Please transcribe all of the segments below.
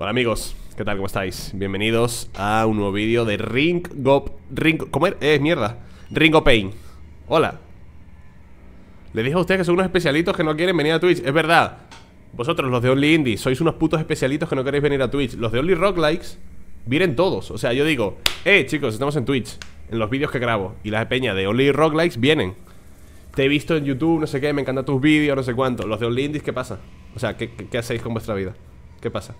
Hola amigos, ¿qué tal? ¿Cómo estáis? Bienvenidos a un nuevo vídeo de Ring of Pain. Hola. Le dije a ustedes que son unos especialitos que no quieren venir a Twitch, es verdad. Vosotros, los de Only Indies, sois unos putos especialitos que no queréis venir a Twitch. Los de Only Roguelikes vienen todos, o sea, yo digo, chicos, estamos en Twitch, en los vídeos que grabo, y las peñas de Only Roguelikes vienen. Te he visto en YouTube, no sé qué, me encantan tus vídeos, no sé cuánto. Los de Only Indies, ¿qué pasa? O sea, ¿qué hacéis con vuestra vida? ¿Qué pasa?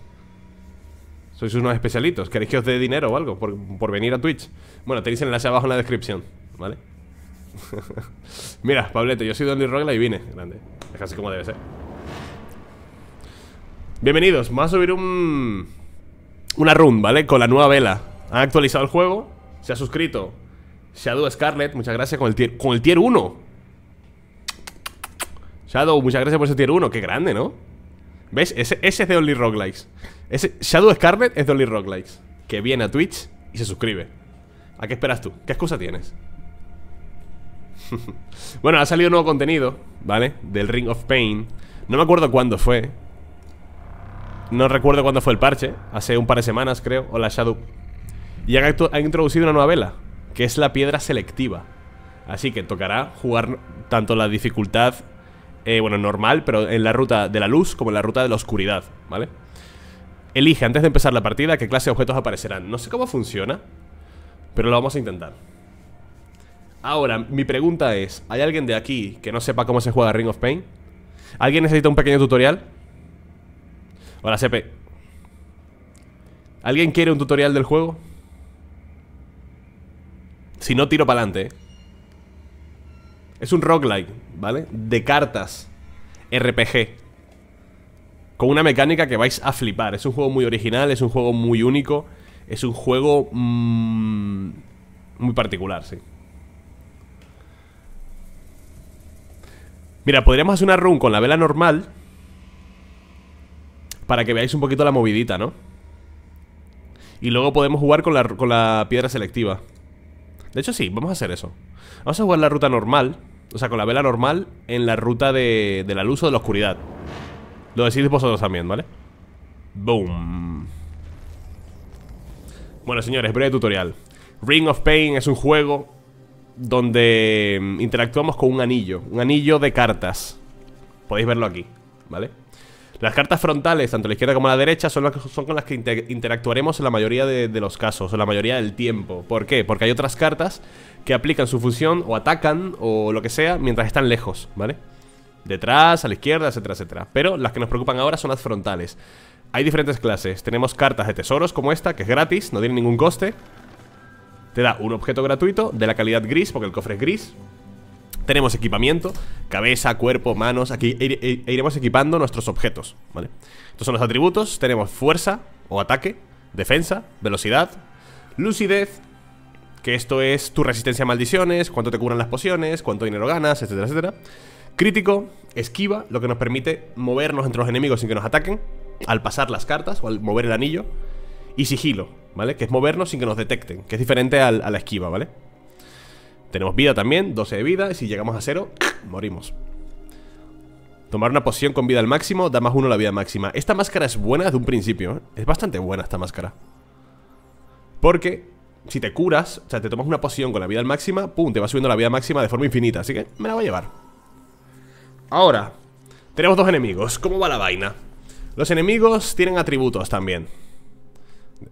Sois unos especialitos, ¿queréis que os dé dinero o algo por venir a Twitch? Bueno, tenéis el enlace abajo en la descripción, ¿vale? Mira, Pablete, yo soy de Only Roguelikes y vine. Grande, es así como debe ser. Bienvenidos, vamos a subir una run, ¿vale? Con la nueva vela. Han actualizado el juego, se ha suscrito Shadow Scarlet, muchas gracias, con el tier 1. Shadow, muchas gracias por ese tier 1, qué grande, ¿no? ¿Ves? Ese es de Only Roguelikes. Ese Shadow Scarlet es de Only Roguelikes, que viene a Twitch y se suscribe. ¿A qué esperas tú? ¿Qué excusa tienes? Bueno, ha salido nuevo contenido, ¿vale? Del Ring of Pain. No me acuerdo cuándo fue. No recuerdo cuándo fue el parche. Hace un par de semanas, creo. O la Shadow. Y han introducido una nueva vela, que es la piedra selectiva. Así que tocará jugar tanto la dificultad bueno, normal, pero en la ruta de la luz como en la ruta de la oscuridad, ¿vale? Elige antes de empezar la partida qué clase de objetos aparecerán. No sé cómo funciona, pero lo vamos a intentar. Ahora, mi pregunta es, ¿hay alguien de aquí que no sepa cómo se juega Ring of Pain? ¿Alguien necesita un pequeño tutorial? Hola, Sepe. ¿Alguien quiere un tutorial del juego? Si no, tiro para adelante, ¿eh? Es un roguelike, ¿vale? De cartas RPG, con una mecánica que vais a flipar. Es un juego muy original, es un juego muy único. Es un juego muy particular, sí. Mira, podríamos hacer una run con la vela normal para que veáis un poquito la movidita, ¿no? Y luego podemos jugar con la piedra selectiva. De hecho, sí, vamos a hacer eso. Vamos a jugar la ruta normal, o sea, con la vela normal, en la ruta de la luz o de la oscuridad. Lo decidís vosotros también, ¿vale? Boom. Bueno, señores, breve tutorial. Ring of Pain es un juego donde interactuamos con un anillo de cartas. Podéis verlo aquí, ¿vale? Las cartas frontales, tanto a la izquierda como a la derecha, son con las que interactuaremos en la mayoría de los casos, en la mayoría del tiempo. ¿Por qué? Porque hay otras cartas que aplican su función o atacan o lo que sea mientras están lejos, ¿vale? Detrás, a la izquierda, etcétera, etcétera. Pero las que nos preocupan ahora son las frontales. Hay diferentes clases. Tenemos cartas de tesoros como esta, que es gratis, no tiene ningún coste. Te da un objeto gratuito de la calidad gris, porque el cofre es gris. Tenemos equipamiento, cabeza, cuerpo, manos. Aquí iremos equipando nuestros objetos, ¿vale? Estos son los atributos. Tenemos fuerza o ataque, defensa, velocidad, lucidez, que esto es tu resistencia a maldiciones, cuánto te curan las pociones, cuánto dinero ganas, etcétera, etcétera. Crítico, esquiva, lo que nos permite movernos entre los enemigos sin que nos ataquen al pasar las cartas o al mover el anillo. Y sigilo, ¿vale? Que es movernos sin que nos detecten, que es diferente a la esquiva, ¿vale? Tenemos vida también, 12 de vida. Y si llegamos a 0, morimos. Tomar una poción con vida al máximo da +1 la vida máxima. Esta máscara es buena desde un principio, ¿eh? Es bastante buena esta máscara, porque si te curas, o sea, te tomas una poción con la vida al máxima, pum, te va subiendo la vida máxima de forma infinita. Así que me la voy a llevar. Ahora, tenemos dos enemigos. ¿Cómo va la vaina? Los enemigos tienen atributos también: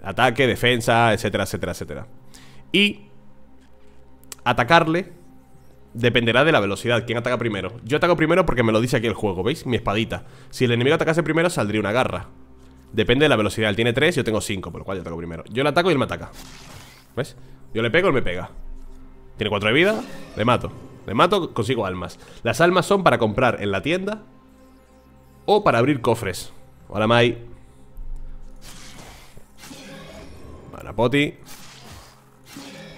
ataque, defensa, etcétera, etcétera, etcétera. Y atacarle dependerá de la velocidad. ¿Quién ataca primero? Yo ataco primero porque me lo dice aquí el juego, ¿veis? Mi espadita. Si el enemigo atacase primero, saldría una garra. Depende de la velocidad. Él tiene 3, yo tengo 5, por lo cual yo ataco primero. Yo le ataco y él me ataca, ¿ves? Yo le pego, él me pega. Tiene 4 de vida, le mato. Le mato, consigo almas. Las almas son para comprar en la tienda o para abrir cofres. Hola, Mai. Para Poti.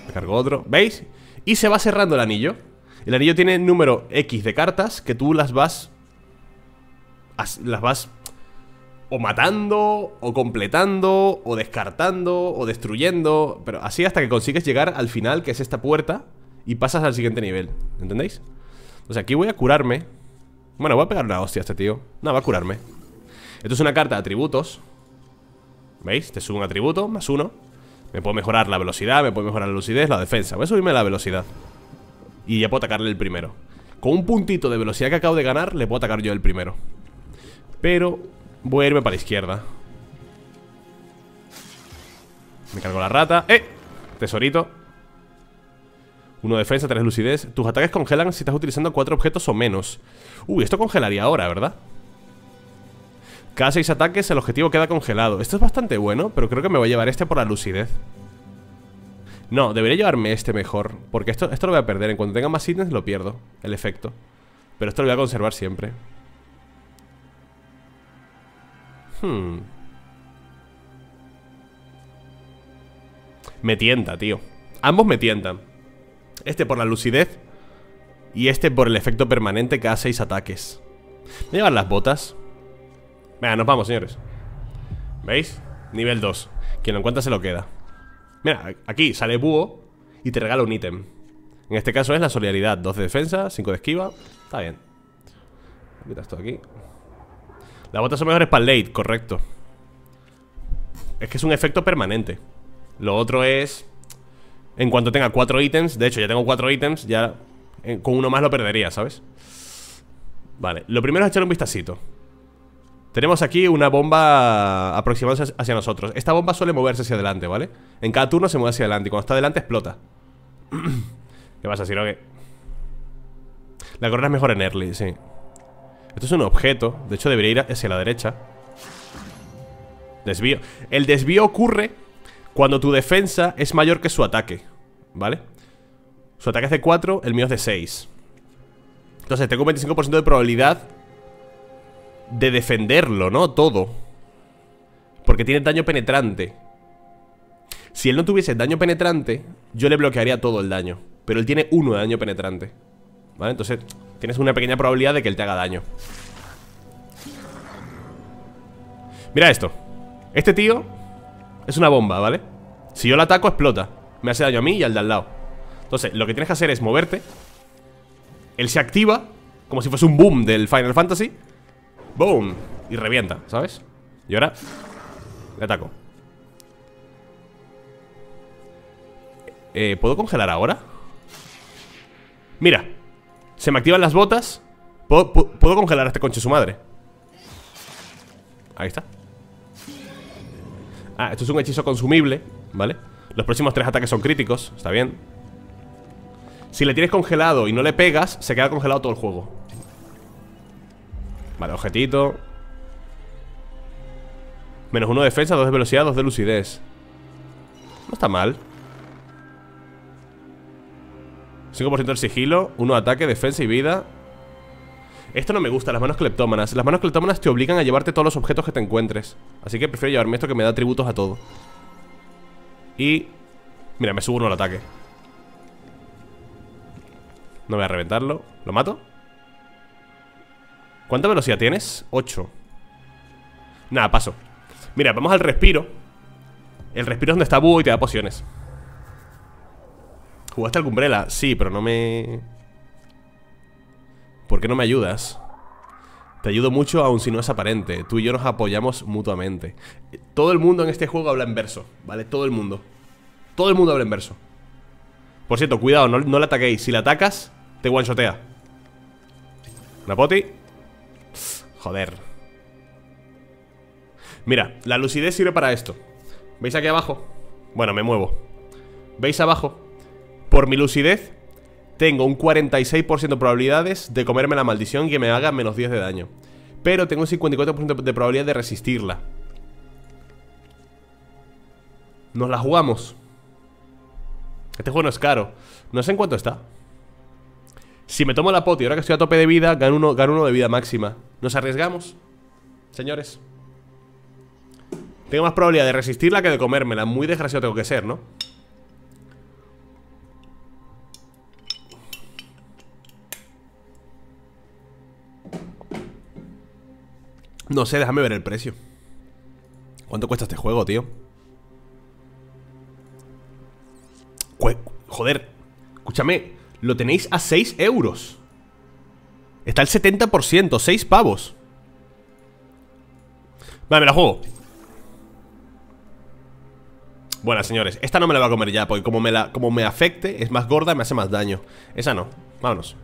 Me cargo otro, ¿veis? Y se va cerrando el anillo. El anillo tiene número X de cartas que tú las vas o matando, o completando, o descartando, o destruyendo, pero así hasta que consigues llegar al final, que es esta puerta, y pasas al siguiente nivel, ¿entendéis? O sea, aquí voy a curarme. Bueno, voy a pegar una hostia a este tío. No, va a curarme. Esto es una carta de atributos ¿Veis? Te subo un atributo, +1. Me puedo mejorar la velocidad, me puedo mejorar la lucidez, la defensa. Voy a subirme la velocidad. Y ya puedo atacarle el primero. Con un puntito de velocidad que acabo de ganar, le puedo atacar yo el primero. Pero voy a irme para la izquierda. Me cargo la rata. ¡Eh! Tesorito. 1 defensa, 3 lucidez. Tus ataques congelan si estás utilizando 4 objetos o menos. Uy, esto congelaría ahora, ¿verdad? Cada 6 ataques el objetivo queda congelado. Esto es bastante bueno, pero creo que me voy a llevar este por la lucidez. No, debería llevarme este mejor. Porque esto lo voy a perder. En cuanto tenga más ítems lo pierdo, el efecto. Pero esto lo voy a conservar siempre. Me tienta, tío. Ambos me tientan. Este por la lucidez y este por el efecto permanente cada 6 ataques. Voy a llevar las botas. Venga, nos vamos, señores. ¿Veis? Nivel 2. Quien lo encuentra se lo queda. Mira, aquí sale búho y te regala un ítem. En este caso es la solidaridad. 2 de defensa, 5 de esquiva. Está bien. Quitas todo aquí. Las botas son mejores para el late, correcto. Es que es un efecto permanente. Lo otro es en cuanto tenga 4 ítems. De hecho, ya tengo 4 ítems. Ya con uno más lo perdería, ¿sabes? Vale, lo primero es echar un vistacito. Tenemos aquí una bomba aproximándose hacia nosotros. Esta bomba suele moverse hacia adelante, ¿vale? En cada turno se mueve hacia adelante y cuando está adelante explota. ¿Qué pasa, Siroque? La corona es mejor en early, sí. Esto es un objeto. De hecho, debería ir hacia la derecha. Desvío. El desvío ocurre cuando tu defensa es mayor que su ataque, ¿vale? Su ataque es de 4, el mío es de 6. Entonces tengo un 25% de probabilidad de defenderlo, ¿no? Todo. Porque tiene daño penetrante. Si él no tuviese daño penetrante, yo le bloquearía todo el daño. Pero él tiene 1 de daño penetrante, ¿vale? Entonces tienes una pequeña probabilidad de que él te haga daño. Mira esto. Este tío es una bomba, ¿vale? Si yo la ataco, explota. Me hace daño a mí y al de al lado. Entonces lo que tienes que hacer es moverte. Él se activa como si fuese un boom del Final Fantasy. ¡Boom! Y revienta, ¿sabes? Y ahora le ataco. ¿Puedo congelar ahora? Mira, se me activan las botas. Puedo congelar a este conche su madre. Ahí está. Ah, esto es un hechizo consumible, ¿vale? Los próximos 3 ataques son críticos, está bien. Si le tienes congelado y no le pegas, se queda congelado todo el juego. Vale, objetito. -1 de defensa, 2 de velocidad, 2 de lucidez. No está mal. 5% del sigilo, 1 ataque, defensa y vida. Esto no me gusta, las manos cleptómanas. Las manos cleptómanas te obligan a llevarte todos los objetos que te encuentres. Así que prefiero llevarme esto que me da atributos a todo. Y... mira, me subo 1 al ataque. No voy a reventarlo. ¿Lo mato? ¿Cuánta velocidad tienes? 8. Nada, paso. Mira, vamos al respiro. El respiro es donde está búho y te da pociones. ¿Jugaste al Umbrella? Sí, pero no me... ¿Por qué no me ayudas? Te ayudo mucho aun si no es aparente. Tú y yo nos apoyamos mutuamente. Todo el mundo en este juego habla en verso, ¿vale? Todo el mundo. Todo el mundo habla en verso. Por cierto, cuidado, no la ataquéis. Si la atacas, te one-shotea. Una poti. Joder. Mira, la lucidez sirve para esto. ¿Veis aquí abajo? Bueno, me muevo. ¿Veis abajo? Por mi lucidez tengo un 46% de probabilidades de comerme la maldición que me haga menos 10 de daño. Pero tengo un 54% de probabilidad de resistirla. Nos la jugamos. Este juego no es caro. No sé en cuánto está. Si me tomo la poti, ahora que estoy a tope de vida, gano uno de vida máxima. Nos arriesgamos, señores. Tengo más probabilidad de resistirla que de comérmela. Muy desgraciado tengo que ser, ¿no? No sé, déjame ver el precio. ¿Cuánto cuesta este juego, tío? Joder, escúchame. Lo tenéis a 6 euros. Está el 70%, 6 pavos. Vale, me la juego. Bueno, señores, esta no me la va a comer ya, porque como me afecte, es más gorda y me hace más daño. Esa no, vámonos.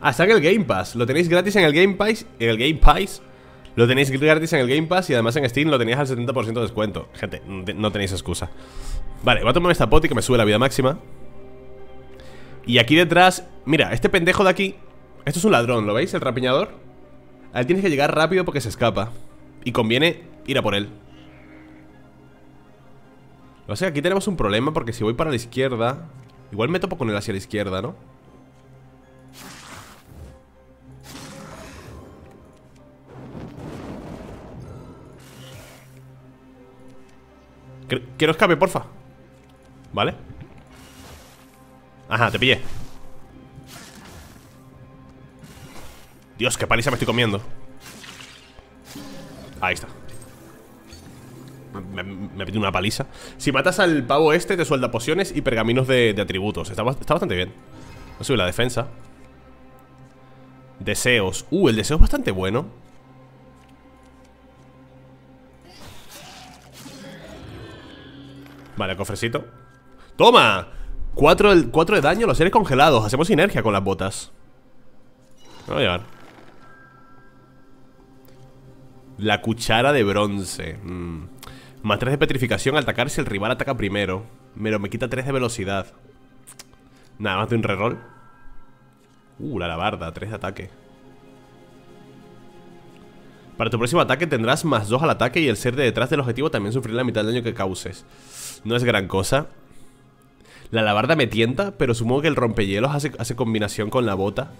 Ah, saca el Game Pass. Lo tenéis gratis en el Game Pass. Lo tenéis gratis en el Game Pass. Y además en Steam lo tenéis al 70% de descuento. Gente, no tenéis excusa. Vale, voy a tomar esta poti que me sube la vida máxima. Y aquí detrás, mira, este pendejo de aquí. Esto es un ladrón, ¿lo veis? El rapiñador. A él tienes que llegar rápido porque se escapa. Y conviene ir a por él. Lo que pasa es que aquí tenemos un problema, porque si voy para la izquierda, igual me topo con él hacia la izquierda, ¿no? Que no escape, porfa. ¿Vale? Ajá, te pillé. Dios, qué paliza me estoy comiendo. Ahí está. Me pide una paliza. Si matas al pavo este, te suelta pociones y pergaminos de atributos. Está bastante bien. No sube la defensa. Deseos. El deseo es bastante bueno. Vale, cofrecito. ¡Toma! 4 de daño, los seres congelados. Hacemos sinergia con las botas. Me voy a llevar la cuchara de bronce. Más 3 de petrificación al atacar si el rival ataca primero. Pero me quita 3 de velocidad. Nada más de un reroll. La alabarda, 3 de ataque. Para tu próximo ataque tendrás más 2 al ataque y el ser de detrás del objetivo también sufrirá la mitad del daño que causes. No es gran cosa. La alabarda me tienta, pero supongo que el rompehielos hace combinación con la bota.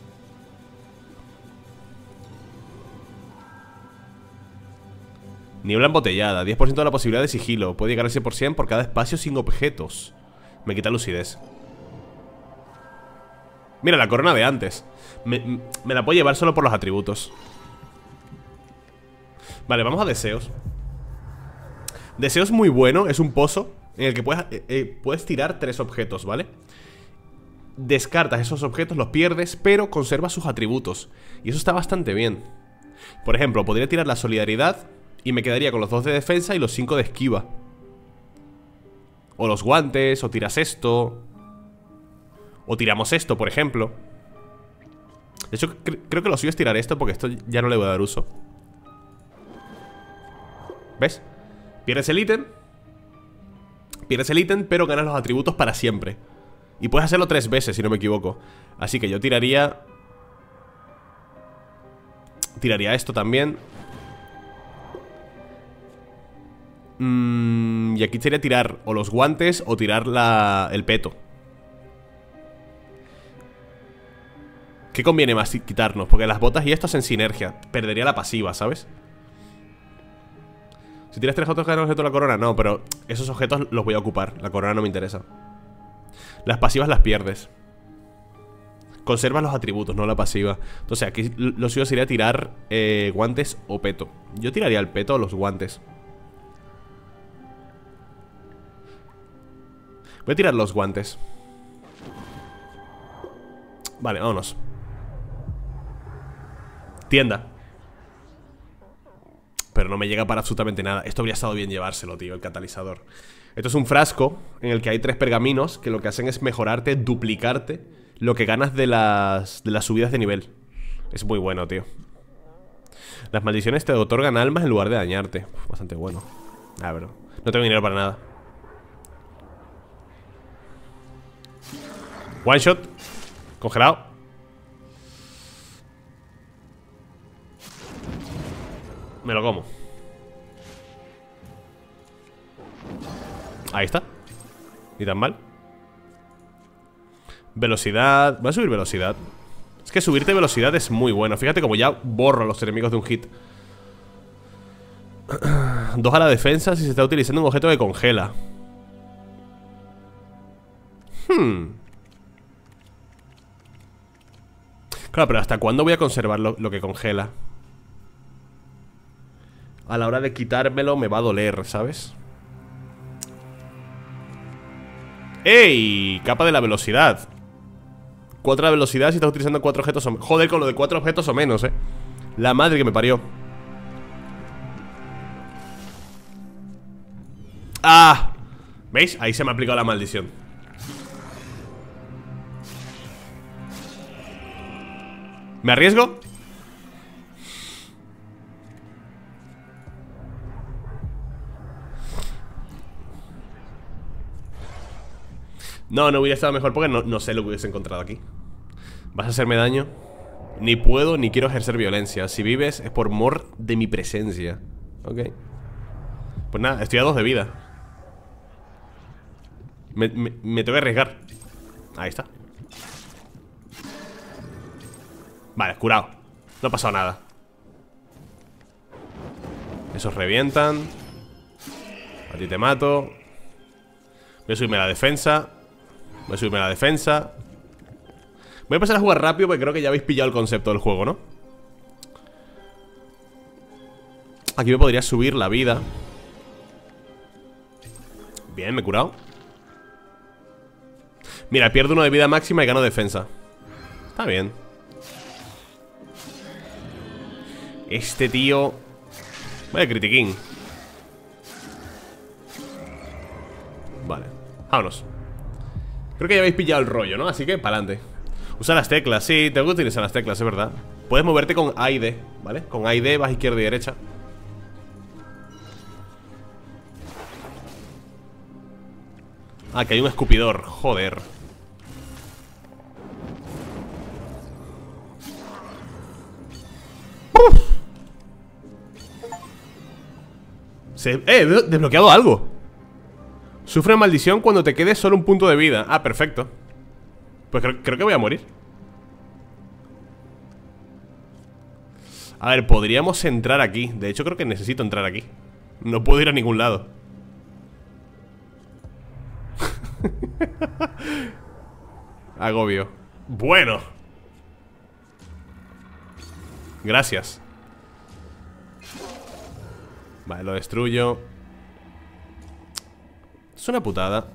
Niebla embotellada, 10% de la posibilidad de sigilo. Puede llegar al 100% por cada espacio sin objetos. Me quita lucidez. Mira, la corona de antes. Me la puedo llevar solo por los atributos. Vale, vamos a deseos. Deseos muy bueno, es un pozo en el que puedes tirar 3 objetos, ¿vale? Descartas esos objetos, los pierdes, pero conservas sus atributos. Y eso está bastante bien. Por ejemplo, podría tirar la solidaridad y me quedaría con los 2 de defensa y los 5 de esquiva. O los guantes, o tiras esto. O tiramos esto, por ejemplo. De hecho, creo que lo suyo es tirar esto, porque esto ya no le voy a dar uso. ¿Ves? Pierdes el ítem. Pierdes el ítem, pero ganas los atributos para siempre. Y puedes hacerlo 3 veces, si no me equivoco. Así que yo tiraría... tiraría esto también. Y aquí sería tirar o los guantes o tirar el peto. ¿Qué conviene más quitarnos? Porque las botas y esto hacen sinergia. Perdería la pasiva, ¿sabes? Si tiras 3 objetos, ganas objeto de la corona. No, pero esos objetos los voy a ocupar. La corona no me interesa. Las pasivas las pierdes. Conservas los atributos, no la pasiva. Entonces aquí lo suyo sería tirar guantes o peto. Yo tiraría el peto o los guantes. Voy a tirar los guantes. Vale, vámonos. Tienda. Pero no me llega para absolutamente nada. Esto habría estado bien llevárselo, tío, el catalizador. Esto es un frasco en el que hay 3 pergaminos que lo que hacen es mejorarte, duplicarte lo que ganas de las subidas de nivel. Es muy bueno, tío. Las maldiciones te otorgan almas en lugar de dañarte. Uf, bastante bueno. Ah, pero no tengo dinero para nada. One shot. Congelado. Me lo como. Ahí está. Ni tan mal. Velocidad. Voy a subir velocidad. Es que subirte velocidad es muy bueno. Fíjate como ya borro a los enemigos de un hit. 2 a la defensa si se está utilizando un objeto que congela. Claro, pero ¿hasta cuándo voy a conservar lo que congela? A la hora de quitármelo me va a doler, ¿sabes? ¡Ey! Capa de la velocidad. 4 de velocidad si estás utilizando 4 objetos o menos. Joder, con lo de 4 objetos o menos, La madre que me parió. ¡Ah! ¿Veis? Ahí se me ha aplicado la maldición. ¿Me arriesgo? No, no hubiera estado mejor porque no sé lo que hubiese encontrado aquí. ¿Vas a hacerme daño? Ni puedo ni quiero ejercer violencia. Si vives es por mor de mi presencia. Ok. Pues nada, estoy a 2 de vida. Me tengo que arriesgar. Ahí está. Vale, curado. No ha pasado nada. Esos revientan. A ti te mato. Voy a subirme la defensa. Voy a empezar a jugar rápido porque creo que ya habéis pillado el concepto del juego, ¿no? Aquí me podría subir la vida. Bien, me he curado. Mira, pierdo 1 de vida máxima y gano defensa. Está bien. Este tío... Vaya critiquín. Vale, vámonos. Creo que ya habéis pillado el rollo, ¿no? Así que, pa'lante. Usa las teclas, sí, tengo que utilizar las teclas, es verdad. Puedes moverte con A y D, ¿vale? Con A y D vas izquierda y derecha. Ah, que hay un escupidor, joder. ¡Uf! Desbloqueado algo. Sufre maldición cuando te quede solo un punto de vida. Ah, perfecto. Pues creo que voy a morir. A ver, podríamos entrar aquí. De hecho, creo que necesito entrar aquí. No puedo ir a ningún lado. Agobio. Bueno. Gracias. Vale, lo destruyo. Es una putada.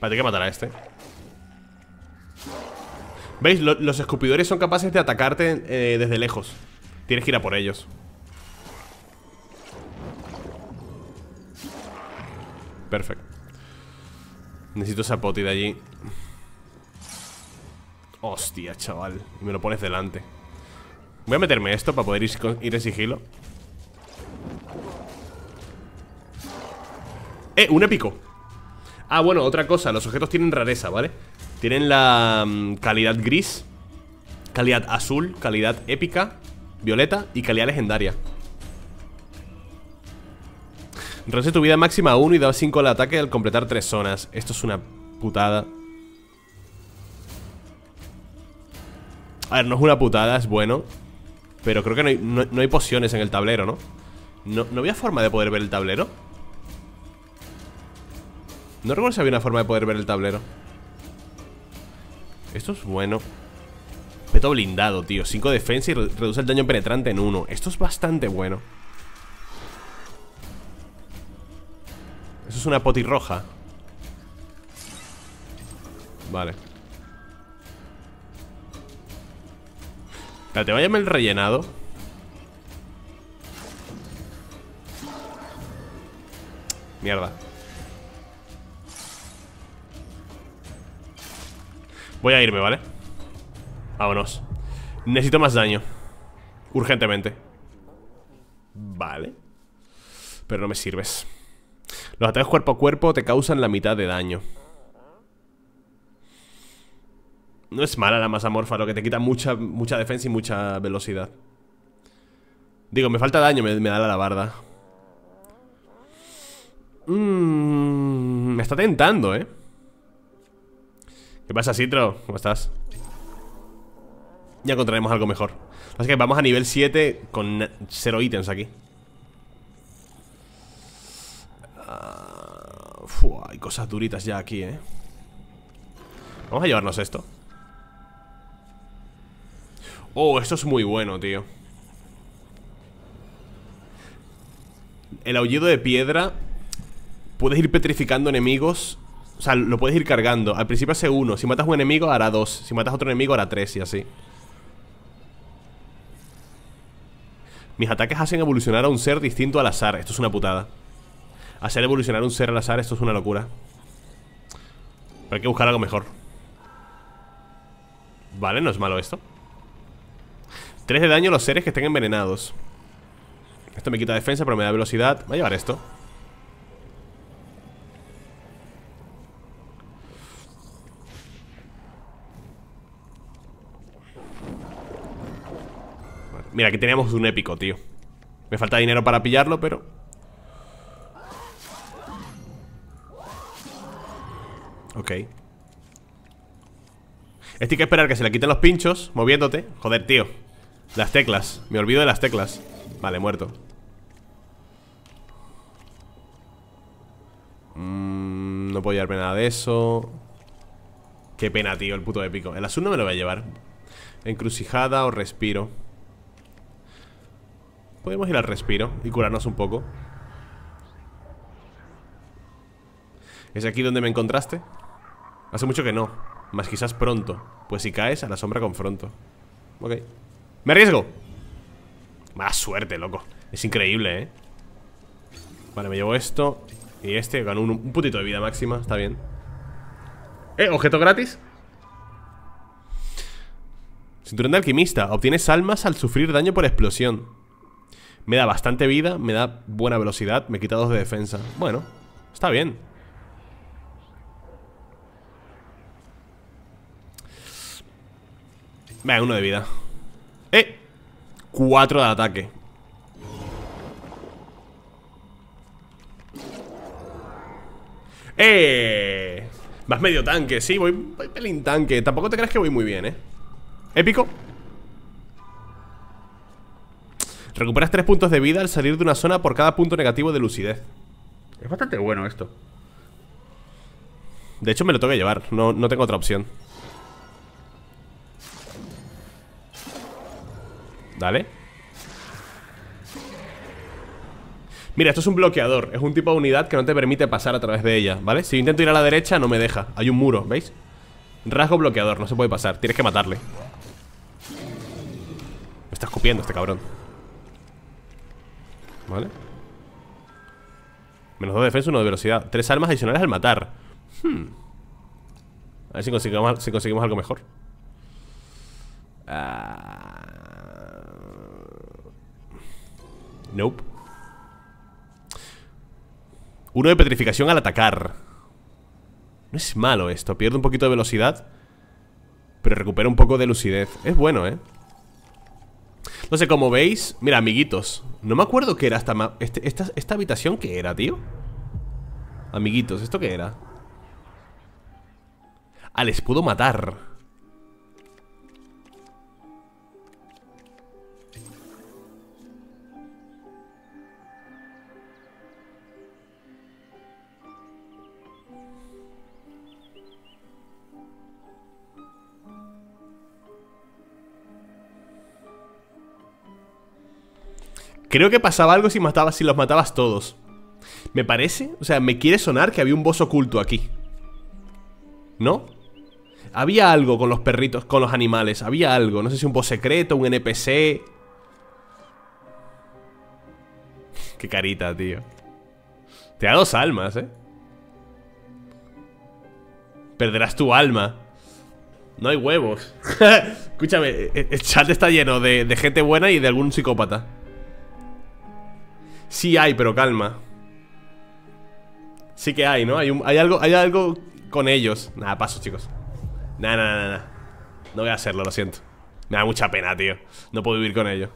Vale, hay que matar a este. ¿Veis? Los escupidores son capaces de atacarte desde lejos. Tienes que ir a por ellos. Perfecto. Necesito esa poti de allí. Hostia, chaval. Y me lo pones delante. Voy a meterme esto para poder ir en sigilo. Un épico. Ah, bueno, otra cosa. Los objetos tienen rareza, ¿vale? Tienen la calidad gris, calidad azul, calidad épica, violeta y calidad legendaria. Reduce tu vida máxima a 1 y da 5 al ataque al completar 3 zonas. Esto es una putada. A ver, no es una putada, es bueno. Pero creo que no hay pociones en el tablero, ¿no? ¿No había forma de poder ver el tablero? No recuerdo si había una forma de poder ver el tablero. Esto es bueno. Peto blindado, tío. 5 defensa y reduce el daño penetrante en 1. Esto es bastante bueno. Eso es una poti roja. Vale. Espérate, váyame el rellenado. Mierda. Voy a irme, ¿vale? Vámonos. Necesito más daño. Urgentemente. Vale. Pero no me sirves. Los ataques cuerpo a cuerpo te causan la mitad de daño. No es mala la masa morfa, lo que te quita mucha defensa y mucha velocidad. Digo, me falta daño, me da la alabarda. Me está tentando, ¿eh? ¿Qué pasa, Citro? ¿Cómo estás? Ya encontraremos algo mejor. Así que vamos a nivel 7 con 0 ítems aquí. Hay cosas duritas ya aquí, ¿eh? Vamos a llevarnos esto. Oh, esto es muy bueno, tío. El aullido de piedra. Puedes ir petrificando enemigos. O sea, lo puedes ir cargando. Al principio hace 1. Si matas a un enemigo, hará 2. Si matas a otro enemigo, hará 3 y así. Mis ataques hacen evolucionar a un ser distinto al azar. Esto es una putada. Hacer evolucionar un ser al azar, esto es una locura. Pero hay que buscar algo mejor. Vale, no es malo esto. 3 de daño a los seres que estén envenenados. Esto me quita defensa, pero me da velocidad. Voy a llevar esto. Mira, aquí teníamos un épico, tío. Me falta dinero para pillarlo, pero... Ok. Este hay que esperar que se le quiten los pinchos moviéndote. Joder, tío. Las teclas. Me olvido de las teclas. Vale, muerto. No puedo llevarme nada de eso. Qué pena, tío, el puto épico. El azul no me lo voy a llevar. Encrucijada o respiro. Podemos ir al respiro y curarnos un poco. ¿Es aquí donde me encontraste? Hace mucho que no. Más quizás pronto. Pues si caes, a la sombra confronto. Ok. ¡Me arriesgo! Mala suerte, loco. Es increíble, ¿eh? Vale, me llevo esto. Y este, ganó un putito de vida máxima. Está bien. ¿Objeto gratis? Cinturón de alquimista. Obtienes almas al sufrir daño por explosión. Me da bastante vida, me da buena velocidad. Me quita 2 de defensa. Bueno, está bien. Venga, 1 de vida. 4 de ataque. Vas medio tanque, sí, voy pelín tanque. Tampoco te creas que voy muy bien, Épico. Recuperas 3 puntos de vida al salir de una zona por cada punto negativo de lucidez. Es bastante bueno esto. De hecho me lo tengo que llevar, no tengo otra opción. Dale. Mira, esto es un bloqueador. Es un tipo de unidad que no te permite pasar a través de ella, ¿vale? Si intento ir a la derecha no me deja, hay un muro, ¿veis? Rasgo bloqueador, no se puede pasar, tienes que matarle. Me está escupiendo este cabrón. Vale. Menos 2 de defensa, 1 de velocidad. 3 almas adicionales al matar. A ver si conseguimos algo mejor. Nope. 1 de petrificación al atacar. No es malo esto. Pierdo un poquito de velocidad, pero recupero un poco de lucidez. Es bueno, No sé, como veis, mira, amiguitos. No me acuerdo qué era esta habitación. ¿Qué era, tío? Amiguitos, ¿esto qué era? Ah, les puedo matar. Creo que pasaba algo si los matabas todos. Me parece, o sea, me quiere sonar que había un boss oculto aquí, ¿no? Había algo con los perritos, con los animales. Había algo, no sé si un boss secreto, un NPC. Qué carita, tío. Te da 2 almas, Perderás tu alma. No hay huevos. Escúchame, el chat está lleno de gente buena y de algún psicópata. Sí hay, pero calma. Sí que hay, ¿no? Hay algo con ellos. Nada, paso, chicos. Nah. No voy a hacerlo, lo siento. Me da mucha pena, tío. No puedo vivir con ellos.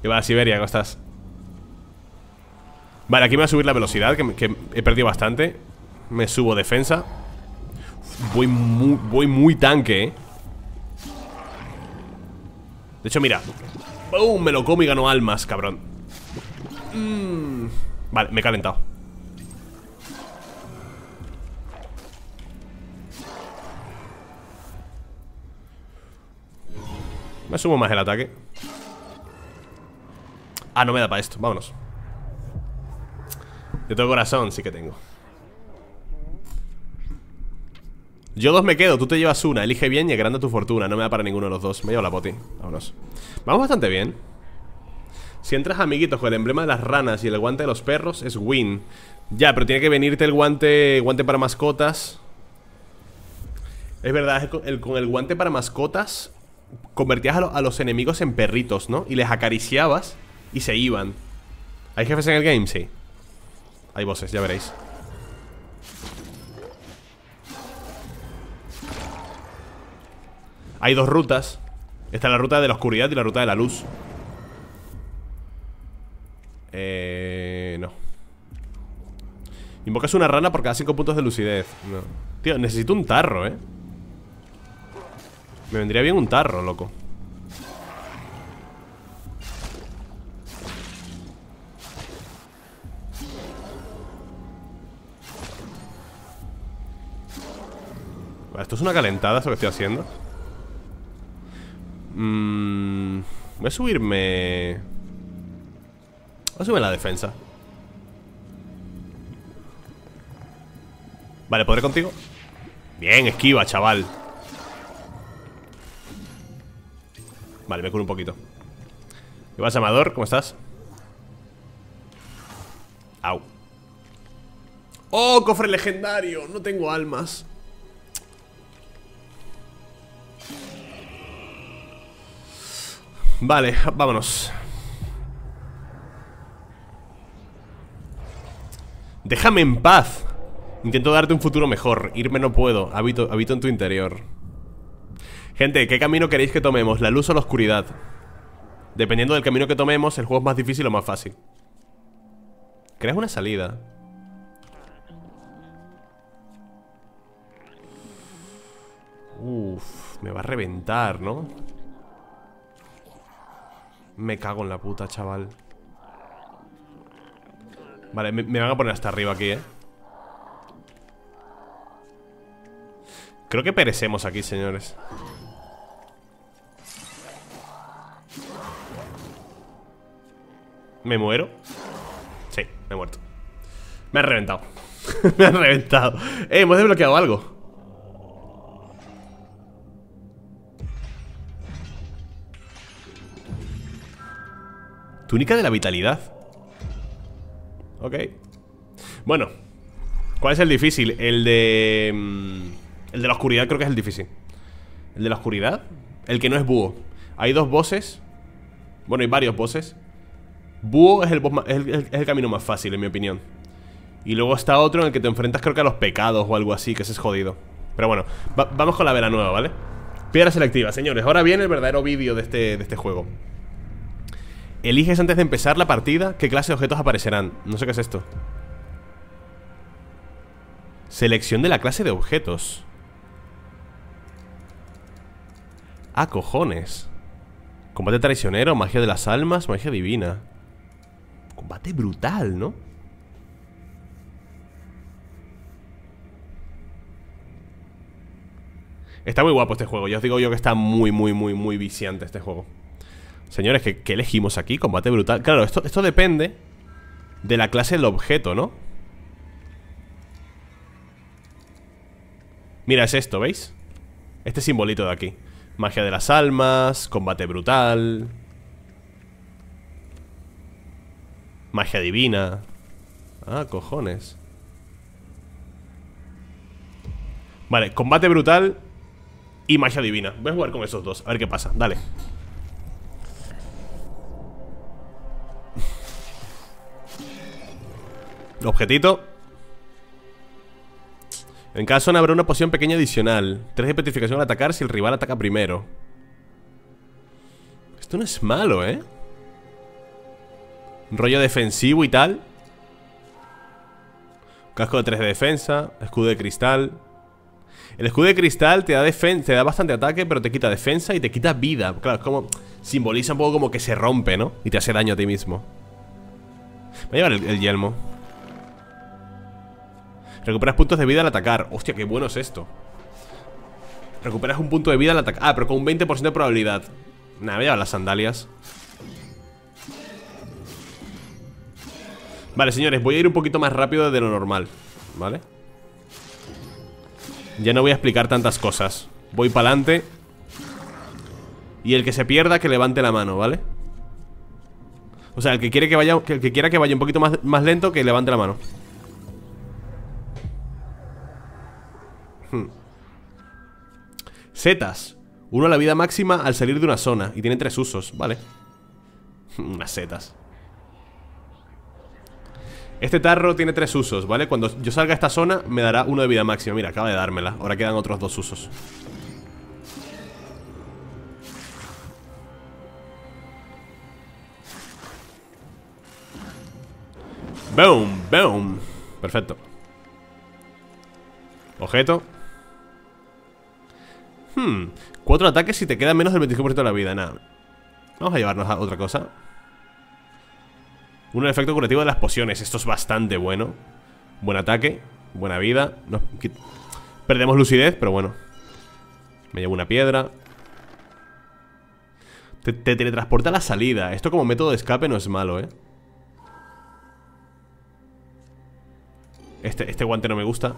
¿Qué va a Siberia? ¿Cómo estás? Vale, aquí me voy a subir la velocidad, que he perdido bastante. Me subo defensa. Voy muy tanque, De hecho, mira. ¡Bum! Me lo como y ganó almas, cabrón. Vale, me he calentado. Me sumo más el ataque. Ah, no me da para esto. Vámonos. Yo tengo corazón, sí que tengo. Yo 2 me quedo, tú te llevas una. Elige bien y agranda tu fortuna. No me da para ninguno de los dos. Me llevo la poti. Vámonos. Vamos bastante bien. Si entras, amiguitos, con el emblema de las ranas y el guante de los perros, es win. Ya, pero tiene que venirte el guante para mascotas. Es verdad, con el guante para mascotas convertías a los enemigos en perritos, ¿no? Y les acariciabas y se iban. ¿Hay jefes en el game? Sí. Hay bosses, ya veréis. Hay dos rutas. Está la ruta de la oscuridad y la ruta de la luz. No. Invocas una rana por cada 5 puntos de lucidez. No. Tío, necesito un tarro, Me vendría bien un tarro, loco. Esto es una calentada, eso que estoy haciendo. Voy a subirme. Voy a subir la defensa. Vale, ¿podré contigo? Bien, esquiva, chaval. Vale, me curo un poquito. ¿Qué pasa, Amador? ¿Cómo estás? Au. ¡Oh, cofre legendario! No tengo almas. Vale, vámonos. Déjame en paz. Intento darte un futuro mejor. Irme no puedo, habito en tu interior. Gente, ¿qué camino queréis que tomemos? ¿La luz o la oscuridad? Dependiendo del camino que tomemos, el juego es más difícil o más fácil. Creas una salida. Uff, me va a reventar, ¿no? Me cago en la puta, chaval. Vale, me van a poner hasta arriba aquí, Creo que perecemos aquí, señores. ¿Me muero? Sí, me he muerto. Me han reventado. Me han reventado. Hemos desbloqueado algo. Túnica de la vitalidad. Ok. Bueno, ¿cuál es el difícil? El de la oscuridad creo que es el difícil. ¿El de la oscuridad? El que no es búho. Hay dos bosses. Bueno, hay varios bosses. Búho es el camino más fácil, en mi opinión. Y luego está otro en el que te enfrentas creo que a los pecados o algo así, que ese es jodido. Pero bueno, vamos con la vela nueva, ¿vale? Piedra selectiva, señores. Ahora viene el verdadero vídeo de este juego. Eliges antes de empezar la partida qué clase de objetos aparecerán. No sé qué es esto. Selección de la clase de objetos. Ah, cojones. Combate traicionero, magia de las almas, magia divina. Combate brutal, ¿no? Está muy guapo este juego. Ya os digo yo que está muy, muy, muy, muy viciante este juego. Señores, ¿qué elegimos aquí? Combate brutal. Claro, esto depende de la clase del objeto, ¿no? Mira, es esto, ¿veis? Este simbolito de aquí. Magia de las almas, combate brutal, magia divina. Ah, cojones. Vale, combate brutal y magia divina. Voy a jugar con esos dos, a ver qué pasa, dale. Objetito. En cada zona habrá una poción pequeña adicional. 3 de petrificación al atacar si el rival ataca primero. Esto no es malo, Un rollo defensivo y tal. Casco de 3 de defensa. Escudo de cristal. El escudo de cristal te da bastante ataque, pero te quita defensa y te quita vida. Claro, es como... simboliza un poco como que se rompe, ¿no? Y te hace daño a ti mismo. Voy a llevar el yelmo. Recuperas puntos de vida al atacar. Hostia, qué bueno es esto. Recuperas un punto de vida al atacar. Ah, pero con un 20% de probabilidad. Nada, voy a llevar las sandalias. Vale, señores, voy a ir un poquito más rápido de lo normal, ¿vale? Ya no voy a explicar tantas cosas. Voy para adelante. Y el que se pierda, que levante la mano, ¿vale? O sea, el que quiera que vaya un poquito más lento, que levante la mano. Setas. Uno a la vida máxima al salir de una zona. Y tiene 3 usos, vale. Unas setas. Este tarro tiene 3 usos, ¿vale? Cuando yo salga a esta zona me dará 1 de vida máxima. Mira, acaba de dármela. Ahora quedan otros 2 usos. Boom, boom. Perfecto. Objeto. 4 ataques si te queda menos del 25% de la vida. Nada. Vamos a llevarnos a otra cosa. Un efecto curativo de las pociones. Esto es bastante bueno. Buen ataque, buena vida. Perdemos lucidez, pero bueno. Me llevo una piedra. Te teletransporta a la salida. Esto como método de escape no es malo, ¿eh? Este guante no me gusta.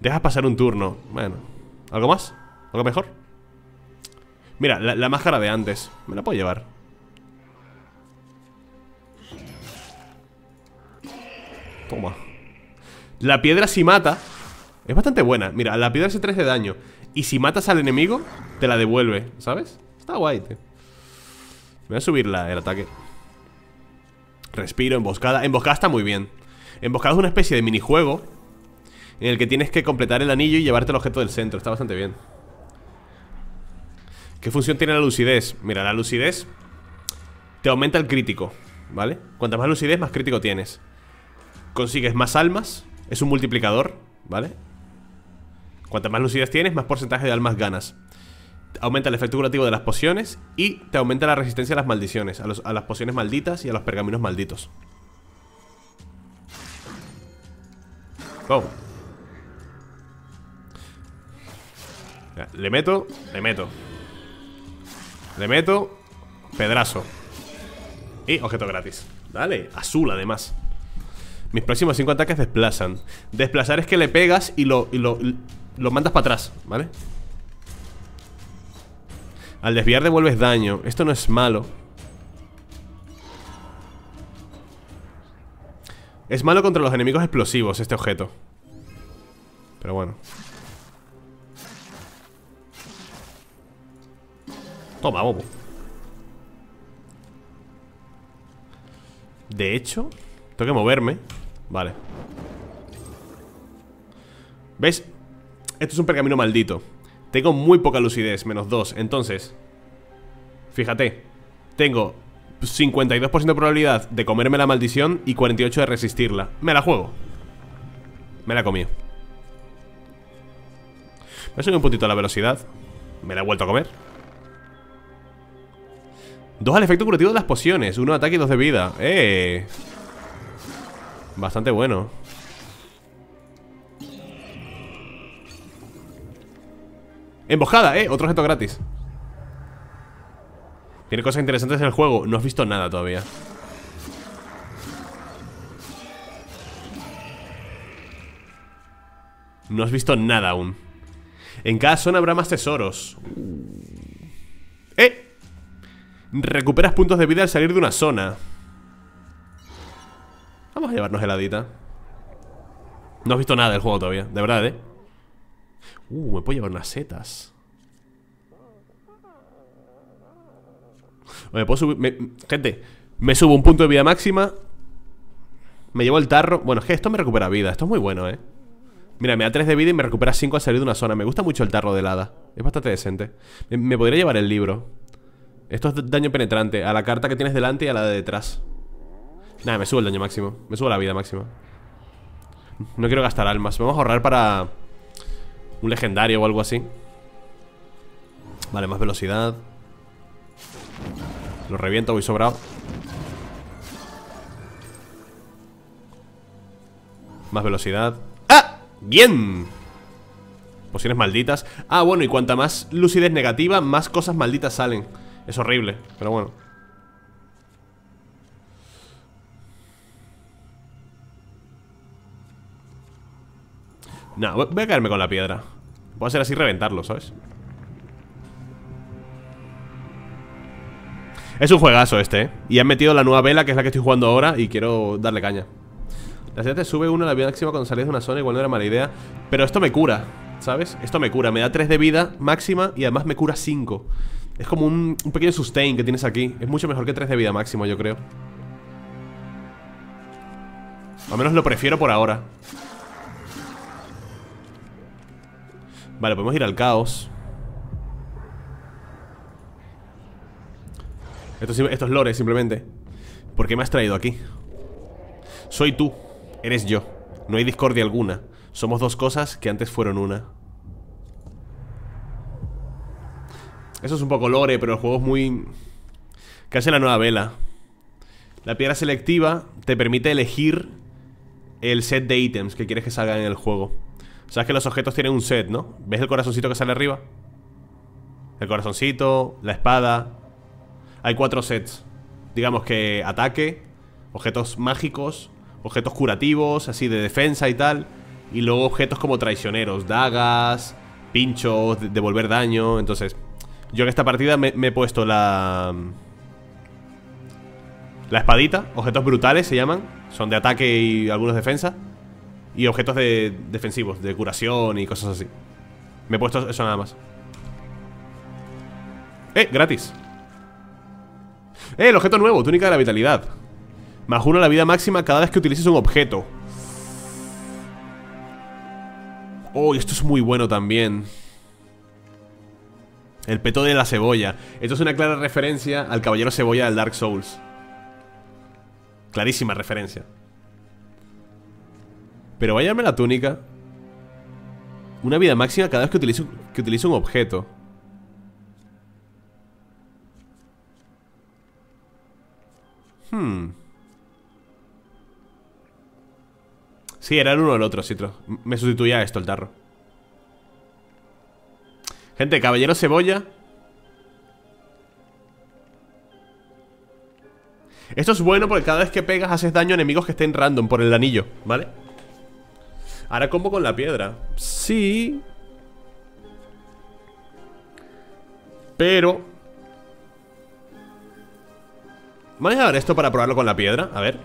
Dejas pasar un turno. Bueno. ¿Algo más? ¿Algo mejor? Mira, la máscara de antes. Me la puedo llevar. Toma. La piedra si mata es bastante buena. Mira, la piedra hace 3 de daño. Y si matas al enemigo, te la devuelve, ¿sabes? Está guay, tío. Voy a subir el ataque. Respiro, emboscada. Emboscada está muy bien. Emboscada es una especie de minijuego en el que tienes que completar el anillo y llevarte el objeto del centro. Está bastante bien. ¿Qué función tiene la lucidez? Mira, la lucidez te aumenta el crítico, ¿vale? Cuanta más lucidez, más crítico tienes. Consigues más almas. Es un multiplicador, ¿vale? Cuanta más lucidez tienes, más porcentaje de almas ganas. Aumenta el efecto curativo de las pociones. Y te aumenta la resistencia a las maldiciones, a las pociones malditas y a los pergaminos malditos. Oh. Le meto pedrazo. Y objeto gratis. Dale, azul además. Mis próximos 5 ataques desplazan. Desplazar es que le pegas y lo mandas para atrás, ¿vale? Al desviar devuelves daño. Esto no es malo. Es malo contra los enemigos explosivos este objeto. Pero bueno. Toma, bobo. De hecho, tengo que moverme. Vale. ¿Ves? Esto es un pergamino maldito. Tengo muy poca lucidez, menos 2. Entonces, fíjate, tengo 52% de probabilidad de comerme la maldición y 48% de resistirla. Me la juego. Me la comí. Me ha subido un puntito a la velocidad. Me la he vuelto a comer. 2 al efecto curativo de las pociones. 1 de ataque y 2 de vida. ¡Eh! Bastante bueno. Emboscada, otro objeto gratis. Tiene cosas interesantes en el juego. No has visto nada todavía. No has visto nada aún. En cada zona habrá más tesoros. ¡Eh! Recuperas puntos de vida al salir de una zona. Vamos a llevarnos heladita. No has visto nada del juego todavía, de verdad, ¿eh? Me puedo llevar unas setas. Me puedo subir... Gente, me subo un punto de vida máxima. Me llevo el tarro. Bueno, es que esto me recupera vida. Esto es muy bueno, ¿eh? Mira, me da 3 de vida y me recupera 5 al salir de una zona. Me gusta mucho el tarro de helada. Es bastante decente. Me podría llevar el libro. Esto es daño penetrante. A la carta que tienes delante y a la de detrás. Nada, me subo el daño máximo. Me subo la vida máxima. No quiero gastar almas. Vamos a ahorrar para un legendario o algo así. Vale, más velocidad. Lo reviento, voy sobrado. Más velocidad. ¡Ah! ¡Bien! Pociones malditas. Ah, bueno, y cuanta más lucidez negativa, más cosas malditas salen. Es horrible, pero bueno. No, voy a caerme con la piedra. Puedo hacer así y reventarlo, ¿sabes? Es un juegazo este, ¿eh? Y han metido la nueva vela, que es la que estoy jugando ahora, y quiero darle caña. La ciudad te sube una la vida máxima cuando salís de una zona, igual no era mala idea. Pero esto me cura, ¿sabes? Esto me cura, me da 3 de vida máxima y además me cura 5. Es como un pequeño sustain que tienes aquí. Es mucho mejor que 3 de vida máximo, yo creo. Al menos lo prefiero por ahora. Vale, podemos ir al caos. Esto es lore, simplemente. ¿Por qué me has traído aquí? Soy tú, eres yo. No hay discordia alguna. Somos dos cosas que antes fueron una. Eso es un poco lore, pero el juego es muy... Casi la nueva vela. La piedra selectiva te permite elegir el set de ítems que quieres que salgan en el juego. Sabes que los objetos tienen un set, ¿no? ¿Ves el corazoncito que sale arriba? El corazoncito, la espada... Hay 4 sets. Digamos que ataque, objetos mágicos, objetos curativos, así de defensa y tal. Y luego objetos como traicioneros, dagas, pinchos, devolver daño. Entonces, yo en esta partida me he puesto la espadita, objetos brutales se llaman. Son de ataque y algunos defensa. Y objetos defensivos, de curación y cosas así. Me he puesto eso nada más. Gratis. El objeto nuevo, túnica de la vitalidad. Más 1 la vida máxima cada vez que utilices un objeto. Oh, esto es muy bueno también. El peto de la cebolla. Esto es una clara referencia al caballero cebolla del Dark Souls. Clarísima referencia. Pero váyame la túnica. Una vida máxima cada vez que utilice un objeto. Sí, era el uno o el otro, Citro. Me sustituía a esto, el tarro. Gente, caballero cebolla. Esto es bueno porque cada vez que pegas haces daño a enemigos que estén random por el anillo, ¿vale? Ahora combo con la piedra. Sí. Pero... Vamos a ver esto para probarlo con la piedra, a ver.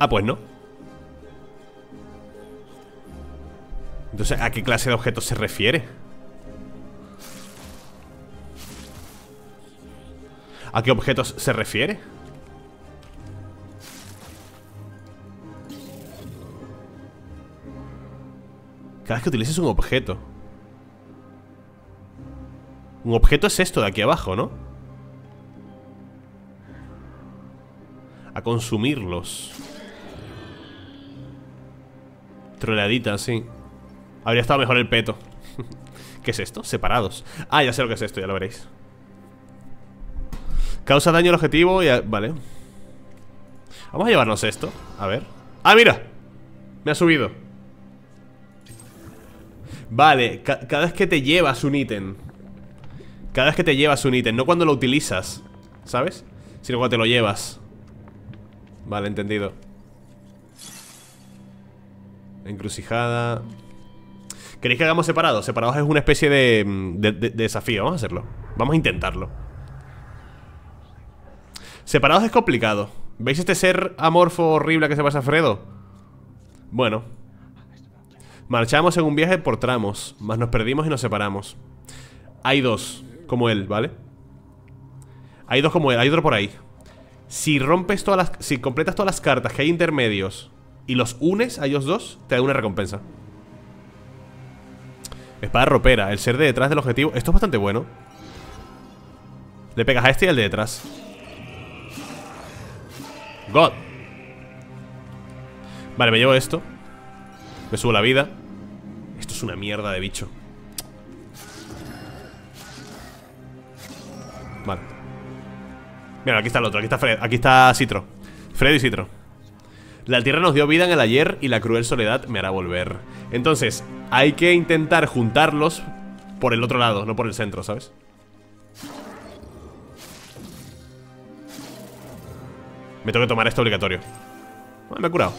Ah, pues no. Entonces, ¿a qué clase de objetos se refiere? ¿A qué objetos se refiere? Cada vez que utilices un objeto. Un objeto es esto de aquí abajo, ¿no? A consumirlos. Troleadita, sí. Habría estado mejor el peto. ¿Qué es esto? Separados. Ah, ya sé lo que es esto, ya lo veréis. Causa daño al objetivo y... Vale. Vamos a llevarnos esto, a ver. ¡Ah, mira! Me ha subido. Vale, cada vez que te llevas un ítem. Cada vez que te llevas un ítem, no cuando lo utilizas, ¿sabes? Sino cuando te lo llevas. Vale, entendido. Encrucijada. ¿Queréis que hagamos separados? Separados es una especie de desafío. Vamos a hacerlo. Vamos a intentarlo. Separados es complicado. ¿Veis este ser amorfo horrible que se pasa a Fredo? Bueno. Marchamos en un viaje por tramos, mas nos perdimos y nos separamos. Hay dos como él, ¿vale? Hay dos como él, hay otro por ahí. Si rompes todas las... Si completas todas las cartas que hay intermedios y los unes a ellos dos, te da una recompensa. Espada ropera, el ser de detrás del objetivo. Esto es bastante bueno. Le pegas a este y al de detrás. God. Vale, me llevo esto. Me subo la vida. Esto es una mierda de bicho. Vale. Mira, aquí está el otro, aquí está Fred, aquí está Citro. Fred y Citro. La tierra nos dio vida en el ayer y la cruel soledad me hará volver. Entonces, hay que intentar juntarlos por el otro lado, no por el centro, ¿sabes? Me tengo que tomar esto obligatorio. Bueno, me he curado.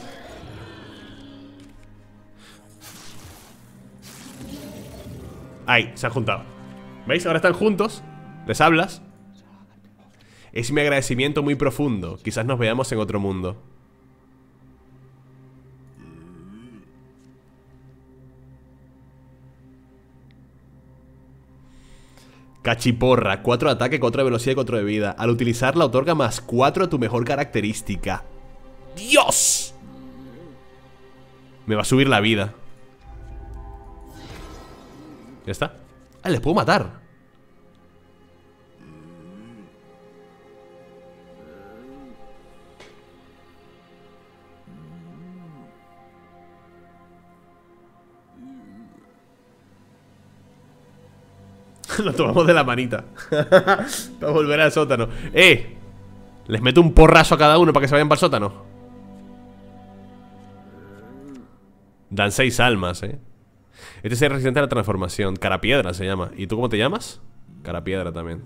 Ahí, se han juntado. ¿Veis? Ahora están juntos. ¿Les hablas? Es mi agradecimiento muy profundo. Quizás nos veamos en otro mundo. Cachiporra, 4 de ataque, 4 de velocidad y 4 de vida. Al utilizarla otorga más 4 a tu mejor característica. ¡Dios! Me va a subir la vida. Ya está. Ah, les puedo matar. Lo tomamos de la manita para volver al sótano. Les meto un porrazo a cada uno para que se vayan para el sótano. Dan 6 almas, Este es el resistente a la transformación. Carapiedra se llama. ¿Y tú cómo te llamas? Carapiedra también.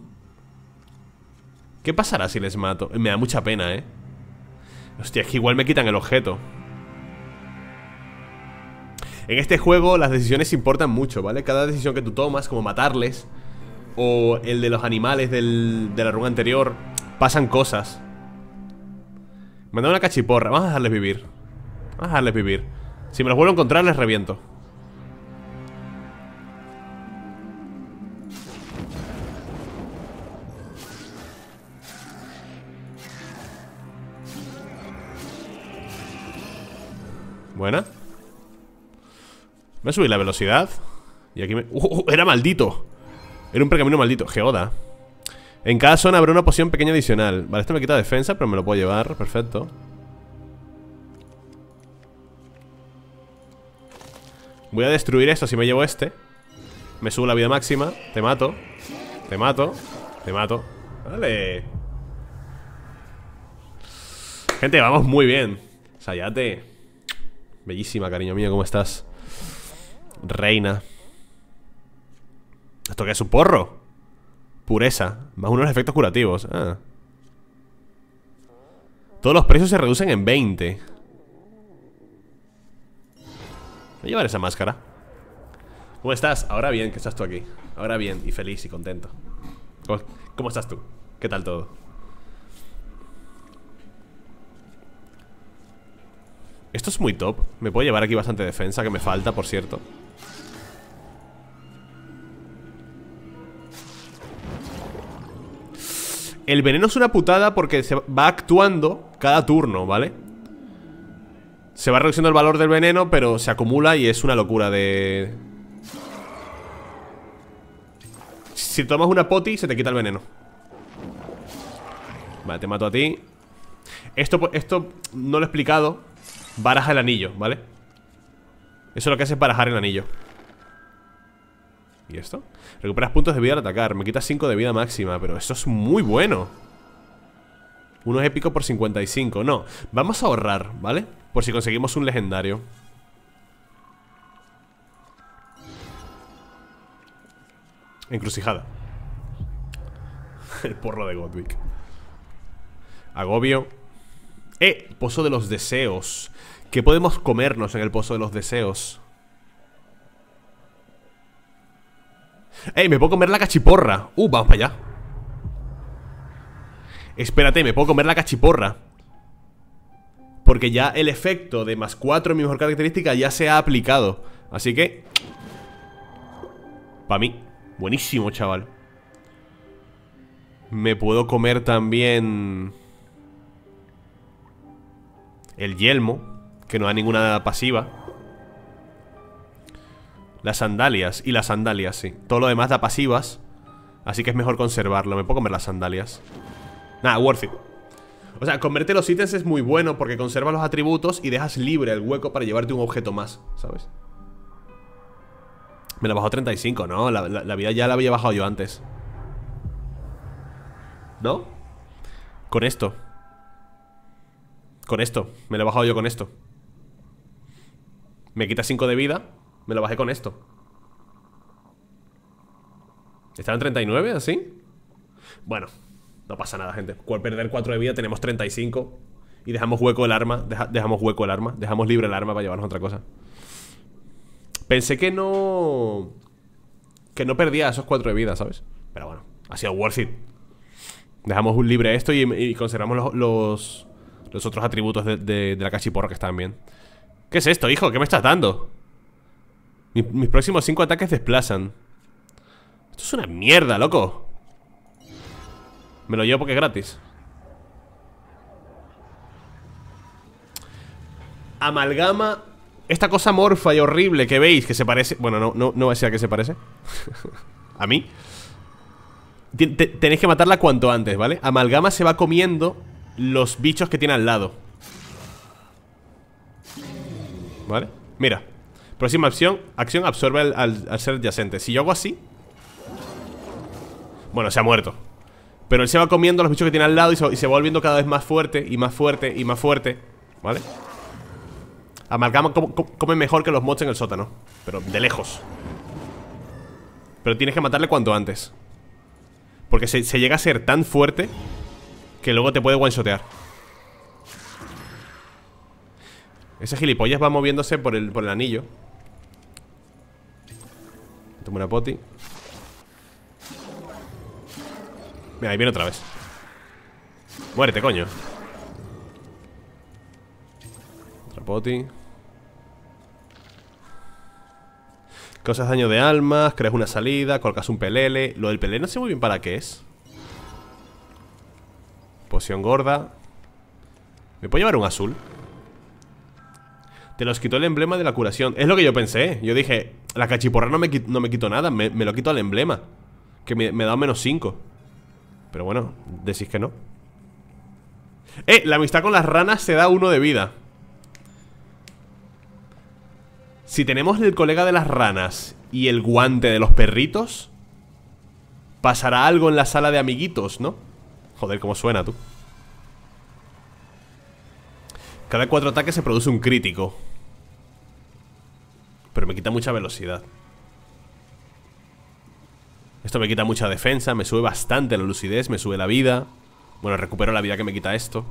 ¿Qué pasará si les mato? Me da mucha pena, Hostia, es que igual me quitan el objeto. En este juego las decisiones importan mucho, ¿vale? Cada decisión que tú tomas, como matarles o el de los animales de la run anterior, pasan cosas. Me da una cachiporra. Vamos a dejarles vivir. Vamos a dejarles vivir. Si me los vuelvo a encontrar, les reviento. Buena. Me voy a subir la velocidad. Y aquí me... ¡Era maldito! Era un pergamino maldito. Geoda. En cada zona habrá una poción pequeña adicional. Vale, esto me quita defensa, pero me lo puedo llevar. Perfecto. Voy a destruir esto si me llevo este. Me subo la vida máxima. Te mato. Te mato. Te mato. Vale. Gente, vamos muy bien. Sayate. Bellísima, cariño mío. ¿Cómo estás? Reina. ¿Esto qué es? ¿Un porro? Pureza. Más unos efectos curativos. Ah. Todos los precios se reducen en 20. Voy a llevar esa máscara. ¿Cómo estás? Ahora bien, que estás tú aquí. Ahora bien, y feliz y contento. ¿Cómo estás tú? ¿Qué tal todo? Esto es muy top. Me puedo llevar aquí bastante defensa, que me falta, por cierto. El veneno es una putada porque se va actuando cada turno, ¿vale? Se va reduciendo el valor del veneno, pero se acumula y es una locura de... Si tomas una poti, se te quita el veneno. Vale, te mato a ti. Esto no lo he explicado. Baraja el anillo, ¿vale? Eso es lo que hace, es barajar el anillo. ¿Y esto? Recuperas puntos de vida al atacar. Me quita 5 de vida máxima, pero eso es muy bueno. Uno es épico por 55. No, vamos a ahorrar, ¿vale? Por si conseguimos un legendario. Encrucijada. El porro de Godwick. Agobio. Pozo de los deseos. ¿Qué podemos comernos en el pozo de los deseos? Me puedo comer la cachiporra. Vamos para allá. Espérate, me puedo comer la cachiporra. Porque ya el efecto de más 4 en mi mejor característica ya se ha aplicado. Así que... Para mí. Buenísimo, chaval. Me puedo comer también... el yelmo, que no da ninguna pasiva. Las sandalias. Y las sandalias, sí. Todo lo demás da pasivas. Así que es mejor conservarlo. Me puedo comer las sandalias. Nada, worth it. O sea, comerte los ítems es muy bueno porque conserva los atributos y dejas libre el hueco para llevarte un objeto más, ¿sabes? Me la bajó 35, ¿no? La vida ya la había bajado yo antes, ¿no? Con esto. Con esto, me lo he bajado yo con esto. Me quita 5 de vida. Me lo bajé con esto. ¿Estaba en 39, así? Bueno, no pasa nada, gente. Por perder 4 de vida tenemos 35. Y dejamos hueco el arma. Dejamos hueco el arma. Dejamos libre el arma para llevarnos otra cosa. Pensé que no perdía esos 4 de vida, ¿sabes? Pero bueno, ha sido worth it. Dejamos un libre esto y conservamos los otros atributos de la cachiporra que están bien. ¿Qué es esto, hijo? ¿Qué me estás dando? Mis próximos 5 ataques desplazan. Esto es una mierda, loco. Me lo llevo porque es gratis. Amalgama. Esta cosa morfa y horrible que veis, que se parece... Bueno, no va a ser a qué se parece. A mí. Tenéis que matarla cuanto antes, ¿vale? Amalgama se va comiendo los bichos que tiene al lado, ¿vale? Mira. Próxima acción absorbe al ser adyacente. Si yo hago así... Bueno, se ha muerto. Pero él se va comiendo los bichos que tiene al lado y se va volviendo cada vez más fuerte y más fuerte y más fuerte, ¿vale? Amalgama come mejor que los mods en el sótano, pero de lejos. Pero tienes que matarle cuanto antes, porque se llega a ser tan fuerte que luego te puede one-shotear. Ese gilipollas va moviéndose por el anillo. Tomo una poti. Mira, ahí viene otra vez. Muérete, coño. Otra poti. Causas daño de almas, creas una salida, colocas un pelele. Lo del pelele no sé muy bien para qué es. Poción gorda. ¿Me puedo llevar un azul? Te los quitó el emblema de la curación. Es lo que yo pensé. Yo dije, la cachiporra no me quitó nada. Me lo quitó el emblema, que me da menos 5. Pero bueno, decís que no. La amistad con las ranas se da 1 de vida. Si tenemos el colega de las ranas y el guante de los perritos, pasará algo en la sala de amiguitos, ¿no? Joder, cómo suena, tú. Cada 4 ataques se produce un crítico. Pero me quita mucha velocidad. Esto me quita mucha defensa, me sube bastante la lucidez, me sube la vida. Bueno, recupero la vida que me quita esto.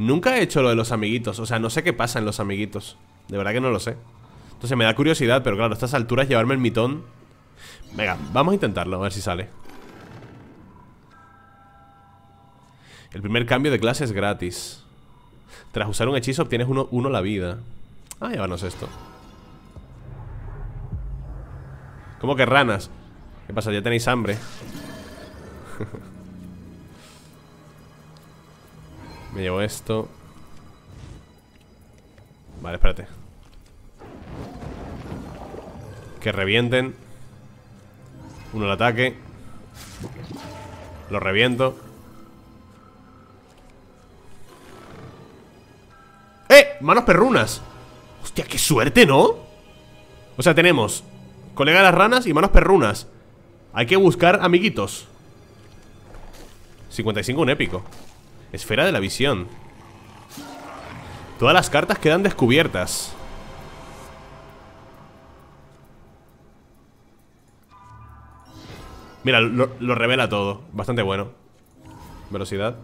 Nunca he hecho lo de los amiguitos. O sea, no sé qué pasa en los amiguitos. De verdad que no lo sé. Entonces me da curiosidad, pero claro, a estas alturas llevarme el mitón. Venga, vamos a intentarlo, a ver si sale. El primer cambio de clase es gratis. Tras usar un hechizo obtienes uno la vida. Ah, llévanos esto. ¿Cómo que ranas? ¿Qué pasa? Ya tenéis hambre. Me llevo esto. Vale, espérate. Que revienten. Uno al ataque. Lo reviento. ¡Eh! ¡Manos perrunas! ¡Hostia, qué suerte!, ¿no? O sea, tenemos colega de las ranas y manos perrunas. Hay que buscar amiguitos. 55, un épico. Esfera de la visión. Todas las cartas quedan descubiertas. Mira, lo revela todo. Bastante bueno. Velocidad.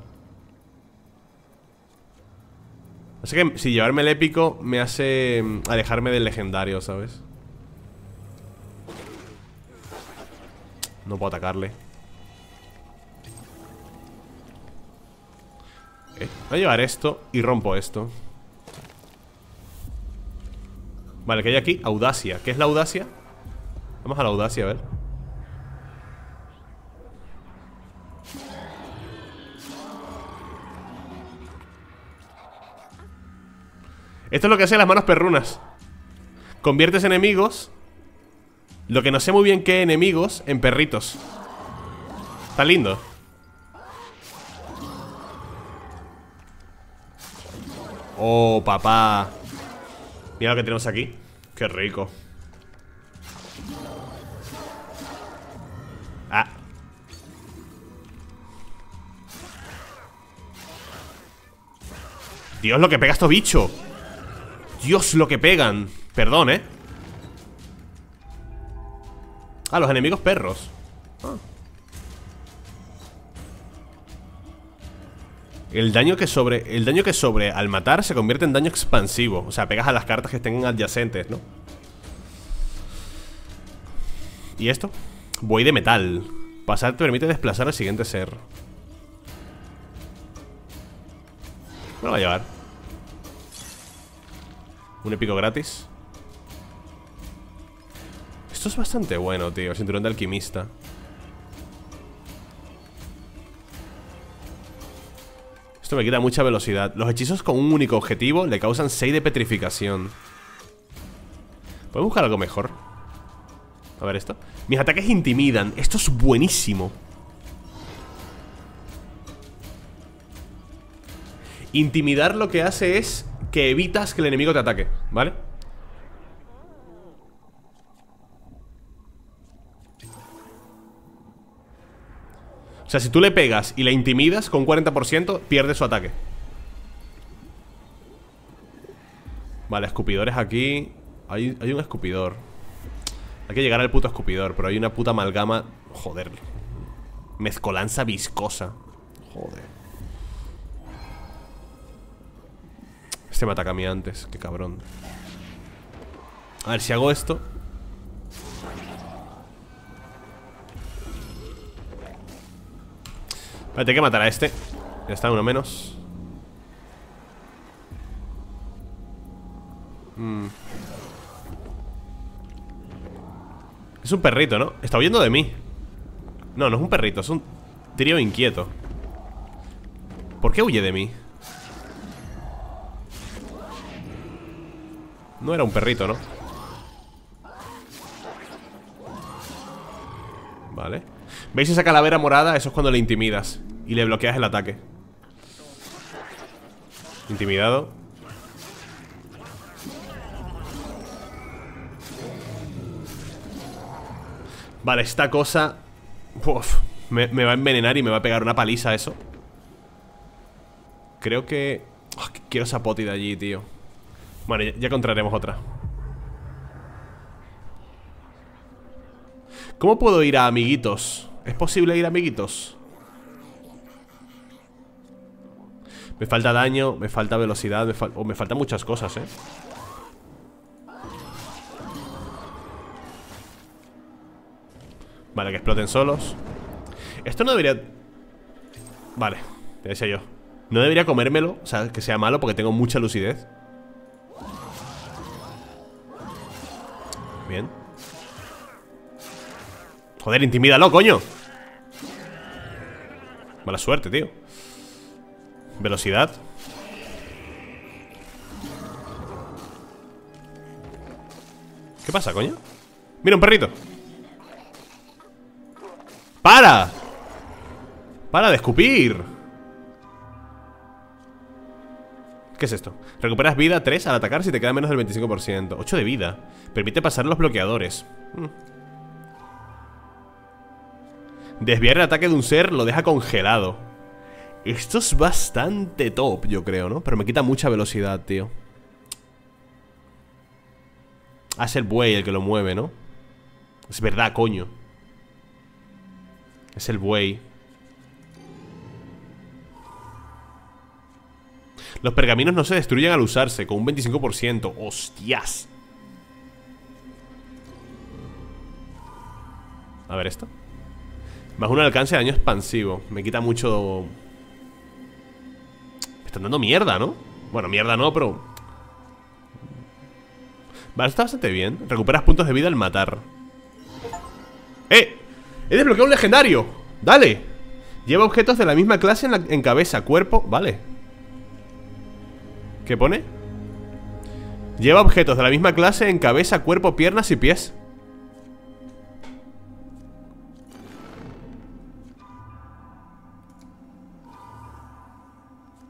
Así que si llevarme el épico me hace alejarme del legendario, ¿sabes? No puedo atacarle. Voy a llevar esto y rompo esto. Vale, ¿qué hay aquí? Audacia. ¿Qué es la audacia? Vamos a la audacia, a ver. Esto es lo que hacen las manos perrunas. Conviertes enemigos, lo que no sé muy bien qué enemigos, en perritos. Está lindo. Oh, papá. Mira lo que tenemos aquí. Qué rico. Ah. Dios, lo que pega estos bichos. Dios, lo que pegan. Perdón, ¿eh? Ah, los enemigos perros. Ah. El daño que sobre al matar se convierte en daño expansivo. O sea, pegas a las cartas que estén adyacentes, ¿no? ¿Y esto? Buey de metal. Pasar te permite desplazar al siguiente ser. Me lo va a llevar. Un épico gratis. Esto es bastante bueno, tío. Cinturón de alquimista. Esto me quita mucha velocidad. Los hechizos con un único objetivo le causan 6 de petrificación. ¿Podemos buscar algo mejor? A ver esto. Mis ataques intimidan. Esto es buenísimo. Intimidar lo que hace es que evitas que el enemigo te ataque, ¿vale? O sea, si tú le pegas y le intimidas con 40%, pierde su ataque. Vale, escupidores aquí. Hay un escupidor. Hay que llegar al puto escupidor, pero hay una puta amalgama. Joder. Mezcolanza viscosa. Joder. Este me ataca a mí antes, qué cabrón. A ver si hago esto. Vale, tengo que matar a este. Ya está, uno menos. Es un perrito, ¿no? Está huyendo de mí. No, no es un perrito, es un trío inquieto. ¿Por qué huye de mí? No era un perrito, ¿no? Vale. ¿Veis esa calavera morada? Eso es cuando le intimidas y le bloqueas el ataque. Intimidado. Vale, esta cosa... Uf, me va a envenenar y me va a pegar una paliza eso. Creo que... Oh, quiero esa poti de allí, tío. Bueno, ya encontraremos otra. ¿Cómo puedo ir a amiguitos? ¿Es posible ir a amiguitos? Me falta daño, me falta velocidad, me faltan muchas cosas, ¿eh? Vale, que exploten solos. Esto no debería... Vale, te decía yo. No debería comérmelo, o sea, que sea malo porque tengo mucha lucidez. Bien. Joder, intimídalo, coño. Mala suerte, tío. Velocidad. ¿Qué pasa, coño? Mira, un perrito. ¡Para! ¡Para de escupir! ¿Qué es esto? Recuperas vida 3 al atacar si te queda menos del 25%. 8 de vida. Permite pasar los bloqueadores. Desviar el ataque de un ser lo deja congelado. Esto es bastante top, yo creo, ¿no? Pero me quita mucha velocidad, tío. Hace el buey el que lo mueve, ¿no? Es verdad, coño. Es el buey. Los pergaminos no se destruyen al usarse, con un 25%. ¡Hostias! A ver esto. Más un alcance de daño expansivo. Me quita mucho... Me están dando mierda, ¿no? Bueno, mierda no, pero... Vale, está bastante bien. Recuperas puntos de vida al matar. ¡Eh! ¡He desbloqueado un legendario! ¡Dale! Lleva objetos de la misma clase en cabeza, cuerpo... Vale. ¿Qué pone? Lleva objetos de la misma clase en cabeza, cuerpo, piernas y pies.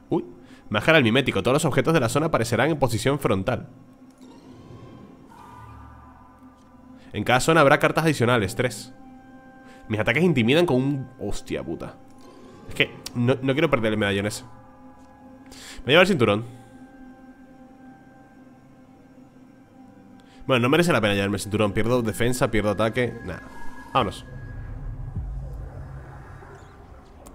Uy, máscara al mimético. Todos los objetos de la zona aparecerán en posición frontal. En cada zona habrá cartas adicionales, 3. Mis ataques intimidan con un... Hostia puta. Es que no quiero perder el medallón ese. Me lleva el cinturón. Bueno, no merece la pena llevarme el cinturón. Pierdo defensa, pierdo ataque. Nada, vámonos.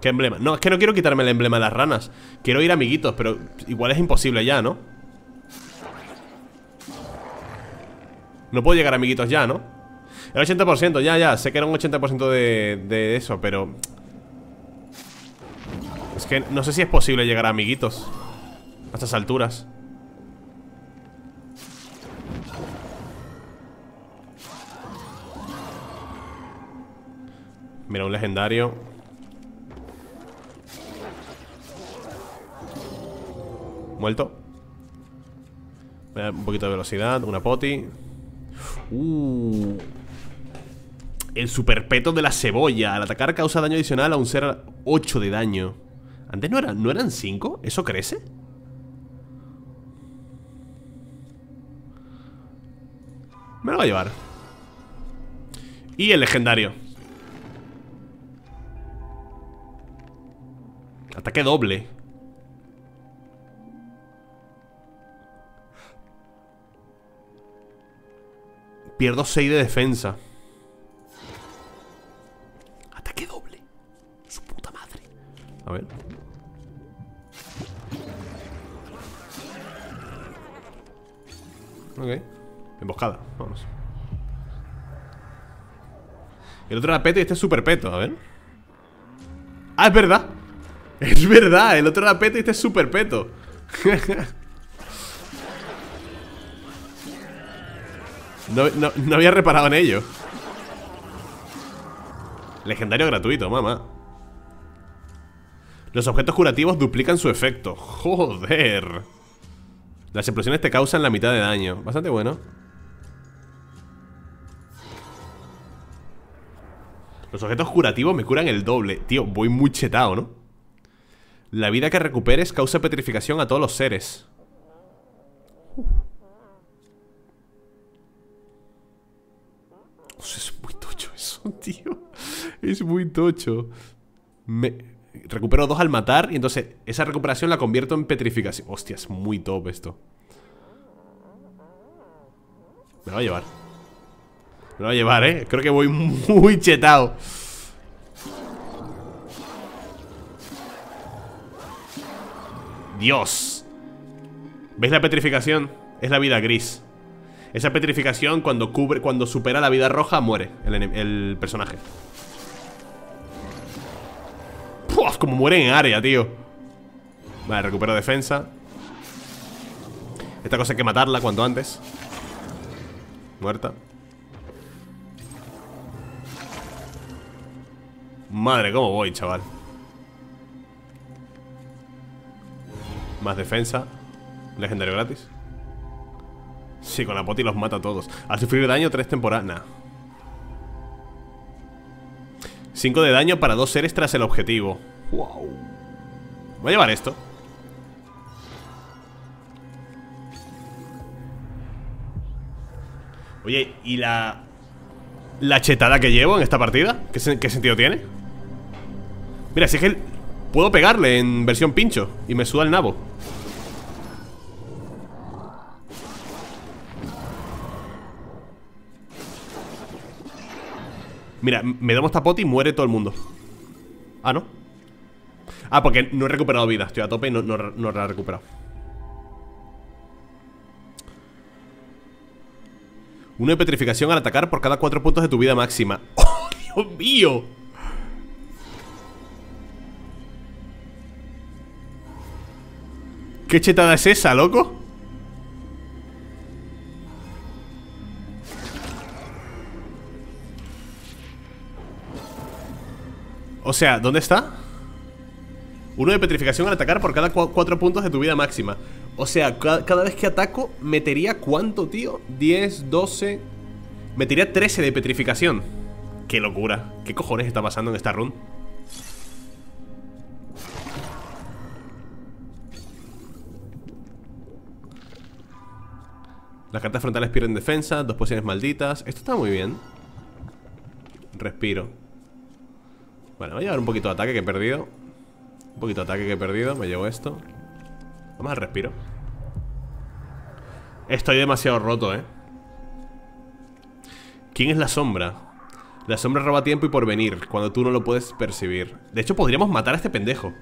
¿Qué emblema? No, es que no quiero quitarme el emblema de las ranas. Quiero ir a amiguitos, pero igual es imposible ya, ¿no? No puedo llegar a amiguitos ya, ¿no? El 80%, ya, sé que era un 80% de eso, pero... es que no sé si es posible llegar a amiguitos a estas alturas. Mira, un legendario. Muerto. Voy a dar un poquito de velocidad, una poti. El superpeto de la cebolla. Al atacar causa daño adicional a un ser 8 de daño. Antes no eran 5. ¿Eso crece? Me lo voy a llevar. Y el legendario. Ataque doble. Pierdo 6 de defensa. Ataque doble. Su puta madre. A ver. Ok. Emboscada. Vamos. El otro era peto y este es super peto. A ver. Ah, es verdad. Es verdad, el otro era peto y este es super peto. No había reparado en ello. Legendario gratuito, mamá. Los objetos curativos duplican su efecto. Joder. Las explosiones te causan la mitad de daño. Bastante bueno. Los objetos curativos me curan el doble. Tío, voy muy chetado, ¿no? La vida que recuperes causa petrificación a todos los seres. Es muy tocho eso, tío. Es muy tocho. Recupero 2 al matar y entonces esa recuperación la convierto en petrificación. Hostia, es muy top esto. Me lo va a llevar. Me lo va a llevar, ¿eh? Creo que voy muy chetado. Dios. ¿Veis la petrificación? Es la vida gris. Esa petrificación cuando supera la vida roja muere el personaje. ¡Puf! Como muere en área, tío. Vale, recupero defensa. Esta cosa hay que matarla cuanto antes. Muerta. Madre, cómo voy, chaval. Más defensa. Legendario gratis. Sí, con la poti los mata a todos. Al sufrir daño, 3 temporadas. Nah. 5 de daño para 2 seres tras el objetivo. Wow. Voy a llevar esto. Oye, ¿y la chetada que llevo en esta partida? ¿Qué sentido tiene? Mira, si es que puedo pegarle en versión pincho y me suda el nabo. Mira, me damos tapote y muere todo el mundo. Ah, ¿no? Ah, porque no he recuperado vida. Estoy a tope y no la he recuperado. Uno de petrificación al atacar por cada 4 puntos de tu vida máxima. ¡Oh, Dios mío! ¿Qué chetada es esa, loco? O sea, ¿dónde está? Uno de petrificación al atacar por cada 4 puntos de tu vida máxima. O sea, cada vez que ataco, ¿metería cuánto, tío? 10, 12... metería 13 de petrificación. ¡Qué locura! ¿Qué cojones está pasando en esta run? Las cartas frontales pierden defensa, 2 pociones malditas. Esto está muy bien. Respiro. Bueno, voy a llevar un poquito de ataque que he perdido. Un poquito de ataque que he perdido. Me llevo esto. Vamos al respiro. Estoy demasiado roto, ¿eh? ¿Quién es la sombra? La sombra roba tiempo y porvenir cuando tú no lo puedes percibir. De hecho, podríamos matar a este pendejo.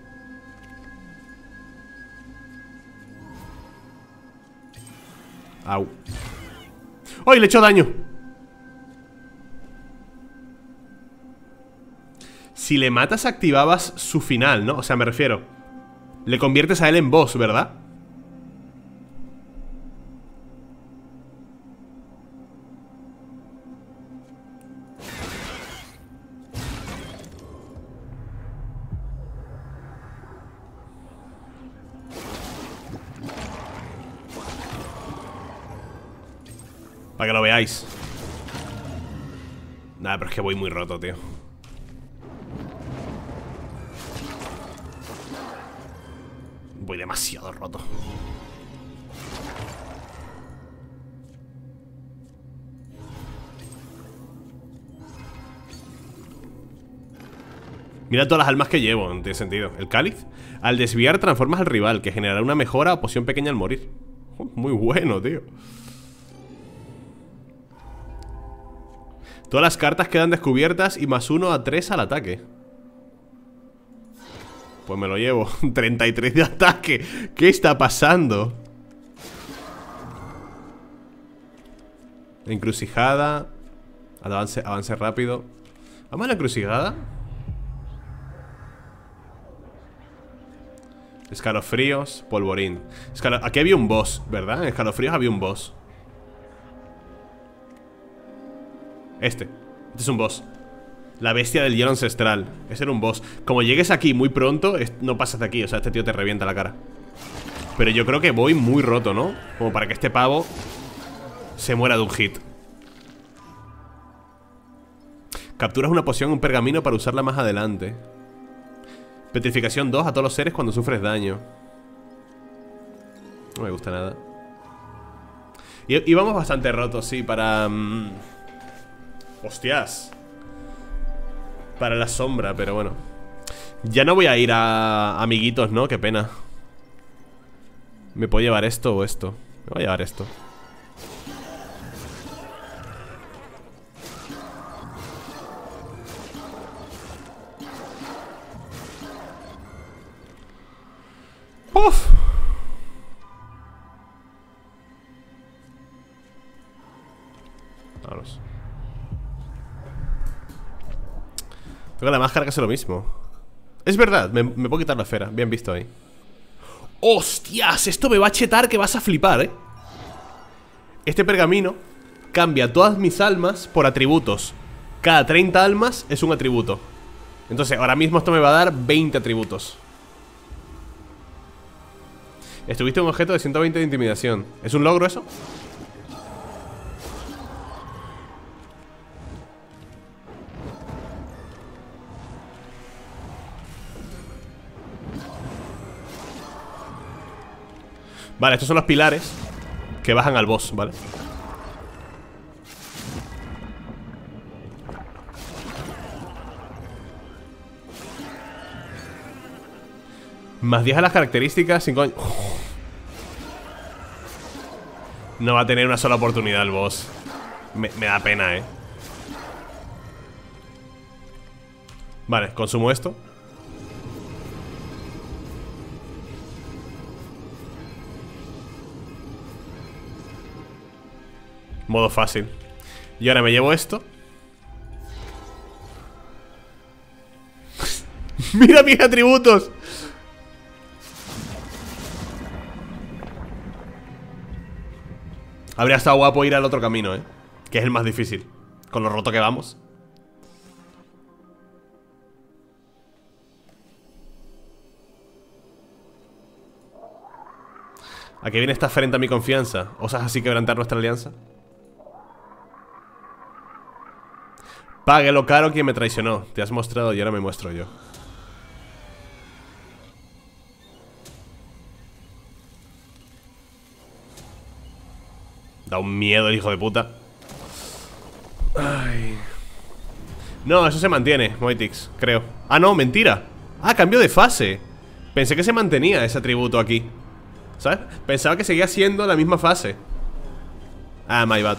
Au. ¡Ay, le he hecho daño! si le matas activabas su final, ¿no? O sea, me refiero, le conviertes a él en boss, ¿verdad? Para que lo veáis. Nada, pero es que voy muy roto, tío. Voy demasiado roto. Mira todas las almas que llevo, no tiene sentido. El cáliz. Al desviar transformas al rival, que generará una mejora o poción pequeña al morir. Muy bueno, tío. Todas las cartas quedan descubiertas y más 1 a 3 al ataque. Pues me lo llevo. 33 de ataque. ¿Qué está pasando? Encrucijada. Avance, avance rápido. ¿Vamos a la encrucijada? Escalofríos, polvorín. Aquí había un boss, ¿verdad? En escalofríos había un boss. Este es un boss. La bestia del hielo ancestral. Ese era un boss. Como llegues aquí muy pronto, no pasas de aquí. O sea, este tío te revienta la cara. Pero yo creo que voy muy roto, ¿no? Como para que este pavo se muera de un hit. Capturas una poción, un pergamino para usarla más adelante. Petrificación 2 a todos los seres cuando sufres daño. No me gusta nada. Y vamos bastante rotos, sí, para... hostias. Para la sombra, pero bueno. Ya no voy a ir a amiguitos, ¿no? Qué pena. ¿Me puedo llevar esto o esto? Me voy a llevar esto. ¡Uf! Vamos. Tengo la máscara que hace lo mismo. Es verdad, me puedo quitar la esfera. Bien visto ahí. ¡Hostias! Esto me va a chetar que vas a flipar, ¿eh? Este pergamino cambia todas mis almas por atributos. Cada 30 almas es un atributo. Entonces, ahora mismo esto me va a dar 20 atributos. Estuviste un objeto de 120 de intimidación. ¿Es un logro eso? Vale, estos son los pilares que bajan al boss, ¿vale? Más 10 a las características, 5 años. No va a tener una sola oportunidad el boss. Me da pena, ¿eh? Vale, consumo esto. Modo fácil. Y ahora me llevo esto. ¡Mira mis atributos! Habría estado guapo ir al otro camino, ¿eh? Que es el más difícil. Con lo roto que vamos. ¿A qué viene esta afrenta a mi confianza? ¿Osas así quebrantar nuestra alianza? Pague lo caro quien me traicionó. Te has mostrado y ahora me muestro yo. Da un miedo el hijo de puta. Ay. No, eso se mantiene, Moitix, creo. Ah, no, mentira. Ah, cambió de fase. Pensé que se mantenía ese atributo aquí, ¿sabes? Pensaba que seguía siendo la misma fase. Ah, my bad.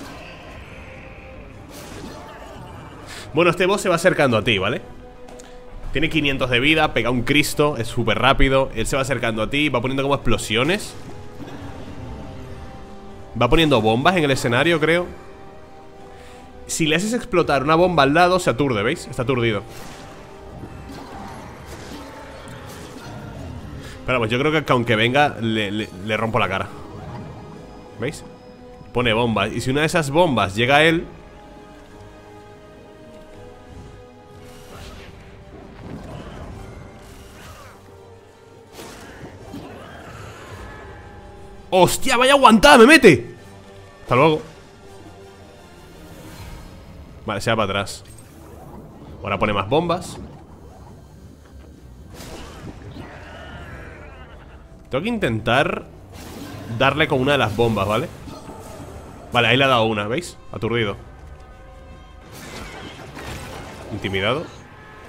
Bueno, este boss se va acercando a ti, ¿vale? Tiene 500 de vida, pega un cristo, es súper rápido. Él se va acercando a ti, va poniendo como explosiones. Va poniendo bombas en el escenario, creo. Si le haces explotar una bomba al lado, se aturde, ¿veis? Está aturdido. Espera, pues yo creo que aunque venga le rompo la cara. ¿Veis? Pone bombas. Y si una de esas bombas llega a él... ¡Hostia, vaya aguantada! ¡Me mete! Hasta luego. Vale, se va para atrás. Ahora pone más bombas. Tengo que intentar darle con una de las bombas, ¿vale? Vale, ahí le ha dado una, ¿veis? Aturdido. Intimidado.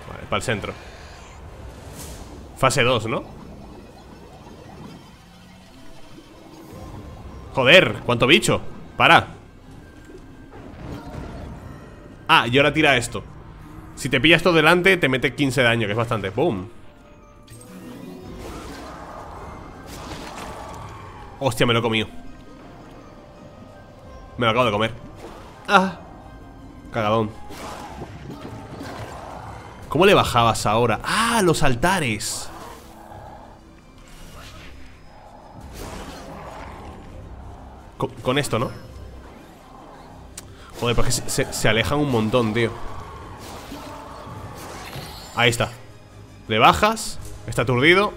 Vale, para el centro. Fase 2, ¿no? Joder, cuánto bicho. Para. Ah, y ahora tira esto. Si te pilla esto delante, te mete 15 de daño, que es bastante. ¡Boom! Hostia, me lo he comido. Me lo acabo de comer. ¡Ah! Cagadón. ¿Cómo le bajabas ahora? ¡Ah! Los altares. Con esto, ¿no? Joder, porque se alejan un montón, tío. Ahí está. Le bajas. Está aturdido.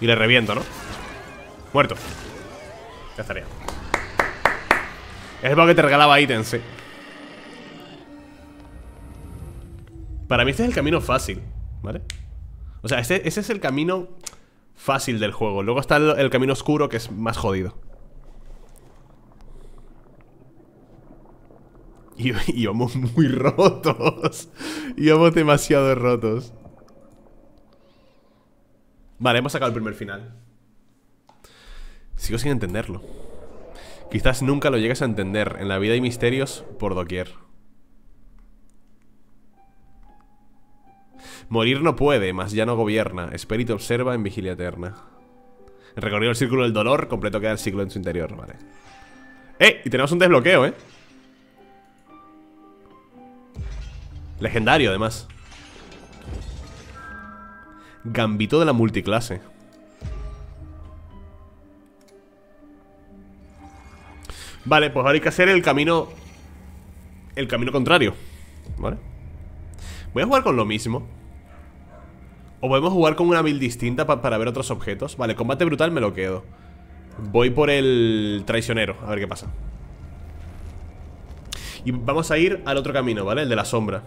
Y le reviento, ¿no? Muerto. Ya estaría. Es para que te regalaba ítems, ¿eh? Para mí este es el camino fácil, ¿vale? O sea, ese es el camino fácil del juego. Luego está el camino oscuro, que es más jodido. Y vamos muy rotos. Y vamos demasiado rotos. Vale, hemos sacado el primer final. Sigo sin entenderlo. Quizás nunca lo llegues a entender. En la vida hay misterios por doquier. Morir no puede, mas ya no gobierna. Espíritu observa en vigilia eterna. Recorrido el círculo del dolor, completo queda el ciclo en su interior. Vale. ¡Eh! Y tenemos un desbloqueo, ¿eh? Legendario, además. Gambito de la multiclase. Vale, pues ahora hay que hacer el camino... el camino contrario. Vale. Voy a jugar con lo mismo. O podemos jugar con una build distinta para ver otros objetos. Vale, combate brutal me lo quedo. Voy por el traicionero. A ver qué pasa. Y vamos a ir al otro camino, ¿vale? El de la sombra.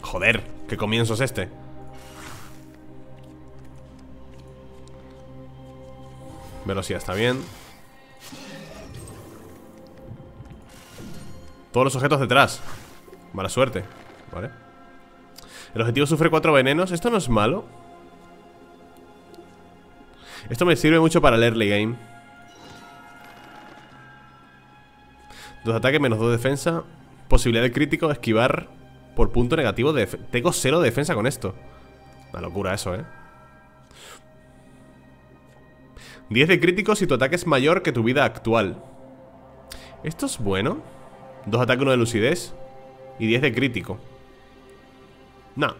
Joder, ¿qué comienzo es este? Velocidad está bien. Todos los objetos detrás. Mala suerte, ¿vale? El objetivo sufre 4 venenos. Esto no es malo. Esto me sirve mucho para el early game. 2 ataques, menos 2 defensa. Posibilidad de crítico, esquivar... por punto negativo de... tengo 0 de defensa con esto. Una locura eso, ¿eh? 10 de crítico si tu ataque es mayor que tu vida actual. Esto es bueno. 2 ataques, 1 de lucidez. Y 10 de crítico. No.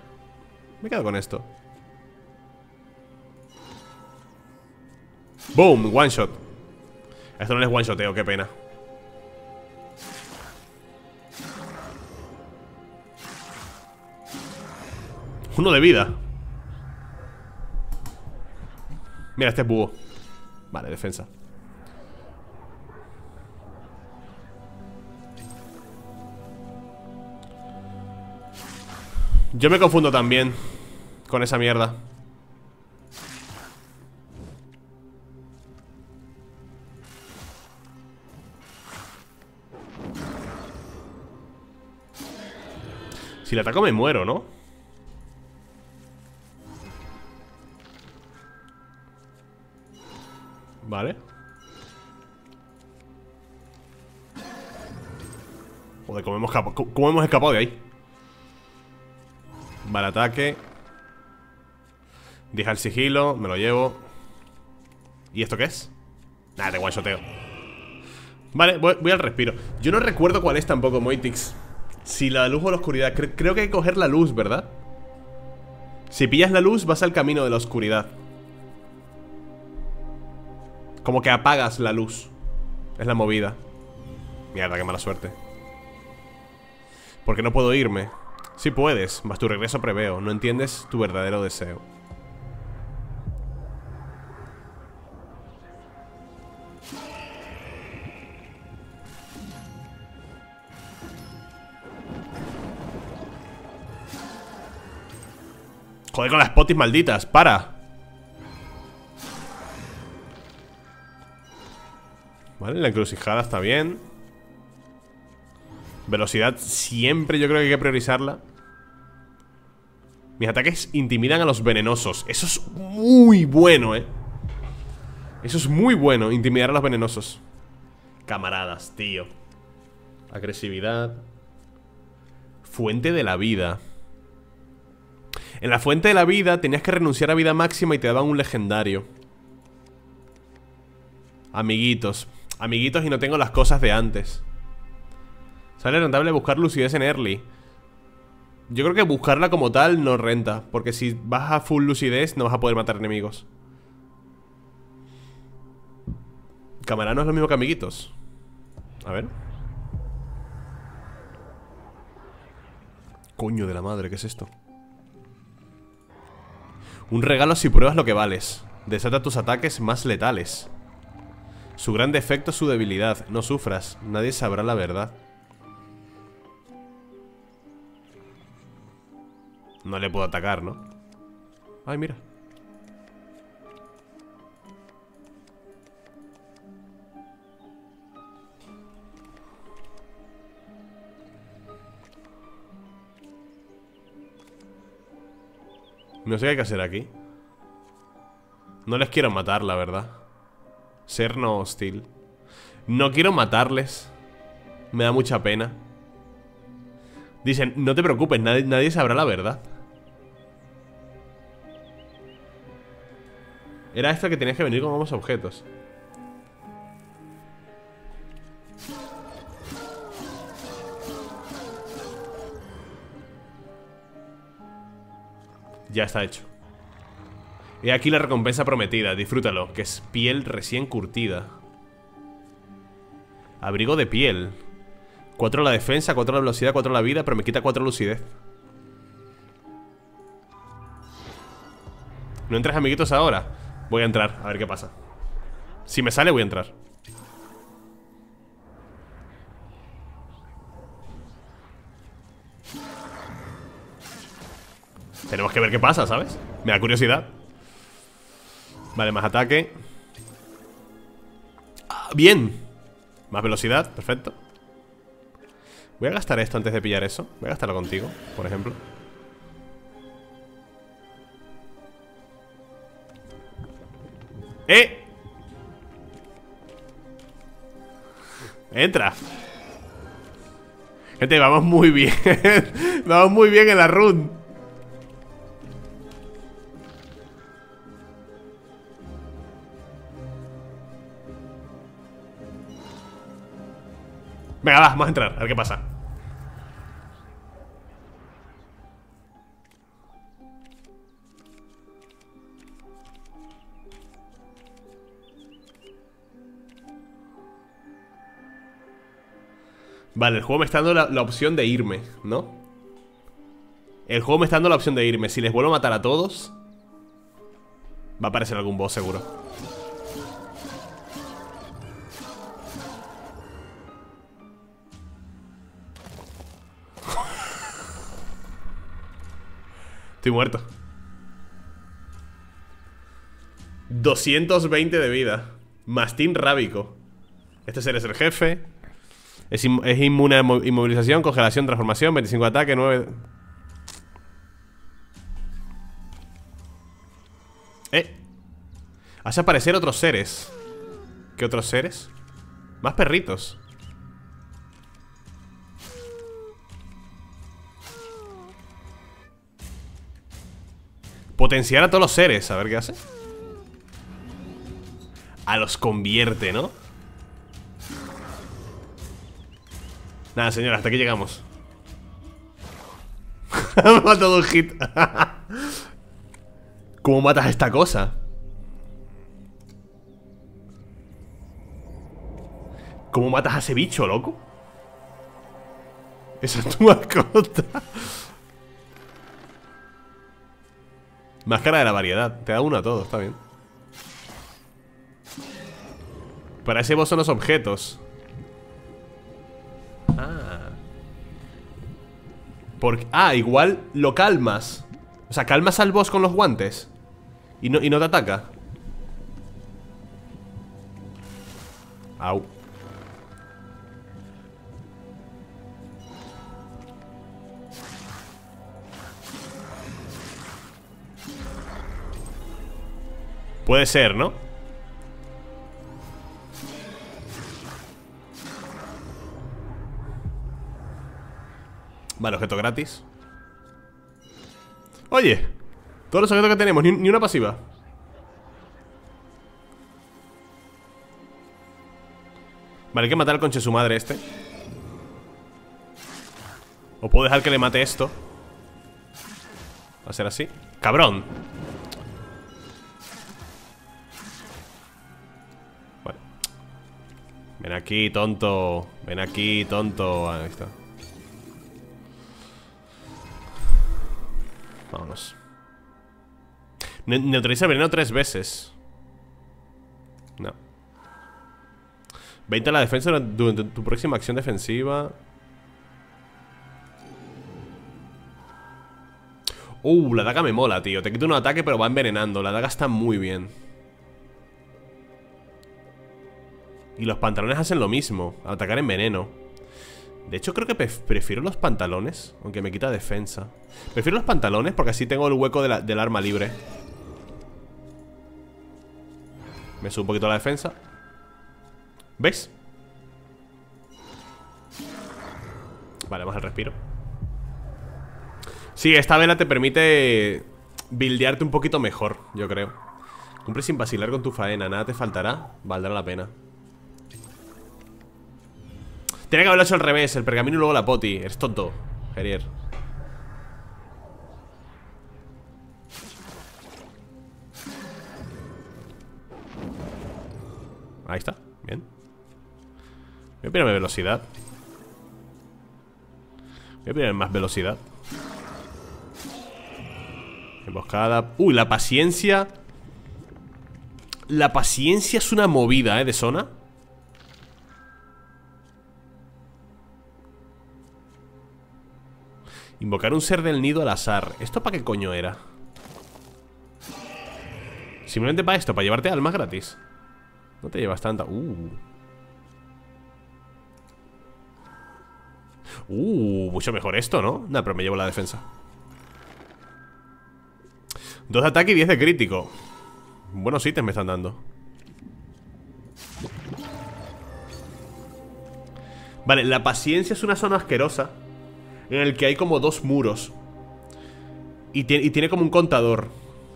Me quedo con esto. ¡Boom! One shot. Esto no es one shoteo, qué pena. Uno de vida. Mira, este es búho. Vale, defensa. Yo me confundo también con esa mierda. Si le ataco me muero, ¿no? Vale. Joder, cómo hemos escapado de ahí. Vale, ataque. Deja el sigilo, me lo llevo. ¿Y esto qué es? Nada, de guayoteo. Vale, voy al respiro. Yo no recuerdo cuál es tampoco, Moitix. Si la luz o la oscuridad. Creo que hay que coger la luz, ¿verdad? Si pillas la luz, vas al camino de la oscuridad. Como que apagas la luz. Es la movida. Mierda, qué mala suerte. Porque no puedo irme. Sí puedes, mas tu regreso preveo. No entiendes tu verdadero deseo. Joder con las potis malditas, para. Vale, la encrucijada está bien. Velocidad siempre yo creo que hay que priorizarla. Mis ataques intimidan a los venenosos. Eso es muy bueno, Eso es muy bueno, intimidar a los venenosos. Camaradas, tío. Agresividad. Fuente de la vida. En la fuente de la vida tenías que renunciar a vida máxima y te daban un legendario. Amiguitos. Amiguitos y no tengo las cosas de antes. Sale rentable buscar lucidez en early. Yo creo que buscarla como tal no renta, porque si vas a full lucidez no vas a poder matar enemigos. Camarada no es lo mismo que amiguitos. A ver. Coño de la madre, ¿qué es esto? Un regalo si pruebas lo que vales. Desata tus ataques más letales. Su gran defecto es su debilidad. No sufras, nadie sabrá la verdad. No le puedo atacar, ¿no? Ay, mira. No sé qué hay que hacer aquí. No les quiero matar, la verdad. Ser no hostil. No quiero matarles. Me da mucha pena. Dicen, no te preocupes, nadie sabrá la verdad. Era esta que tenías que venir con más objetos. Ya está hecho. Y aquí la recompensa prometida, disfrútalo, que es piel recién curtida. Abrigo de piel. 4 la defensa, 4 la velocidad, 4 la vida, pero me quita 4 lucidez. ¿No entras, amiguitos, ahora? Voy a entrar, a ver qué pasa. Si me sale, voy a entrar. Tenemos que ver qué pasa, ¿sabes? Me da curiosidad. Vale, más ataque. Ah, bien. Más velocidad, perfecto. Voy a gastar esto antes de pillar eso. Voy a gastarlo contigo, por ejemplo. ¡Eh! ¡Entra! Gente, vamos muy bien. Vamos muy bien en la run. Venga, va, vamos a entrar, a ver qué pasa. Vale, el juego me está dando la opción de irme, ¿no? El juego me está dando la opción de irme. Si les vuelvo a matar a todos, va a aparecer algún boss seguro. Estoy muerto. 220 de vida. Mastín rábico. Este ser es el jefe. Es inmune a inmovilización, congelación, transformación, 25 ataque, 9... Hace aparecer otros seres. ¿Qué otros seres? Más perritos. Potenciar a todos los seres, a ver qué hace. A los convierte, ¿no? Nada, señora, hasta aquí llegamos. Me ha matado un hit. ¿Cómo matas a esta cosa? ¿Cómo matas a ese bicho, loco? Esa es tu mascota. Máscara de la variedad. Te da uno a todos, está bien. Para ese boss son los objetos. Ah. Porque, ah, igual lo calmas. O sea, calmas al boss con los guantes y no te ataca. Au. Puede ser, ¿no? Vale, objeto gratis. Oye, todos los objetos que tenemos, ni una pasiva. Vale, hay que matar al conche su madre este. O puedo dejar que le mate esto. Va a ser así. ¡Cabrón! Vale. Ven aquí, tonto. Ven aquí, tonto. Ahí está. Vámonos. Neutraliza veneno 3 veces. No. 20 a la defensa durante tu próxima acción defensiva. La daga me mola, tío. Te quita un ataque pero va envenenando. La daga está muy bien. Y los pantalones hacen lo mismo. Atacar en veneno. De hecho creo que prefiero los pantalones. Aunque me quita defensa. Prefiero los pantalones porque así tengo el hueco de del arma libre. Me subo un poquito la defensa. ¿Ves? Vale, más el respiro. Sí, esta vela te permite buildearte un poquito mejor, yo creo. Cumple sin vacilar con tu faena. Nada te faltará, valdrá la pena. Tenía que haberlo hecho al revés, el pergamino y luego la poti. Eres tonto, Gerier. Ahí está, bien. Voy a pillarme velocidad. Voy a pillarme más velocidad. Emboscada. Uy, la paciencia. La paciencia es una movida, de zona. Invocar un ser del nido al azar. ¿Esto para qué coño era? Simplemente para esto, para llevarte almas gratis. No te llevas tanta. Mucho mejor esto, ¿no? Nah, pero me llevo la defensa. 2 de ataque y 10 de crítico. Buenos ítems me están dando. Vale, la paciencia es una zona asquerosa en el que hay como 2 muros y tiene como un contador.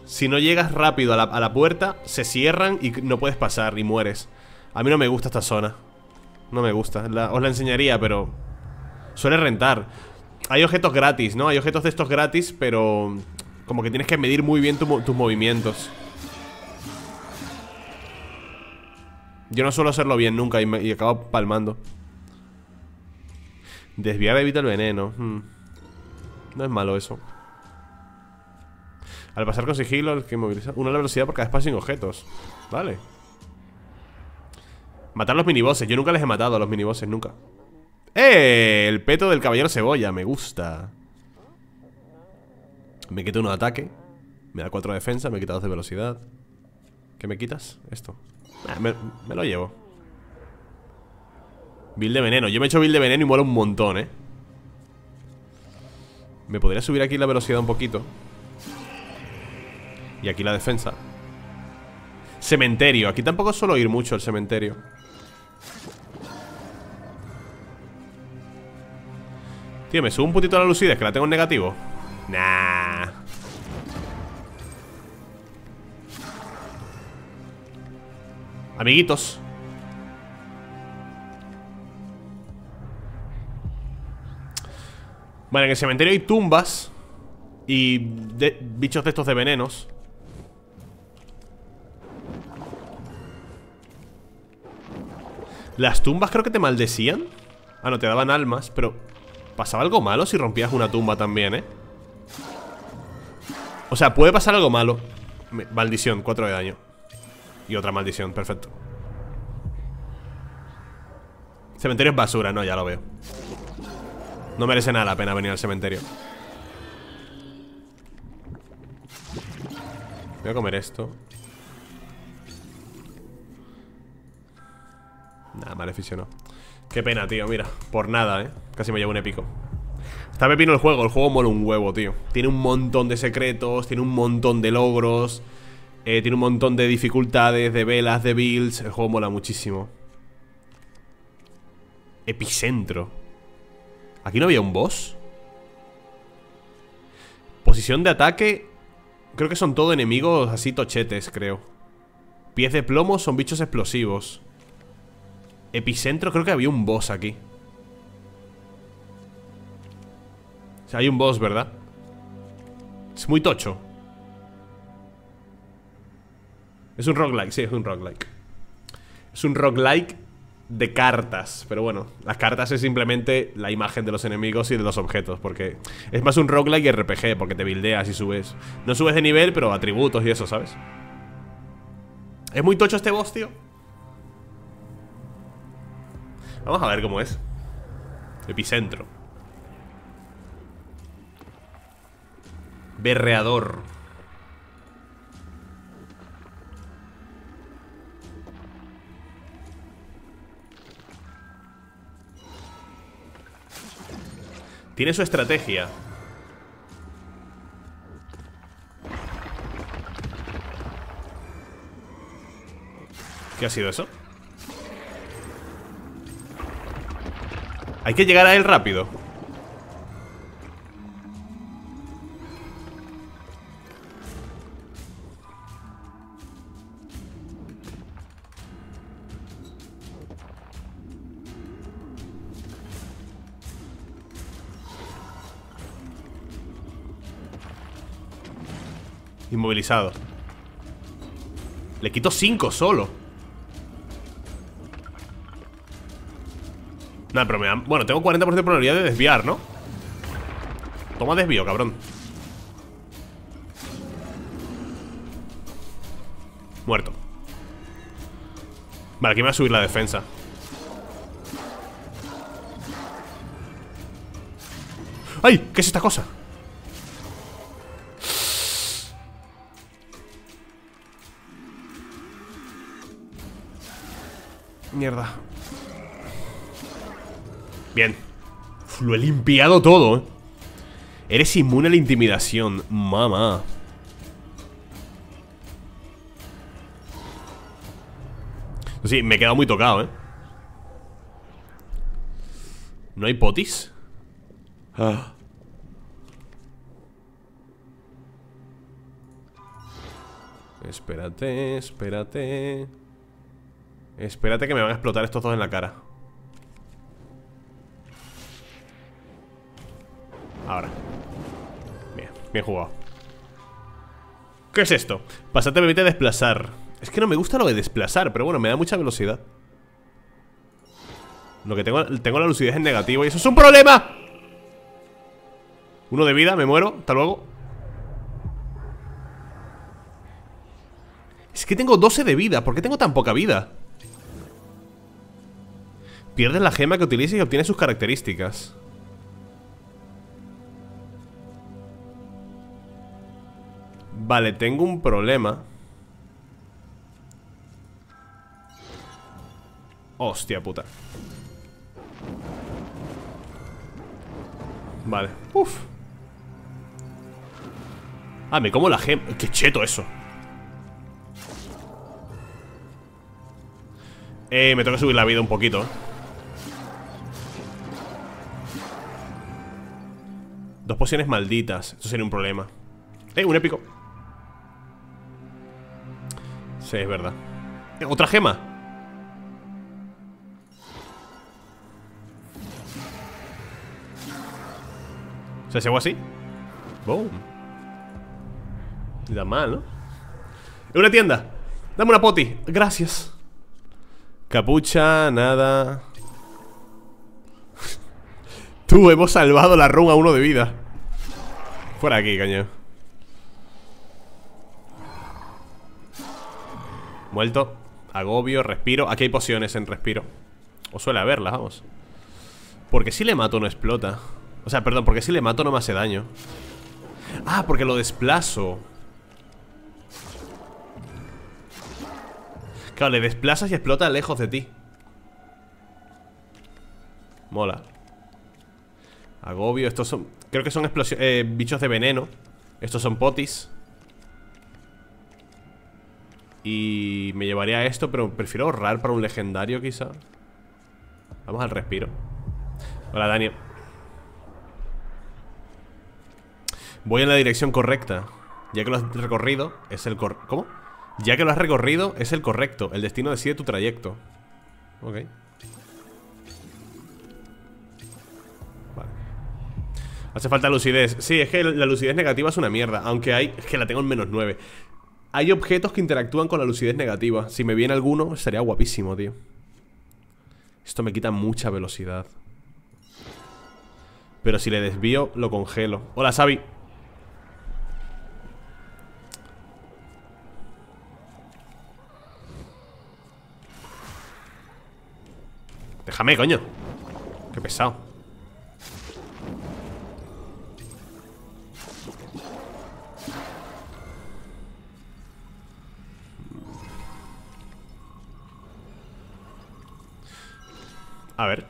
Si no llegas rápido a la puerta, se cierran y no puedes pasar y mueres. A mí no me gusta esta zona. No me gusta, os la enseñaría, pero suele rentar. Hay objetos gratis, ¿no? Hay objetos de estos gratis, pero como que tienes que medir muy bien tus movimientos. Yo no suelo hacerlo bien nunca y acabo palmando. Desviar evita el veneno. No es malo eso. Al pasar con sigilo, el que moviliza una la velocidad por cada espacio sin objetos. Vale. Matar los minibosses. Yo nunca les he matado a los minibosses, nunca. ¡Eh! El peto del caballero cebolla. Me gusta. Me quita 1 de ataque. Me da 4 de defensa. Me quita 2 de velocidad. ¿Qué me quitas? Esto. Me lo llevo. Build de veneno, yo me he hecho build de veneno y mola un montón, Me podría subir aquí la velocidad un poquito. Y aquí la defensa. Cementerio, aquí tampoco suelo ir mucho al cementerio. Tío, me subo un poquito a la lucidez, que la tengo en negativo. Nah. Amiguitos. Vale, en el cementerio hay tumbas y bichos de estos de venenos. Las tumbas creo que te maldecían. Ah, no, te daban almas, pero pasaba algo malo si rompías una tumba también, ¿eh? O sea, puede pasar algo malo. Maldición, 4 de daño. Y otra maldición, perfecto. Cementerio es basura, no, ya lo veo. No merece nada la pena venir al cementerio. Voy a comer esto. Nada, maleficio no. Qué pena, tío, mira, por nada, eh. Casi me llevo un épico. Está pepino el juego mola un huevo, tío. Tiene un montón de secretos, tiene un montón de logros, tiene un montón de dificultades, de velas, de builds. El juego mola muchísimo. Epicentro. ¿Aquí no había un boss? Posición de ataque. Creo que son todo enemigos así tochetes, creo. Pies de plomo son bichos explosivos. Epicentro, creo que había un boss aquí. O sea, hay un boss, ¿verdad? Es muy tocho. Es un roguelike, sí, es un roguelike. Es un roguelike de cartas. Pero bueno, las cartas es simplemente la imagen de los enemigos y de los objetos. Porque es más un roguelike RPG, porque te buildeas y subes. No subes de nivel, pero atributos y eso, ¿sabes? Es muy tocho este boss, tío. Vamos a ver cómo es. Epicentro. Berreador. Tiene su estrategia. ¿Qué ha sido eso? Hay que llegar a él rápido. Inmovilizado. Le quito 5 solo. Nada, pero me dan... Bueno, tengo 40% de probabilidad de desviar, ¿no? Toma desvío, cabrón. Muerto. Vale, aquí me va a subir la defensa. ¡Ay! ¿Qué es esta cosa? Mierda. Bien. Lo he limpiado todo, ¿eh? Eres inmune a la intimidación, mamá. Sí, me he quedado muy tocado, ¿eh? ¿No hay potis? Ah. Espérate, espérate. Espérate que me van a explotar estos dos en la cara. Ahora. Bien, bien jugado. ¿Qué es esto? Pasar te permite desplazar. Es que no me gusta lo de desplazar, pero bueno, me da mucha velocidad. Lo que tengo la lucidez en negativo y eso es un problema. 1 de vida, me muero, hasta luego. Es que tengo 12 de vida, ¿por qué tengo tan poca vida? Pierdes la gema que utilices y obtienes sus características. Vale, tengo un problema. Hostia puta. Vale, uff. Ah, me como la gema. Qué cheto eso. Me tengo que subir la vida un poquito. Dos pociones malditas. Eso sería un problema. Un épico. Sí, es verdad. Otra gema. ¿Se llegó así? Boom. Y da mal, ¿no? ¡Es una tienda! ¡Dame una poti! Gracias. Capucha, nada. Tú, hemos salvado la run a 1 de vida. Fuera aquí, cañón. Muerto. Agobio, respiro. Aquí hay pociones en respiro. O suele haberlas, vamos. Porque si le mato no explota. O sea, perdón, porque si le mato no me hace daño. Ah, porque lo desplazo. Claro, le desplazas y explota lejos de ti. Mola. Agobio, estos son... Creo que son bichos de veneno. Estos son potis. Y me llevaría a esto, pero prefiero ahorrar para un legendario quizá. Vamos al respiro. Hola, Daniel. Voy en la dirección correcta. Ya que lo has recorrido, es el ¿Cómo? Ya que lo has recorrido, es el correcto. El destino decide tu trayecto. Ok. Vale. Hace falta lucidez. Sí, es que la lucidez negativa es una mierda. Aunque hay... Es que la tengo en -9. Hay objetos que interactúan con la lucidez negativa. Si me viene alguno, estaría guapísimo, tío. Esto me quita mucha velocidad. Pero si le desvío, lo congelo. Hola, Xavi. Déjame, coño. Qué pesado. A ver.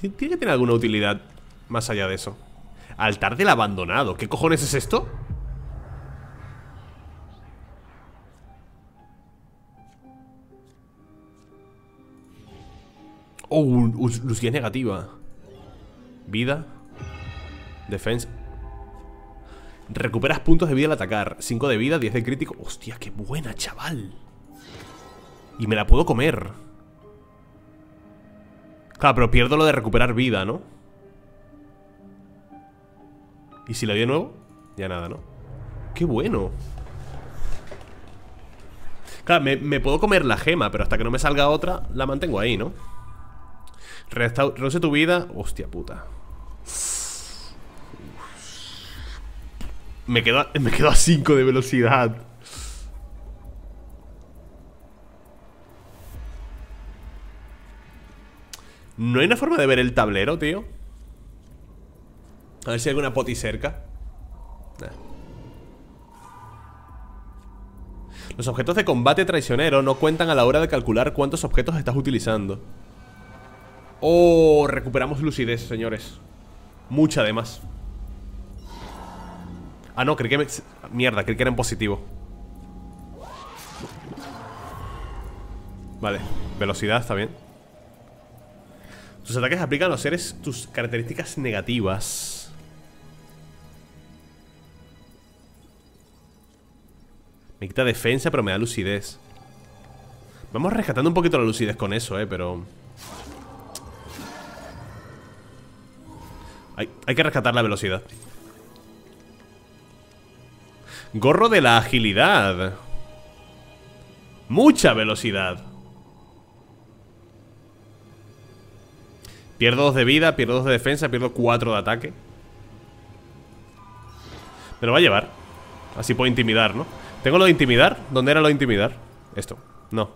Tiene que tener alguna utilidad más allá de eso. Altar del abandonado. ¿Qué cojones es esto? Oh, lucidez negativa. Vida. Defensa. Recuperas puntos de vida al atacar. 5 de vida, 10 de crítico. Hostia, qué buena, chaval. Y me la puedo comer. Claro, pero pierdo lo de recuperar vida, ¿no? ¿Y si la doy de nuevo? Ya nada, ¿no? ¡Qué bueno! Claro, me puedo comer la gema, pero hasta que no me salga otra, la mantengo ahí, ¿no? Reduce tu vida. Hostia puta. Me quedo a 5 de velocidad. No hay una forma de ver el tablero, tío. A ver si hay alguna poti cerca. Los objetos de combate traicionero no cuentan a la hora de calcular cuántos objetos estás utilizando. Oh, recuperamos lucidez, señores. Mucha, además. Ah, no, creí que me... Mierda, creí que era en positivo. Vale, velocidad, está bien. Tus ataques aplican a los seres tus características negativas. Me quita defensa, pero me da lucidez. Vamos rescatando un poquito la lucidez con eso, pero... Hay que rescatar la velocidad. Gorro de la agilidad. Mucha velocidad. Pierdo 2 de vida, pierdo 2 de defensa, pierdo 4 de ataque. Me lo va a llevar. Así puedo intimidar, ¿no? ¿Tengo lo de intimidar? ¿Dónde era lo de intimidar? Esto, no.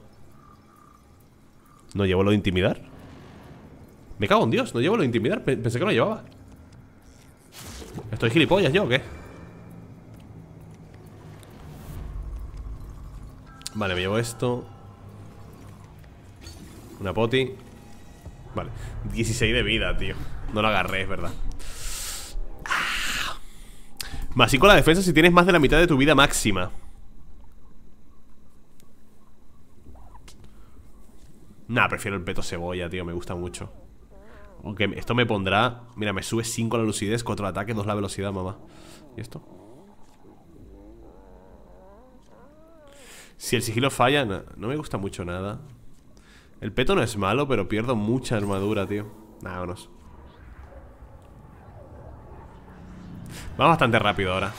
¿No llevo lo de intimidar? Me cago en Dios, no llevo lo de intimidar. Pensé que lo llevaba. ¿Estoy gilipollas yo o qué? Vale, me llevo esto. Una poti. Vale, 16 de vida, tío. No lo agarré, es verdad. Más 5 la defensa si tienes más de la mitad de tu vida máxima. Nah, prefiero el peto cebolla, tío, me gusta mucho. Aunque esto me pondrá... Mira, me sube 5 la lucidez, 4 el ataque, 2 la velocidad, mamá. ¿Y esto? Si el sigilo falla, no me gusta mucho nada. El peto no es malo, pero pierdo mucha armadura, tío. Nada, vámonos. Va bastante rápido ahora.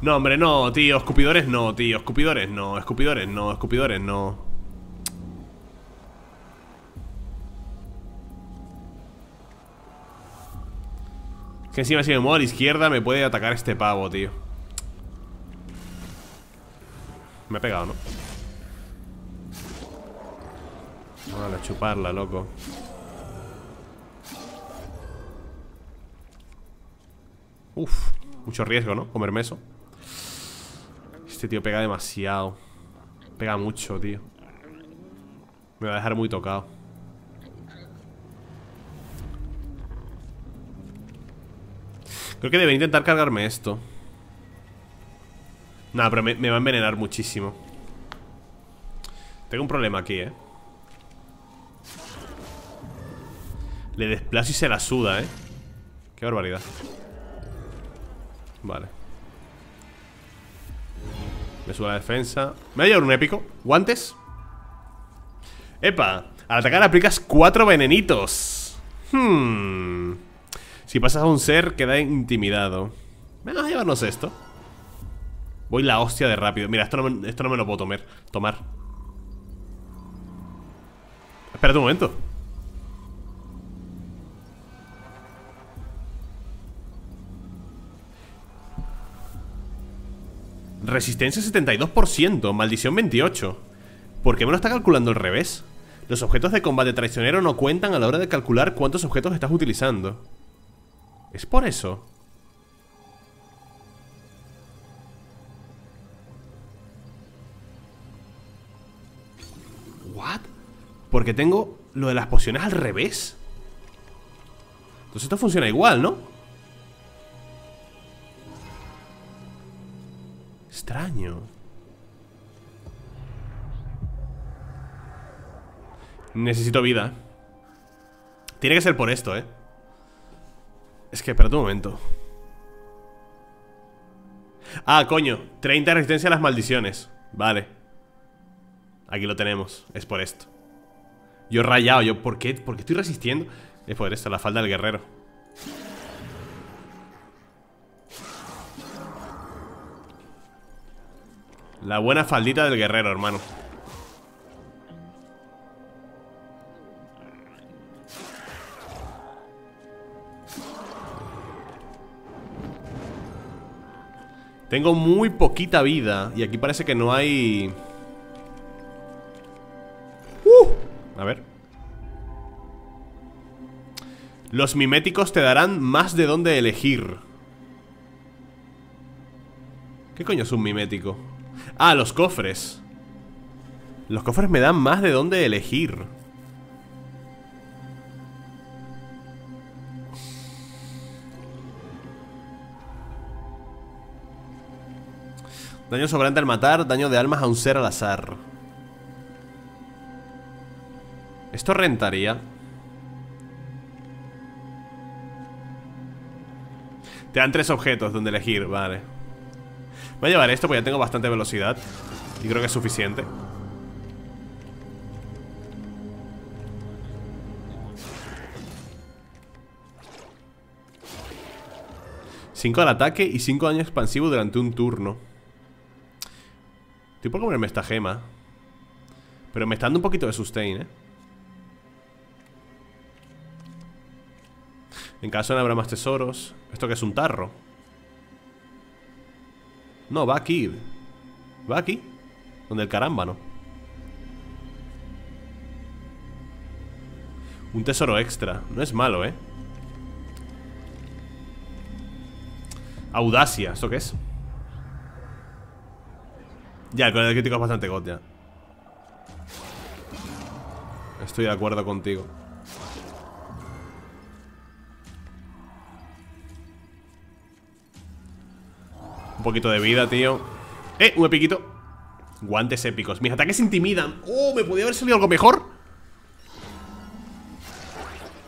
No, hombre, no, tío. Escupidores no, tío. Escupidores no, escupidores no, escupidores no. Que encima si me muevo a la izquierda me puede atacar este pavo, tío. Me ha pegado, ¿no? Vale, a chuparla, loco. Uf, mucho riesgo, ¿no? Comerme eso. Este tío pega demasiado. Pega mucho, tío. Me va a dejar muy tocado. Creo que debería intentar cargarme esto. Nada, pero me va a envenenar muchísimo. Tengo un problema aquí, ¿eh? Le desplazo y se la suda, ¿eh? Qué barbaridad. Vale. Me subo a la defensa. Me voy a llevar un épico. Guantes. ¡Epa! Al atacar aplicas 4 venenitos. Si pasas a un ser, queda intimidado. Vamos a llevarnos esto. Voy la hostia de rápido. Mira, esto no me lo puedo tomar. Espérate un momento. Resistencia 72%, maldición 28. ¿Por qué me lo está calculando al revés? Los objetos de combate traicionero no cuentan a la hora de calcular cuántos objetos estás utilizando. ¿Es por eso? ¿What? Porque tengo lo de las pociones al revés. Entonces esto funciona igual, ¿no? Extraño. Necesito vida. Tiene que ser por esto, ¿eh? Es que, espérate un momento. Ah, coño, 30 resistencia a las maldiciones. Vale. Aquí lo tenemos, es por esto. Yo rayado, yo, ¿por qué? ¿Por qué estoy resistiendo? Es por esto, la falda del guerrero. La buena faldita del guerrero, hermano. Tengo muy poquita vida. Y aquí parece que no hay... A ver. Los miméticos te darán más de dónde elegir. ¿Qué coño es un mimético? Ah, los cofres. Los cofres me dan más de dónde elegir. Daño sobrante al matar, daño de almas a un ser al azar. Esto rentaría. Te dan 3 objetos donde elegir, vale. Voy a llevar esto porque ya tengo bastante velocidad y creo que es suficiente. Cinco al ataque y 5 daño expansivo durante un turno. Estoy por comerme esta gema. Pero me está dando un poquito de sustain, ¿eh? En caso no habrá más tesoros. ¿Esto qué es, un tarro? No, va aquí. Va aquí. Donde el carámbano. Un tesoro extra. No es malo, ¿eh? Audacia. ¿Esto qué es? Ya, con el crítico es bastante got ya. Estoy de acuerdo contigo. Un poquito de vida, tío. Un epiquito. Guantes épicos. Mis ataques intimidan. Oh, me podía haber salido algo mejor.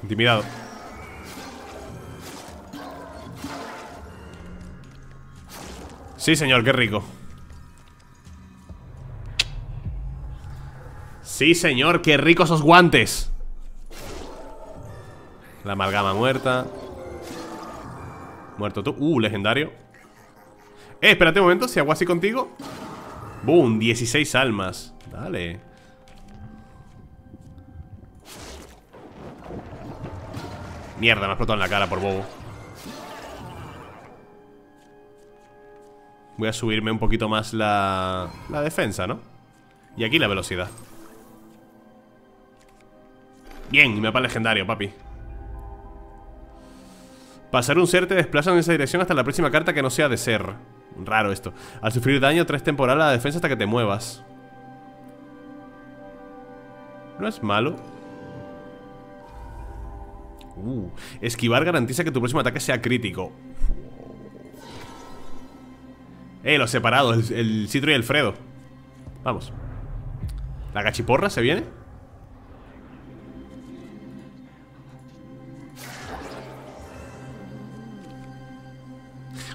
Intimidado. Sí, señor, qué rico. Sí, señor, qué ricos esos guantes. La amalgama muerta. Muerto tú. Legendario. Espérate un momento, si hago así contigo. Boom, 16 almas. Dale. Mierda, me ha explotado en la cara por bobo. Voy a subirme un poquito más la defensa, ¿no? Y aquí la velocidad. Bien, mi mapa legendario, papi. Pasar un ser te desplaza en esa dirección hasta la próxima carta que no sea de ser. Raro esto. Al sufrir daño, 3 temporal a la defensa hasta que te muevas. No es malo. Esquivar garantiza que tu próximo ataque sea crítico. Los separados, el Citro y el Fredo. Vamos. La cachiporra se viene.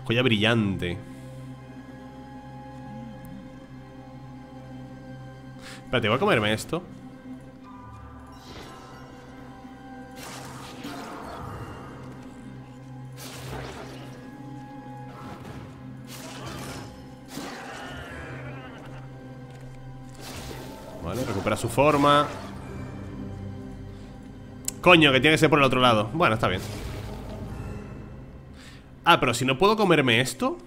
Joya brillante. Espérate, voy a comerme esto. Vale, recupera su forma. Coño, que tiene que ser por el otro lado. Bueno, está bien. Ah, pero si no puedo comerme esto,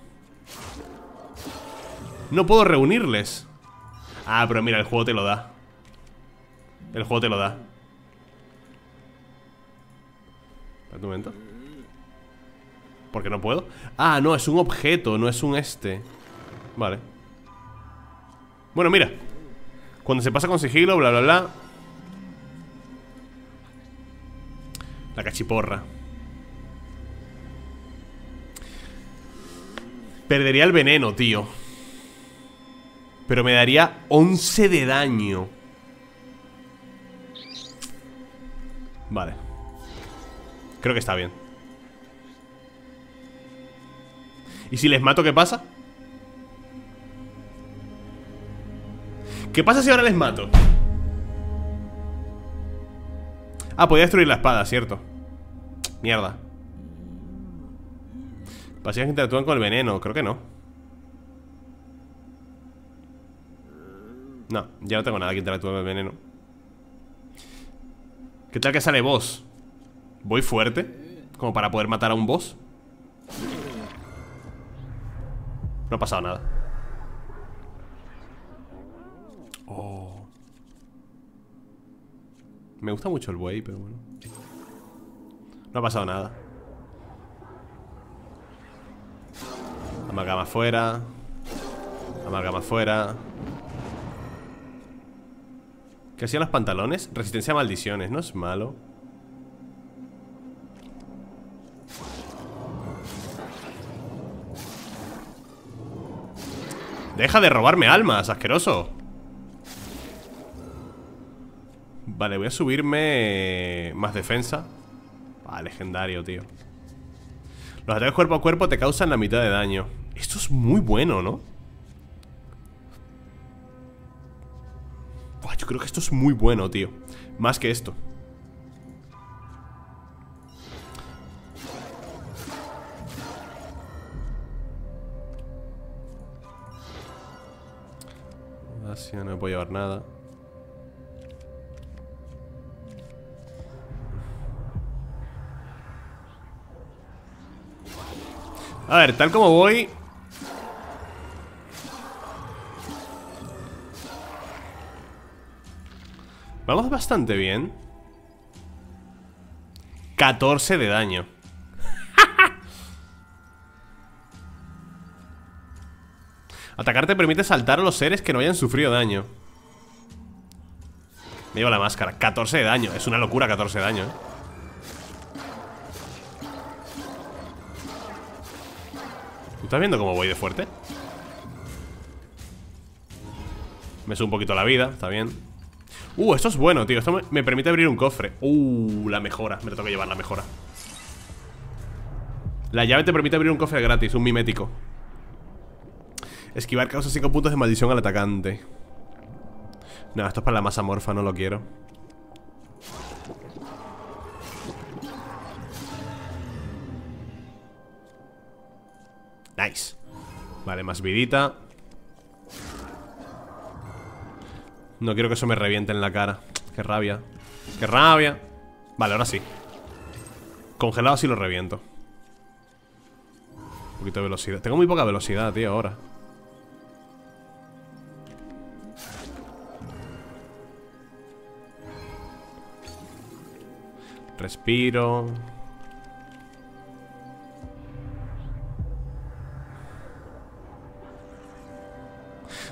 no puedo reunirles. Ah, pero mira, el juego te lo da. El juego te lo da. Espera un momento. ¿Por qué no puedo? Ah, no, es un objeto, no es un este. Vale. Bueno, mira. Cuando se pasa con sigilo, bla, bla, bla. La cachiporra. Perdería el veneno, tío. Pero me daría 11 de daño. Vale. Creo que está bien. ¿Y si les mato, qué pasa? ¿Qué pasa si ahora les mato? Ah, podía destruir la espada, cierto. Mierda. Pasivas que interactúan con el veneno, creo que no. No, ya no tengo nada que interactúe con el veneno. ¿Qué tal que sale boss? ¿Voy fuerte? ¿Como para poder matar a un boss? No ha pasado nada. Oh. Me gusta mucho el buey, pero bueno. No ha pasado nada. Amalgama fuera. Amalgama fuera. ¿Qué hacían los pantalones? Resistencia a maldiciones, no es malo. Deja de robarme almas, asqueroso. Vale, voy a subirme más defensa. Ah, legendario, tío. Los ataques cuerpo a cuerpo te causan la mitad de daño. Esto es muy bueno, ¿no? Buah, yo creo que esto es muy bueno, tío. Más que esto. Así no me puedo llevar nada. A ver, tal como voy. Vamos bastante bien. 14 de daño. Atacar te permite saltar a los seres que no hayan sufrido daño. Me llevo la máscara. 14 de daño. Es una locura, 14 de daño, ¿eh? ¿Estás viendo cómo voy de fuerte? Me sube un poquito la vida, está bien. Esto es bueno, tío. Esto me permite abrir un cofre. La mejora. Me tengo que llevar la mejora. La llave te permite abrir un cofre gratis, un mimético. Esquivar causa 5 puntos de maldición al atacante. No, esto es para la masa morfa, no lo quiero. Nice. Vale, más vidita. No quiero que eso me reviente en la cara. Qué rabia. Qué rabia. Vale, ahora sí. Congelado sí lo reviento. Un poquito de velocidad. Tengo muy poca velocidad, tío, ahora. Respiro.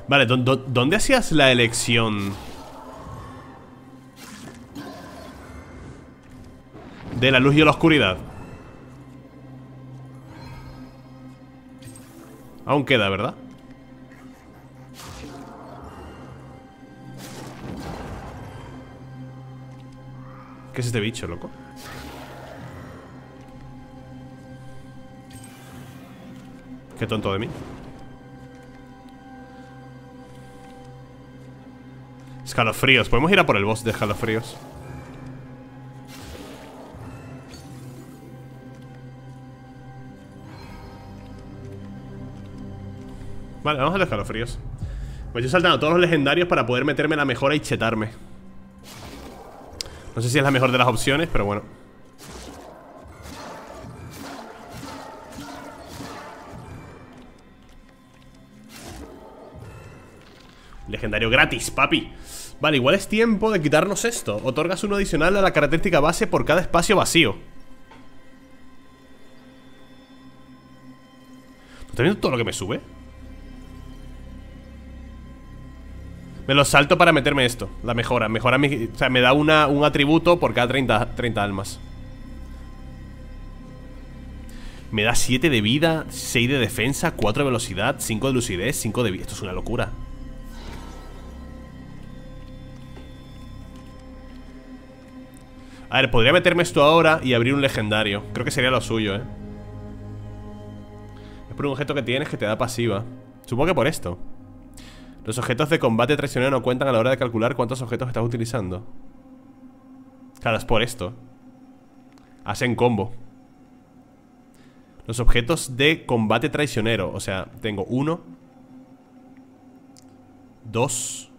Vale, ¿dónde hacías la elección de la luz y la oscuridad? Aún queda, ¿verdad? ¿Qué es este bicho, loco? Qué tonto de mí. Escalofríos. Podemos ir a por el boss de escalofríos. Vale, vamos a los escalofríos. Pues yo he saltado todos los legendarios para poder meterme la mejora y chetarme. No sé si es la mejor de las opciones, pero bueno. Legendario gratis, papi. Vale, igual es tiempo de quitarnos esto. Otorgas uno adicional a la característica base por cada espacio vacío. ¿No estás viendo todo lo que me sube? Me lo salto para meterme esto. La mejora, o sea, me da un atributo por cada 30 almas. Me da 7 de vida, 6 de defensa, 4 de velocidad, 5 de lucidez, 5 de vida. Esto es una locura. A ver, podría meterme esto ahora y abrir un legendario. Creo que sería lo suyo, ¿eh? Es por un objeto que tienes que te da pasiva. Supongo que por esto. Los objetos de combate traicionero no cuentan a la hora de calcular cuántos objetos estás utilizando. Claro, es por esto. Hacen combo. Los objetos de combate traicionero. O sea, tengo 1, 2,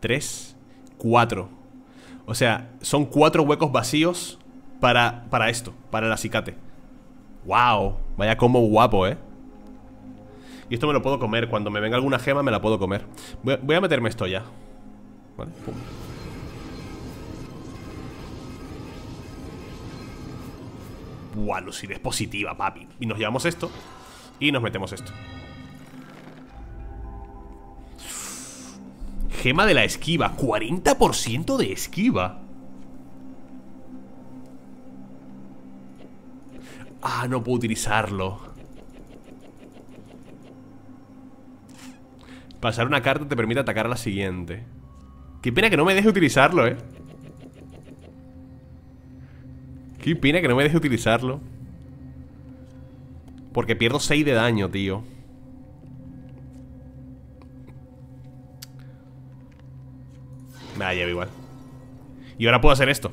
3, 4. O sea, son 4 huecos vacíos para esto, para el acicate. ¡Wow! Vaya combo guapo, ¿eh? Y esto me lo puedo comer. Cuando me venga alguna gema me la puedo comer. Voy a meterme esto ya. Vale, pum. Buah, lucidez positiva, papi. Y nos llevamos esto. Y nos metemos esto. Gema de la esquiva. 40% de esquiva. Ah, no puedo utilizarlo. Pasar una carta te permite atacar a la siguiente. Qué pena que no me deje utilizarlo, ¿eh? Qué pena que no me deje utilizarlo. Porque pierdo 6 de daño, tío. Me la llevo igual. Y ahora puedo hacer esto.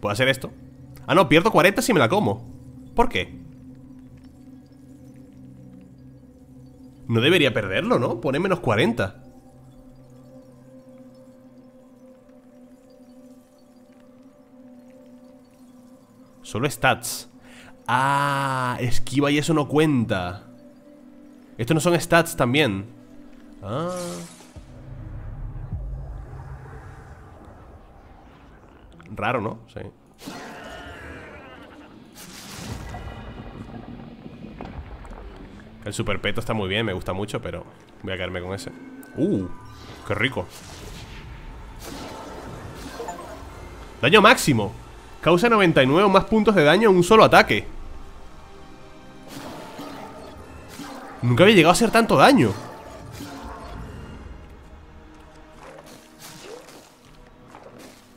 ¿Puedo hacer esto? Ah, no, pierdo 40 si me la como. ¿Por qué? No debería perderlo, ¿no? Pone menos 40. Solo stats. Ah, esquiva y eso no cuenta. Estos no son stats también. Ah. Raro, ¿no? Sí. El superpeto está muy bien, me gusta mucho, pero voy a quedarme con ese. ¡Qué rico! Daño máximo. Causa 99 o más puntos de daño en un solo ataque. Nunca había llegado a hacer tanto daño.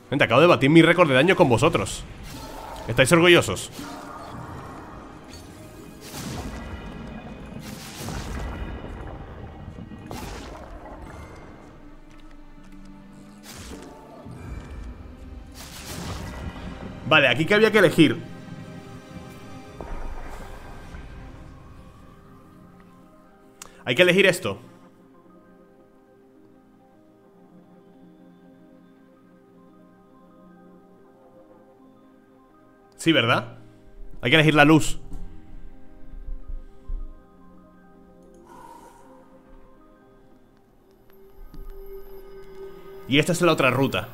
Gente, acabo de batir mi récord de daño con vosotros. ¿Estáis orgullosos? Vale, aquí que había que elegir. Hay que elegir esto. Sí, ¿verdad? Hay que elegir la luz. Y esta es la otra ruta.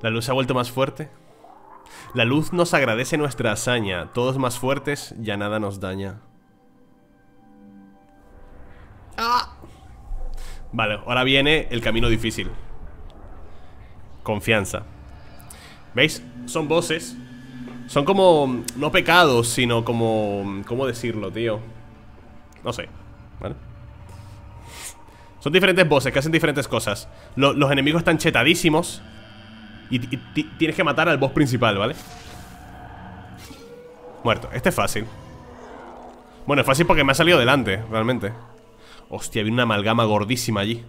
La luz se ha vuelto más fuerte. La luz nos agradece nuestra hazaña. Todos más fuertes, ya nada nos daña. ¡Ah! Vale, ahora viene el camino difícil. Confianza. ¿Veis? Son voces. Son como... no pecados, sino como... ¿cómo decirlo, tío? No sé, ¿vale? Son diferentes voces que hacen diferentes cosas. Los enemigos están chetadísimos. Y tienes que matar al boss principal, ¿vale? Muerto, este es fácil. Bueno, es fácil porque me ha salido delante, realmente. Hostia, vi una amalgama gordísima allí.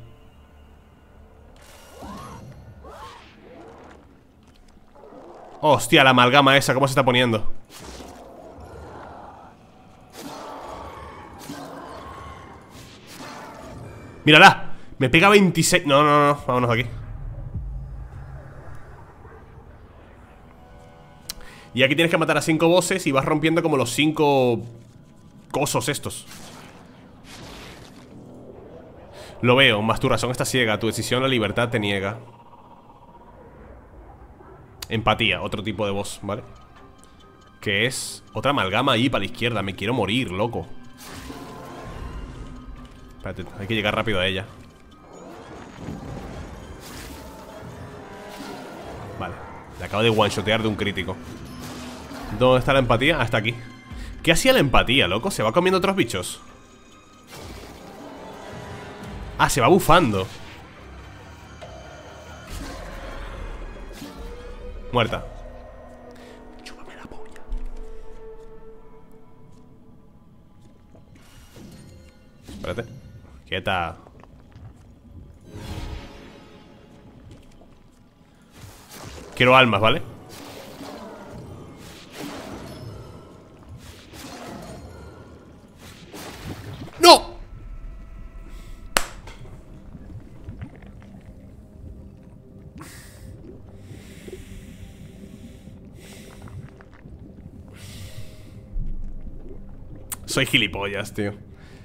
Hostia, la amalgama esa, ¿cómo se está poniendo? ¡Mírala! Me pega 26... No, no, no, vámonos de aquí. Y aquí tienes que matar a 5 bosses y vas rompiendo como los 5 cosos estos. Lo veo, más tu razón está ciega. Tu decisión, la libertad te niega. Empatía, otro tipo de boss, ¿vale? Que es otra amalgama ahí para la izquierda. Me quiero morir, loco. Espérate, hay que llegar rápido a ella. Vale, le acabo de one-shotear de un crítico. ¿Dónde está la empatía? Hasta aquí. ¿Qué hacía la empatía, loco? ¿Se va comiendo otros bichos? Ah, se va bufando. Muerta. Chúpame la polla. Espérate. Quieta. Quiero almas, ¿vale? Soy gilipollas, tío.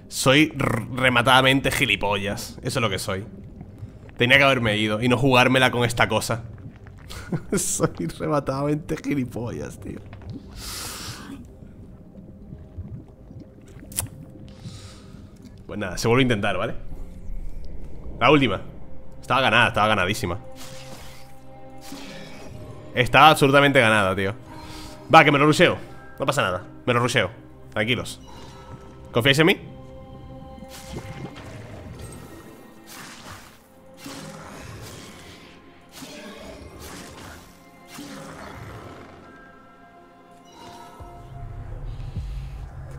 Soy rematadamente gilipollas. Eso es lo que soy. Tenía que haberme ido y no jugármela con esta cosa. Soy rematadamente gilipollas, tío. Pues nada, se vuelve a intentar, ¿vale? La última. Estaba ganada, estaba ganadísima. Estaba absolutamente ganada, tío. Va, que me lo rusheo. No pasa nada, me lo rusheo. Tranquilos. ¿Confiáis en mí?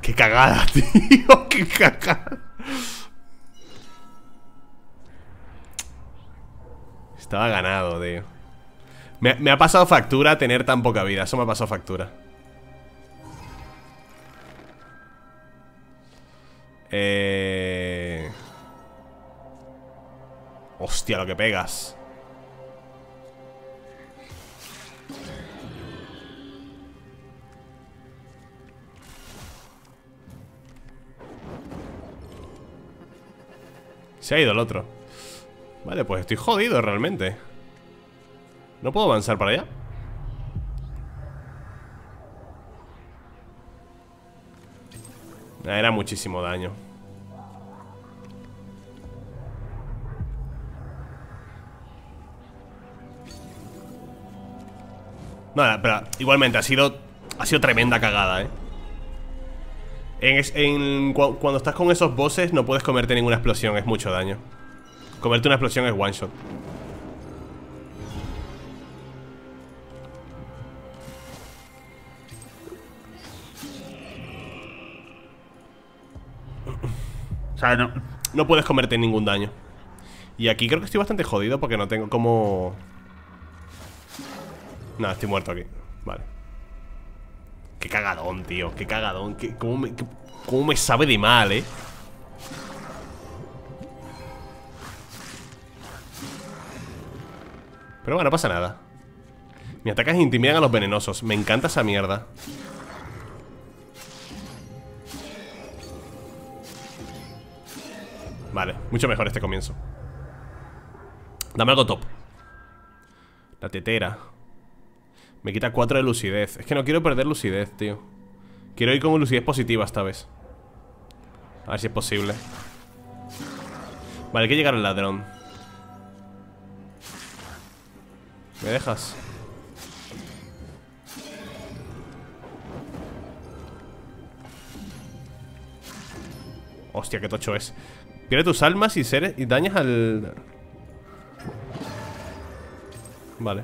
¡Qué cagada, tío! ¡Qué cagada! Estaba ganado, tío. Me ha pasado factura tener tan poca vida. Eso me ha pasado factura. Hostia, lo que pegas. Se ha ido el otro. Vale, pues estoy jodido realmente. No puedo avanzar para allá. Era muchísimo daño. Nada, pero igualmente ha sido tremenda cagada, ¿eh? Cuando estás con esos bosses no puedes comerte ninguna explosión, es mucho daño. Comerte una explosión es one shot. No puedes comerte ningún daño. Y aquí creo que estoy bastante jodido porque no tengo como... Nada, estoy muerto aquí. Vale. Qué cagadón, tío. Qué cagadón. Cómo me sabe de mal, eh. Pero bueno, no pasa nada. Me atacan e intimidan a los venenosos. Me encanta esa mierda. Vale, mucho mejor este comienzo. Dame algo top. La tetera. Me quita 4 de lucidez. Es que no quiero perder lucidez, tío. Quiero ir con lucidez positiva esta vez. A ver si es posible. Vale, hay que llegar al ladrón. ¿Me dejas? Hostia, qué tocho es. Pierde tus almas y seres y dañas al... Vale.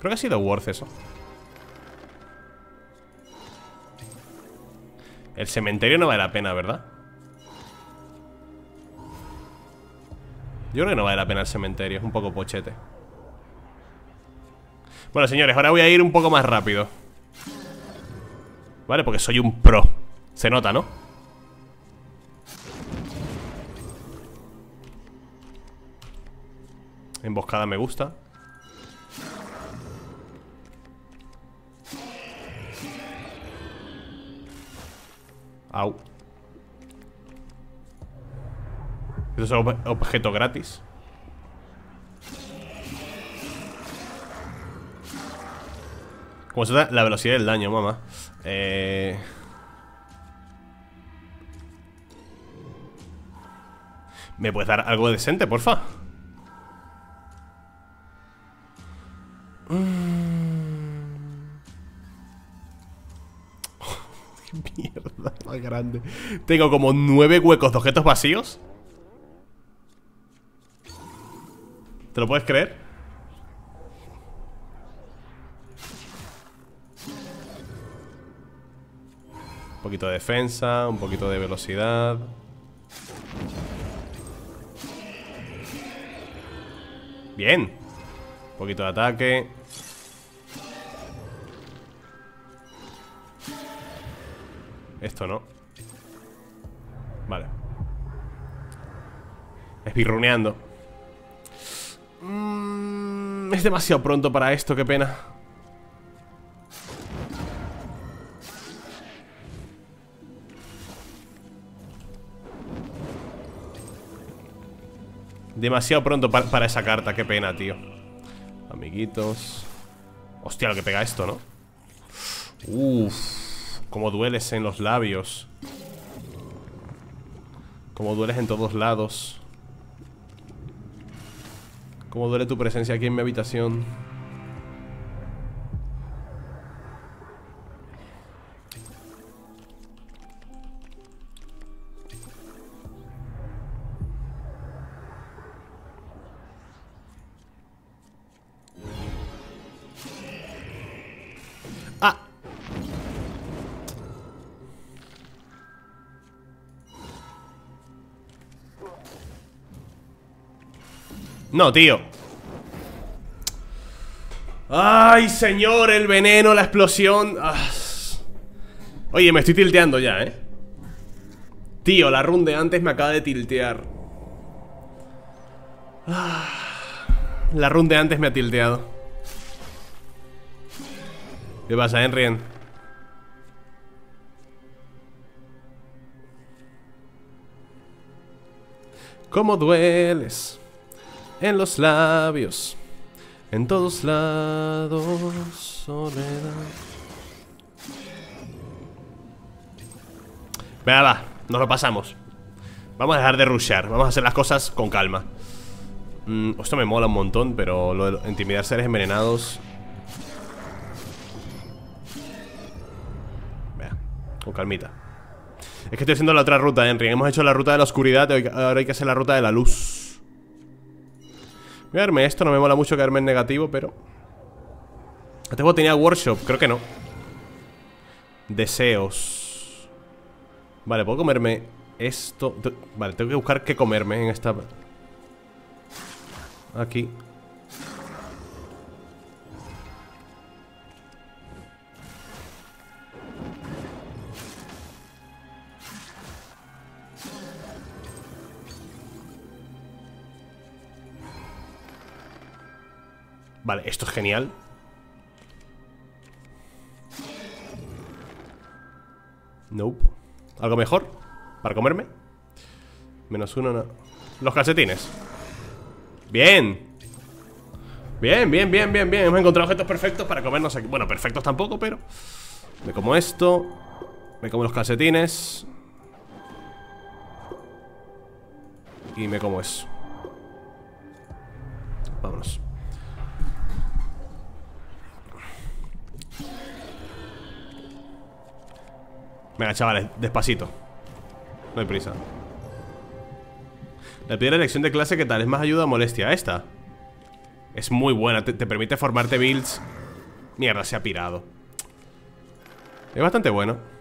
Creo que ha sido worth eso. El cementerio no vale la pena, ¿verdad? Yo creo que no vale la pena el cementerio. Es un poco pochete. Bueno, señores, ahora voy a ir un poco más rápido. Vale, porque soy un pro. Se nota, ¿no? Emboscada me gusta. Au. Esto es objeto gratis. Como se da la velocidad del daño, mamá. ¿Me puedes dar algo decente, porfa? Mierda más grande. Tengo como 9 huecos de objetos vacíos. ¿Te lo puedes creer? Un poquito de defensa, un poquito de velocidad. Bien. Un poquito de ataque. Esto no. Vale. Esbirruneando. Es demasiado pronto para esto, qué pena. Demasiado pronto para esa carta, qué pena, tío. Amiguitos. Hostia, lo que pega esto, ¿no? Uff. Como dueles en los labios. Como dueles en todos lados. Como duele tu presencia aquí en mi habitación. No, tío. Ay, señor, el veneno, la explosión. Ah. Oye, me estoy tilteando ya, ¿eh? Tío, la run de antes me acaba de tiltear. Ah. La run de antes me ha tilteado. ¿Qué pasa, Henry? ¿Cómo dueles? En los labios, en todos lados, soledad. Venga, va, nos lo pasamos. Vamos a dejar de rushear, vamos a hacer las cosas con calma. Esto me mola un montón, pero lo de intimidar seres envenenados. Venga, con calmita. Es que estoy haciendo la otra ruta, Henry. Hemos hecho la ruta de la oscuridad, ahora hay que hacer la ruta de la luz. Voy a darme esto, no me mola mucho quedarme en negativo, pero... ¿Este juego tenía workshop? Creo que no. Deseos. Vale, puedo comerme esto. Vale, tengo que buscar qué comerme en esta... Aquí. Vale, esto es genial. Nope. ¿Algo mejor? ¿Para comerme? Menos uno, no. Los calcetines. Bien. Bien, bien, bien, bien, bien. Hemos encontrado objetos perfectos para comernos aquí. Bueno, perfectos tampoco, pero... Me como esto. Me como los calcetines. Y me como eso. Vámonos. Venga, chavales, despacito. No hay prisa. La piedra de elección de clase, ¿qué tal? ¿Es más ayuda o molestia? Esta es muy buena, te permite formarte builds. Mierda, se ha pirado. Es bastante bueno.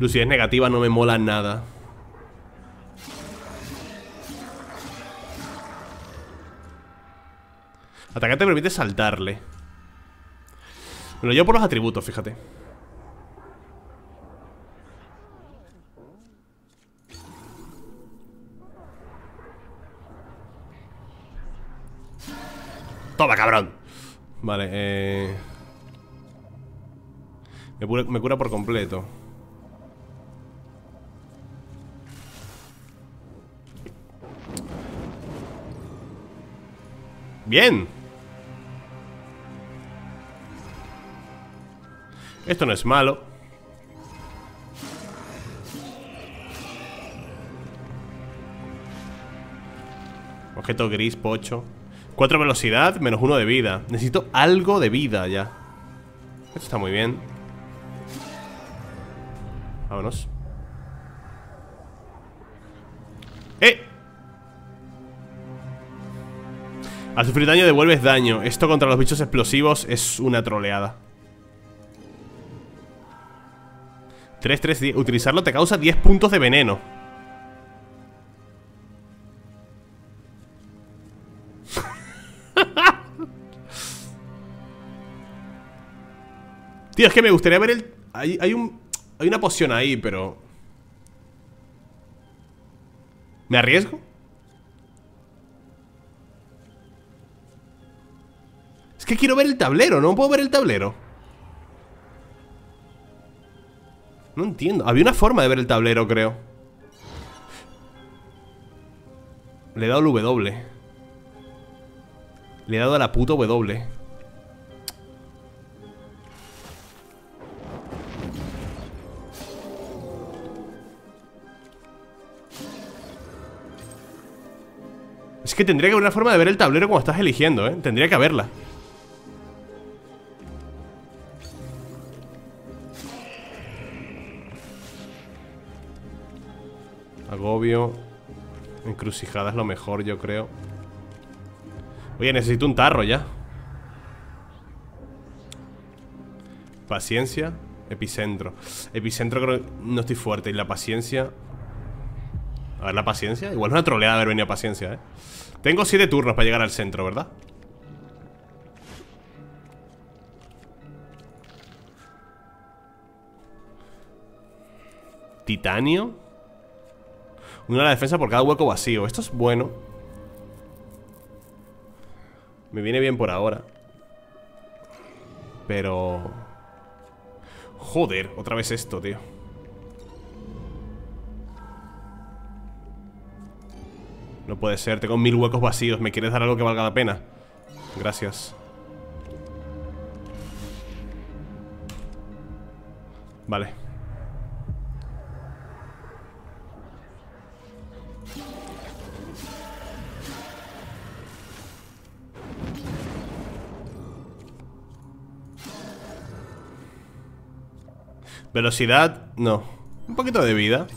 Lucidez negativa no me mola nada. Atacar te permite saltarle. Me lo llevo por los atributos, fíjate. Toma, cabrón. Vale, me cura por completo. Bien. Esto no es malo. Objeto gris, pocho. 4 velocidad, menos 1 de vida. Necesito algo de vida ya. Esto está muy bien. Vámonos. Al sufrir daño devuelves daño. Esto contra los bichos explosivos es una troleada. 3-3-10. Utilizarlo te causa 10 puntos de veneno. Tío, es que me gustaría ver el... Hay una poción ahí, pero... ¿Me arriesgo? Que quiero ver el tablero, no puedo ver el tablero. No entiendo, había una forma de ver el tablero, creo. Le he dado al W. Le he dado a la puta W. Es que tendría que haber una forma de ver el tablero cuando estás eligiendo, ¿eh? Tendría que haberla. Agobio. Encrucijada es lo mejor, yo creo. Oye, necesito un tarro ya. Paciencia. Epicentro. Epicentro creo que no estoy fuerte. Y la paciencia. A ver, la paciencia. Igual es una troleada haber venido a paciencia, eh. Tengo 7 turnos para llegar al centro, ¿verdad? Titanio. Una a la defensa por cada hueco vacío. Esto es bueno. Me viene bien por ahora. Pero... Joder, otra vez esto, tío. No puede ser, tengo 1000 huecos vacíos. ¿Me quieres dar algo que valga la pena? Gracias. Vale. Velocidad, no. Un poquito de vida.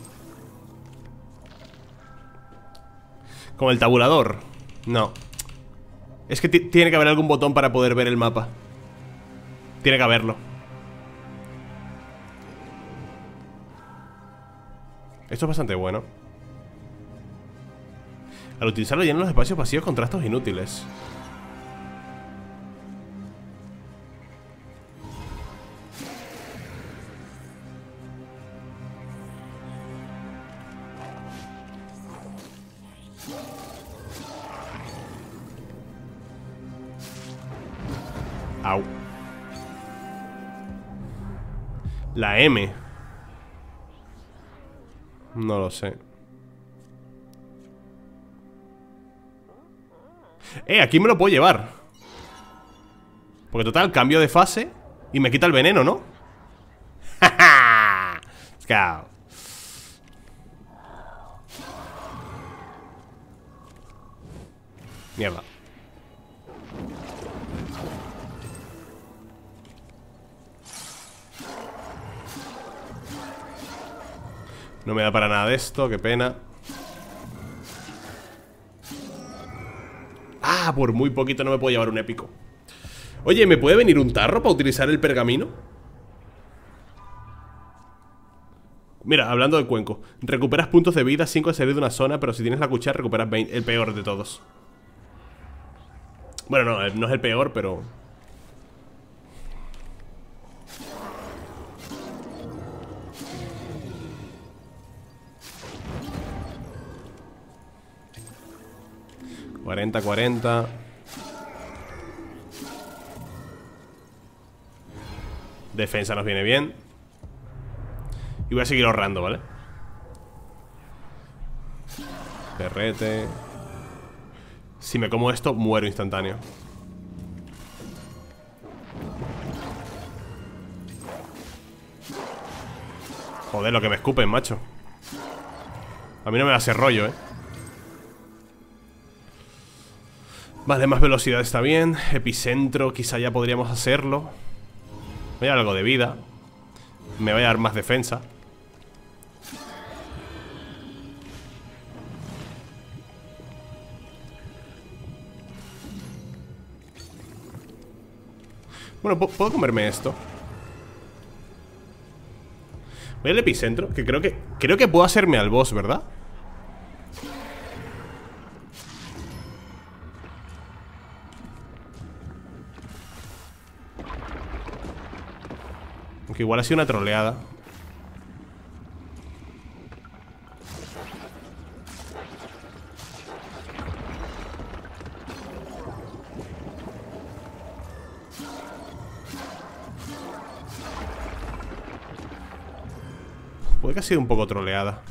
Con el tabulador. No. Es que tiene que haber algún botón para poder ver el mapa. Tiene que haberlo. Esto es bastante bueno. Al utilizarlo llenan los espacios vacíos con trastos inútiles. Au. La M. No lo sé. Aquí me lo puedo llevar. Porque total, cambio de fase y me quita el veneno, ¿no? ¡Ja, ja! Mierda. No me da para nada de esto, qué pena. Ah, por muy poquito no me puedo llevar un épico. Oye, ¿me puede venir un tarro para utilizar el pergamino? Mira, hablando de cuenco. Recuperas puntos de vida 5 al salir de una zona, pero si tienes la cuchara recuperas 20. El peor de todos. Bueno, no, no es el peor, pero... ...40. Defensa nos viene bien. Y voy a seguir ahorrando, ¿vale? Perrete. Si me como esto, muero instantáneo. Joder, lo que me escupen, macho. A mí no me va a hacer rollo, ¿eh? Vale, más velocidad está bien. Epicentro, quizá ya podríamos hacerlo. Voy a dar algo de vida. Me voy a dar más defensa. Bueno, puedo comerme esto. Voy al epicentro, que creo que puedo hacerme al boss, ¿verdad? Aunque igual ha sido una troleada. Puede que ha sido un poco troleada.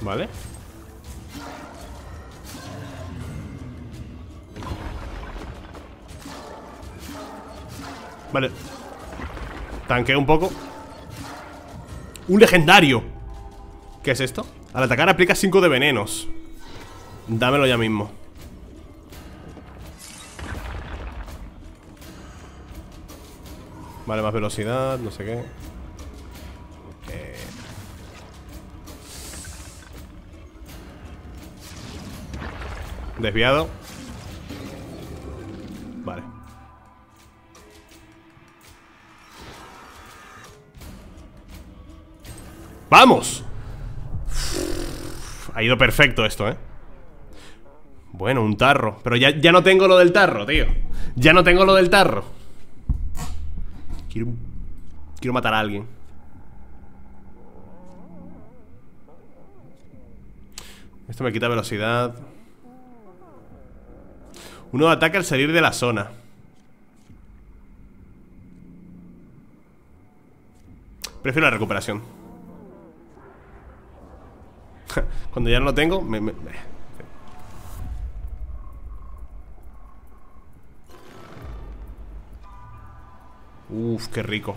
¿Vale? Vale. Tanqueo un poco. ¡Un legendario! ¿Qué es esto? Al atacar aplica 5 de venenos. Dámelo ya mismo. Vale, más velocidad, no sé qué. Desviado. Vale. ¡Vamos! Ha ido perfecto esto, ¿eh? Bueno, un tarro. Pero ya no tengo lo del tarro, tío. Ya no tengo lo del tarro. Quiero matar a alguien. Esto me quita velocidad. Uno ataca al salir de la zona. Prefiero la recuperación. Cuando ya no lo tengo, Uf, qué rico.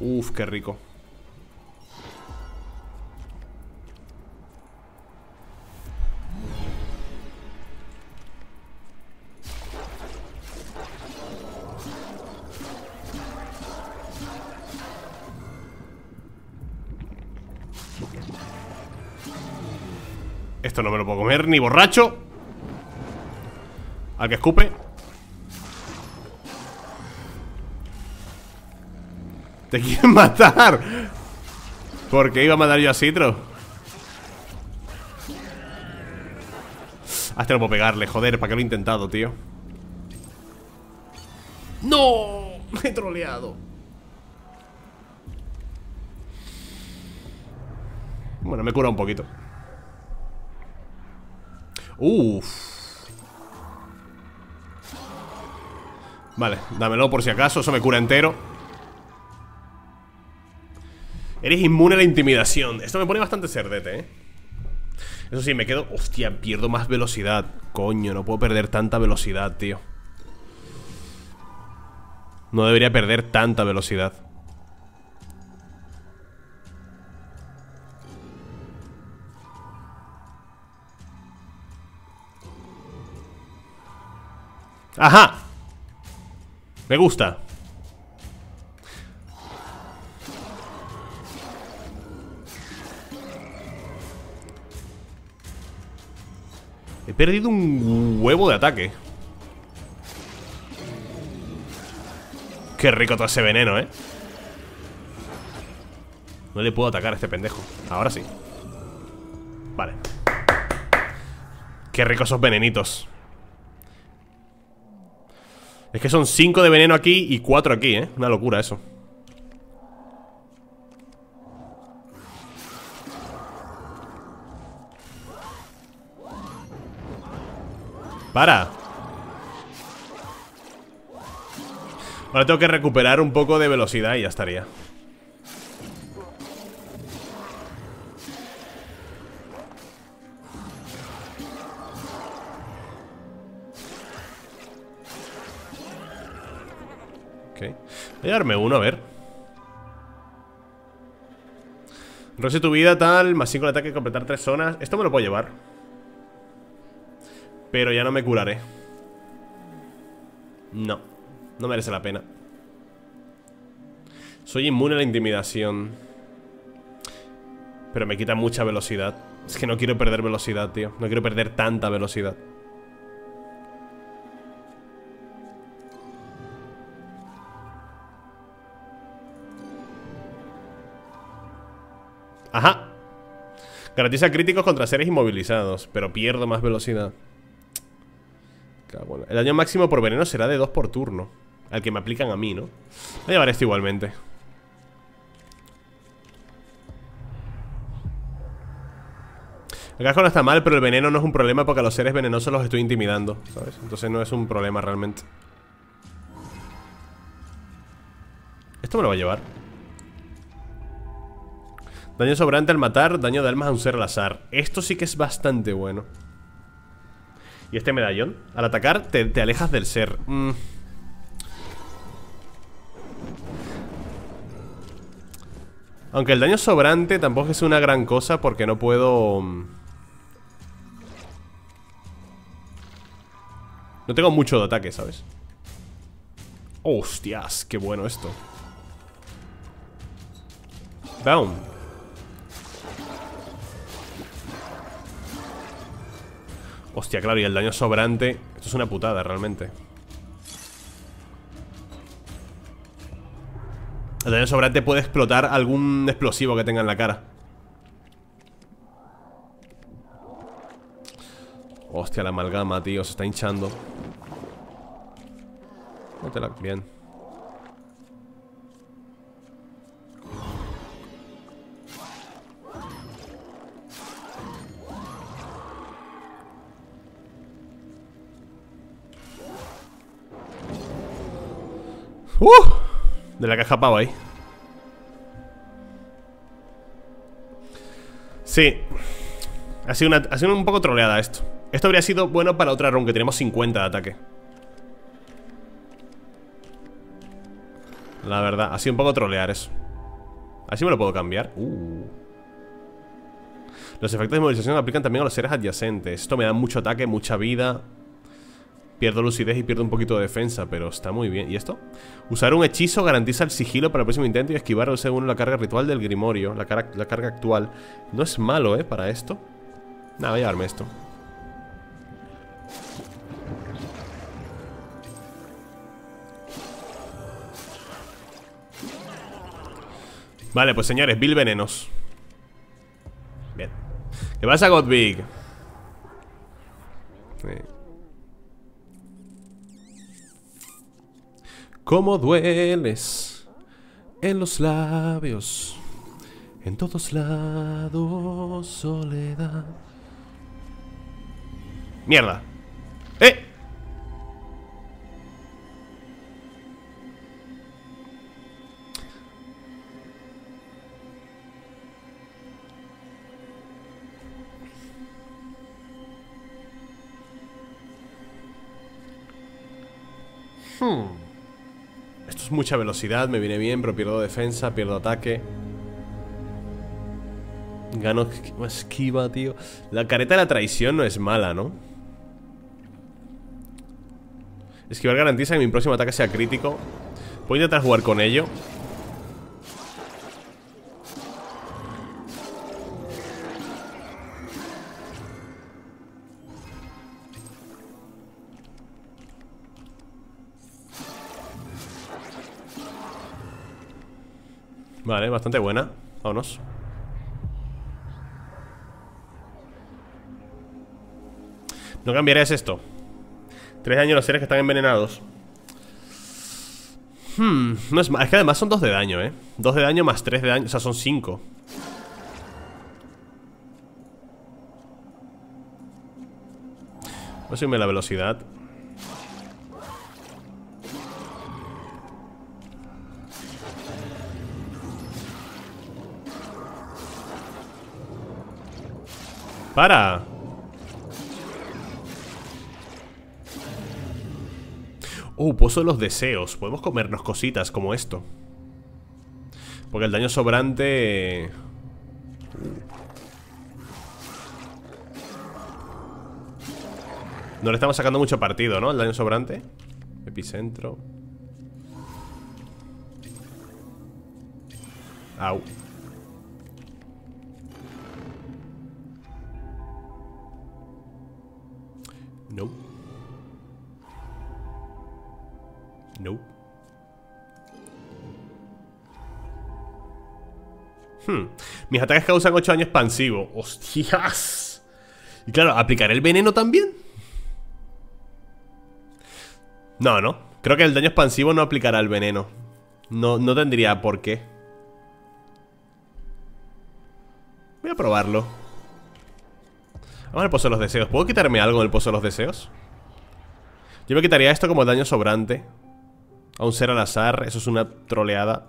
Uf, qué rico. Esto no me lo puedo comer, ni borracho. Al que escupe. Te quieren matar. ¿Por qué iba a matar yo a Citro? Hasta no puedo pegarle, joder, ¿para qué lo he intentado, tío? ¡No! Me he troleado. Bueno, me he curado un poquito. Uff. Vale, dámelo por si acaso, eso me cura entero. Eres inmune a la intimidación. Esto me pone bastante cerdete, ¿eh? Eso sí, me quedo... Hostia, pierdo más velocidad. Coño, no puedo perder tanta velocidad, tío. No debería perder tanta velocidad. ¡Ajá! Me gusta. He perdido un huevo de ataque. Qué rico todo ese veneno, ¿eh? No le puedo atacar a este pendejo. Ahora sí. Vale. Qué ricos esos venenitos. Es que son 5 de veneno aquí y 4 aquí, ¿eh? Una locura eso. ¡Para! Ahora tengo que recuperar un poco de velocidad y ya estaría. Ok. Voy a darme uno, a ver. Rose tu vida, tal. Más 5 de ataque, completar 3 zonas. Esto me lo puedo llevar. Pero ya no me curaré. No, no merece la pena. Soy inmune a la intimidación, pero me quita mucha velocidad. Es que no quiero perder velocidad, tío. No quiero perder tanta velocidad. Ajá. Garantiza críticos contra seres inmovilizados, pero pierdo más velocidad. El daño máximo por veneno será de 2 por turno. Al que me aplican a mí, ¿no? Voy a llevar esto igualmente. El casco no está mal, pero el veneno no es un problema porque a los seres venenosos los estoy intimidando, ¿sabes? Entonces no es un problema realmente. Esto me lo va a llevar. Daño sobrante al matar, daño de almas a un ser al azar. Esto sí que es bastante bueno. Y este medallón, al atacar te alejas del ser. Aunque el daño sobrante tampoco es una gran cosa porque no puedo... No tengo mucho de ataque, ¿sabes? ¡Hostias! ¡Qué bueno esto! Down. Hostia, claro, y el daño sobrante. Esto es una putada, realmente. El daño sobrante puede explotar algún explosivo que tenga en la cara. Hostia, la amalgama, tío, se está hinchando. Métela bien. De la caja pavo ahí. Sí. Ha sido un poco troleada esto. Esto habría sido bueno para otra run, que tenemos 50 de ataque. La verdad, ha sido un poco trolear eso. Así me lo puedo cambiar. Los efectos de movilización aplican también a los seres adyacentes. Esto me da mucho ataque, mucha vida. Pierdo lucidez y pierdo un poquito de defensa, pero está muy bien. ¿Y esto? Usar un hechizo garantiza el sigilo para el próximo intento y esquivar según la carga ritual del grimorio. La carga actual. No es malo, ¿eh? Para esto. Nada, voy a llevarme esto. Vale, pues señores, vil venenos. Bien. ¿Qué pasa, Godwick? Cómo dueles en los labios, en todos lados, soledad. Mierda. ¡Eh! Esto es mucha velocidad, me viene bien, pero pierdo defensa, pierdo ataque. Gano esquiva, tío. La careta de la traición no es mala, ¿no? Esquivar garantiza que mi próximo ataque sea crítico. Voy a intentar jugar con ello. Vale, bastante buena. Vámonos. No cambiarías esto. 3 de daño a los seres que están envenenados. No es mal. Es que además son 2 de daño, 2 de daño más 3 de daño. O sea, son 5. Voy a subirme la velocidad. ¡Para! Pozo de los deseos. Podemos comernos cositas como esto. Porque el daño sobrante... No le estamos sacando mucho partido, ¿no? El daño sobrante. Epicentro. Au. No. No. Mis ataques causan 8 daño expansivo. ¡Hostias! Y claro, ¿aplicaré el veneno también? No, no. Creo que el daño expansivo no aplicará el veneno. No tendría por qué. Voy a probarlo. Vamos al pozo de los deseos. ¿Puedo quitarme algo del pozo de los deseos? Yo me quitaría esto como daño sobrante a un ser al azar. Eso es una troleada.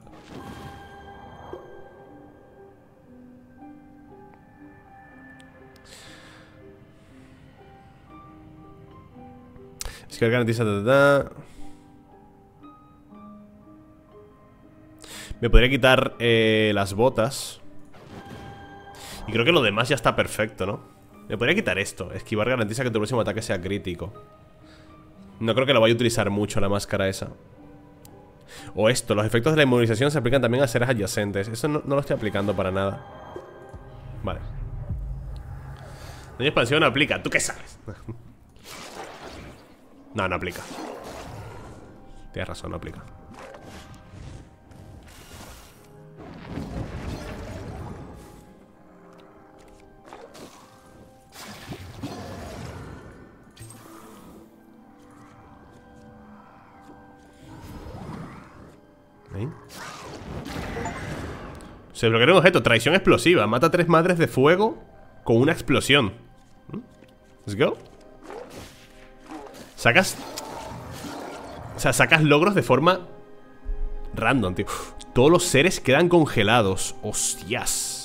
Es que garantiza... Me podría quitar las botas. Y creo que lo demás ya está perfecto, ¿no? Me podría quitar esto. Esquivar garantiza que tu próximo ataque sea crítico. No creo que lo vaya a utilizar mucho la máscara esa. O esto, los efectos de la inmunización se aplican también a seres adyacentes. Eso no lo estoy aplicando para nada. Vale. Daño expansivo no aplica, ¿tú qué sabes? No, no aplica. Tienes razón, no aplica. Se bloquea un objeto, traición explosiva. Mata 3 madres de fuego con una explosión. Let's go. Sacas... O sea, sacas logros de forma random, tío. Todos los seres quedan congelados. Hostias.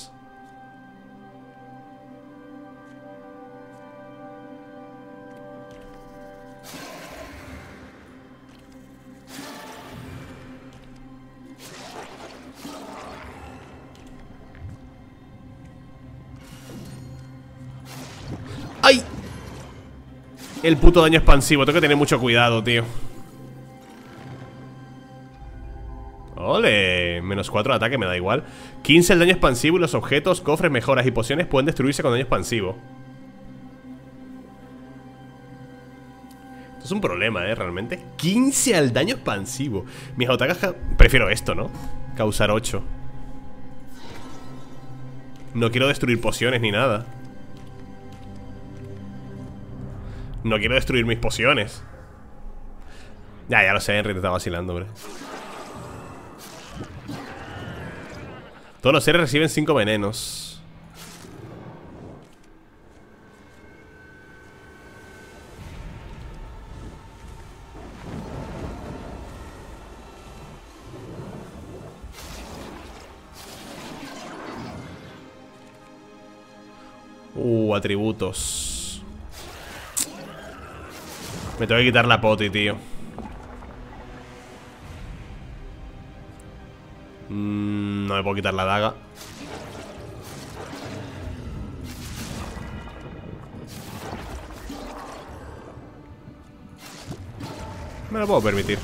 El puto daño expansivo, tengo que tener mucho cuidado, tío. Ole, menos 4 de ataque, me da igual. 15 el daño expansivo y los objetos, cofres, mejoras y pociones pueden destruirse con daño expansivo. Esto es un problema, realmente. 15 al daño expansivo. Mis ataques... Prefiero esto, ¿no? Causar 8. No quiero destruir pociones ni nada. No quiero destruir mis pociones. Ya lo sé, Henry, te está vacilando, hombre. Todos los seres reciben 5 venenos. Atributos. Me tengo que quitar la poti, tío. No me puedo quitar la daga. Me lo puedo permitir.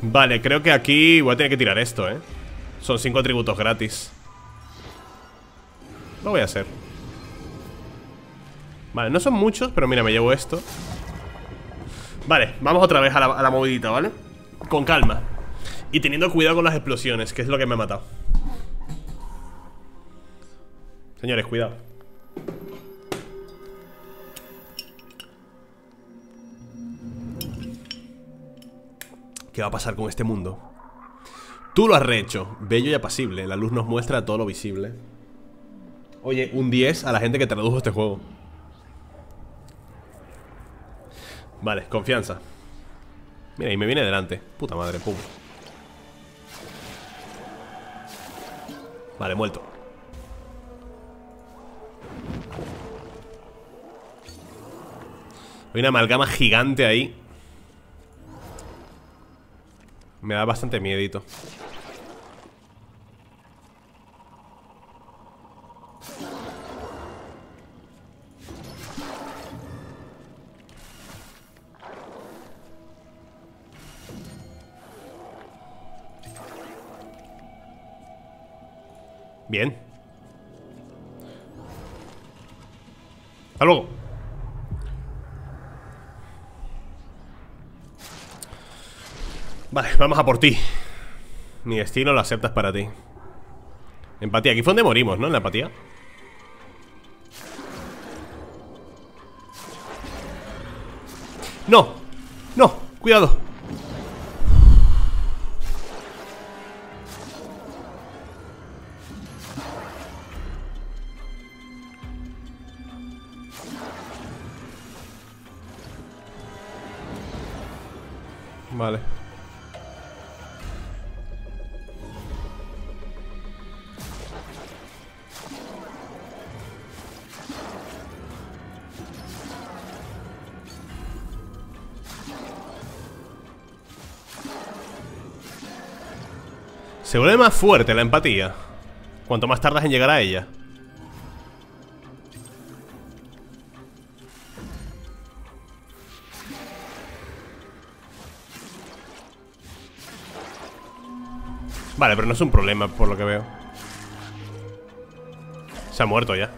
Vale, creo que aquí voy a tener que tirar esto, ¿eh? Son 5 atributos gratis. Lo voy a hacer. Vale, no son muchos, pero mira, me llevo esto. Vale, vamos otra vez a la movidita, ¿vale? Con calma. Y teniendo cuidado con las explosiones, que es lo que me ha matado. Señores, cuidado. ¿Qué va a pasar con este mundo? Tú lo has rehecho, bello y apacible. La luz nos muestra todo lo visible. Oye, un 10 a la gente que tradujo este juego. Vale, confianza. Mira, y me viene delante. Puta madre, pum. Vale, muerto. Hay una amalgama gigante ahí. Me da bastante miedito. Bien. Hasta luego. Vale, vamos a por ti. Mi destino lo aceptas para ti. Empatía, aquí fue donde morimos, ¿no? En la empatía. No, no, cuidado. Vale. Se vuelve más fuerte la empatía cuanto más tardas en llegar a ella. Vale, pero no es un problema por lo que veo. Se ha muerto ya.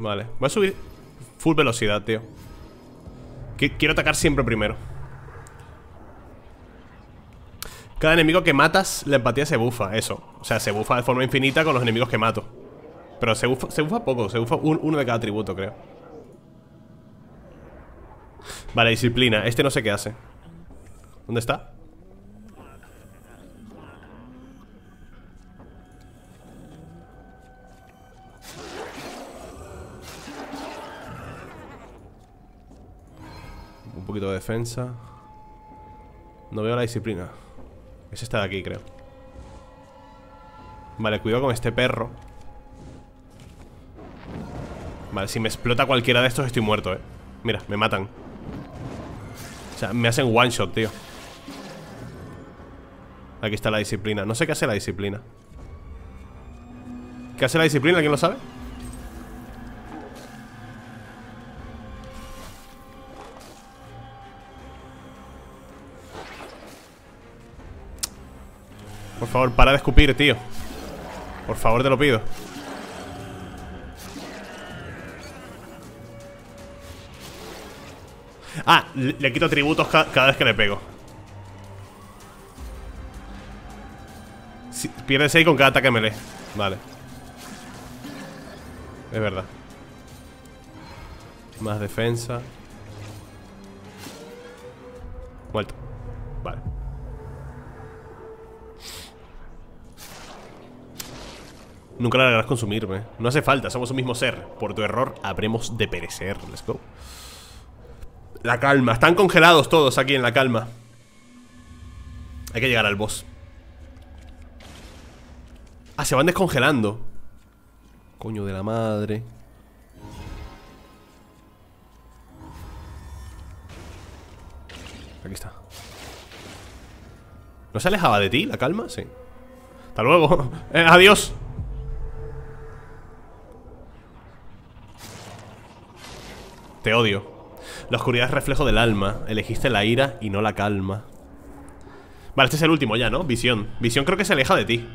Vale, voy a subir full velocidad, tío. Quiero atacar siempre primero. Cada enemigo que matas, la empatía se bufa, eso. O sea, se bufa de forma infinita con los enemigos que mato. Pero se bufa poco, se bufa uno de cada atributo, creo. Vale, disciplina. Este no sé qué hace. ¿Dónde está? Un poquito de defensa. No veo la disciplina. Es esta de aquí, creo. Vale, cuidado con este perro. Vale, si me explota cualquiera de estos estoy muerto, eh. Mira, me matan. O sea, me hacen one shot, tío. Aquí está la disciplina. No sé qué hace la disciplina. ¿Qué hace la disciplina? ¿Quién lo sabe? Por favor, para de escupir, tío. Por favor, te lo pido. Ah, le quito atributos cada vez que le pego. Pierde 6 con cada ataque melee. Vale. Es verdad. Más defensa. Nunca la harás consumirme. No hace falta, somos un mismo ser. Por tu error habremos de perecer. Let's go. La calma, están congelados todos aquí en la calma. Hay que llegar al boss. Ah, se van descongelando. Coño de la madre. Aquí está. ¿No se alejaba de ti la calma? Sí. Hasta luego. Adiós. Te odio. La oscuridad es reflejo del alma. Elegiste la ira y no la calma. Vale, este es el último ya, ¿no? Visión. Visión creo que se aleja de ti.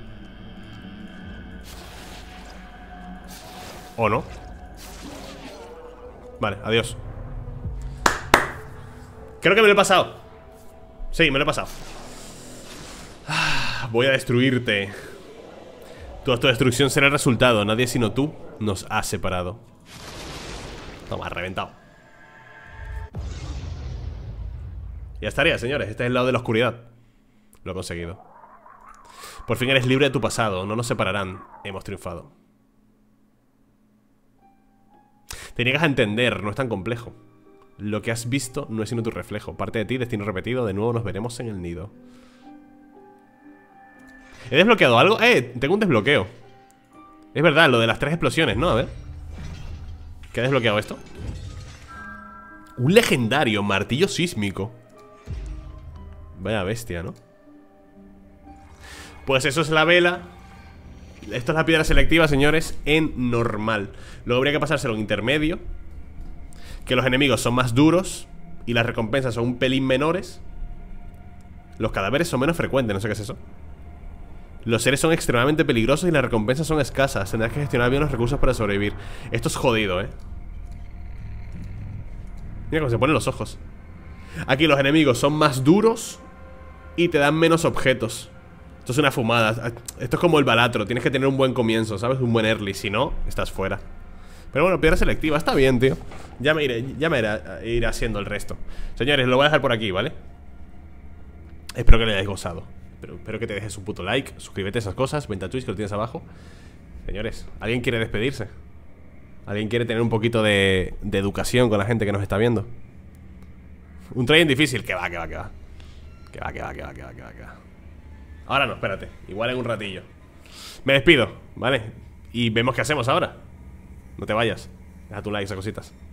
¿O no? Vale, adiós. Creo que me lo he pasado. Sí, me lo he pasado. Voy a destruirte. Tu autodestrucción será el resultado. Nadie sino tú nos ha separado. Toma, reventado. Ya estaría, señores. Este es el lado de la oscuridad. Lo he conseguido. Por fin eres libre de tu pasado. No nos separarán. Hemos triunfado. Te niegas a entender, no es tan complejo. Lo que has visto no es sino tu reflejo. Parte de ti, destino repetido, de nuevo nos veremos en el nido. ¿He desbloqueado algo? Tengo un desbloqueo. Es verdad, lo de las 3 explosiones, ¿no? A ver. ¿Qué ha desbloqueado esto? Un legendario martillo sísmico. Vaya bestia, ¿no? Pues eso es la vela. Esto es la piedra selectiva, señores, en normal. Luego habría que pasárselo en intermedio, que los enemigos son más duros y las recompensas son un pelín menores. Los cadáveres son menos frecuentes, no sé qué es eso. Los seres son extremadamente peligrosos y las recompensas son escasas. Tendrás que gestionar bien los recursos para sobrevivir. Esto es jodido, ¿eh? Mira cómo se ponen los ojos. Aquí los enemigos son más duros y te dan menos objetos. Esto es una fumada. Esto es como el Balatro. Tienes que tener un buen comienzo, ¿sabes? Un buen early. Si no, estás fuera. Pero bueno, piedra selectiva. Está bien, tío. Ya me iré haciendo el resto. Señores, lo voy a dejar por aquí, ¿vale? Espero que lo hayáis gozado. Espero que te dejes un puto like. Suscríbete a esas cosas. Vente a Twitch, que lo tienes abajo. Señores, ¿alguien quiere despedirse? ¿Alguien quiere tener un poquito de educación con la gente que nos está viendo? Un trading difícil. Que va, que va, que va. Que va, que va, que va, que va, que va, que va. Ahora no, espérate, igual en un ratillo. Me despido, ¿vale? Y vemos qué hacemos ahora. No te vayas, deja tu like, esas cositas.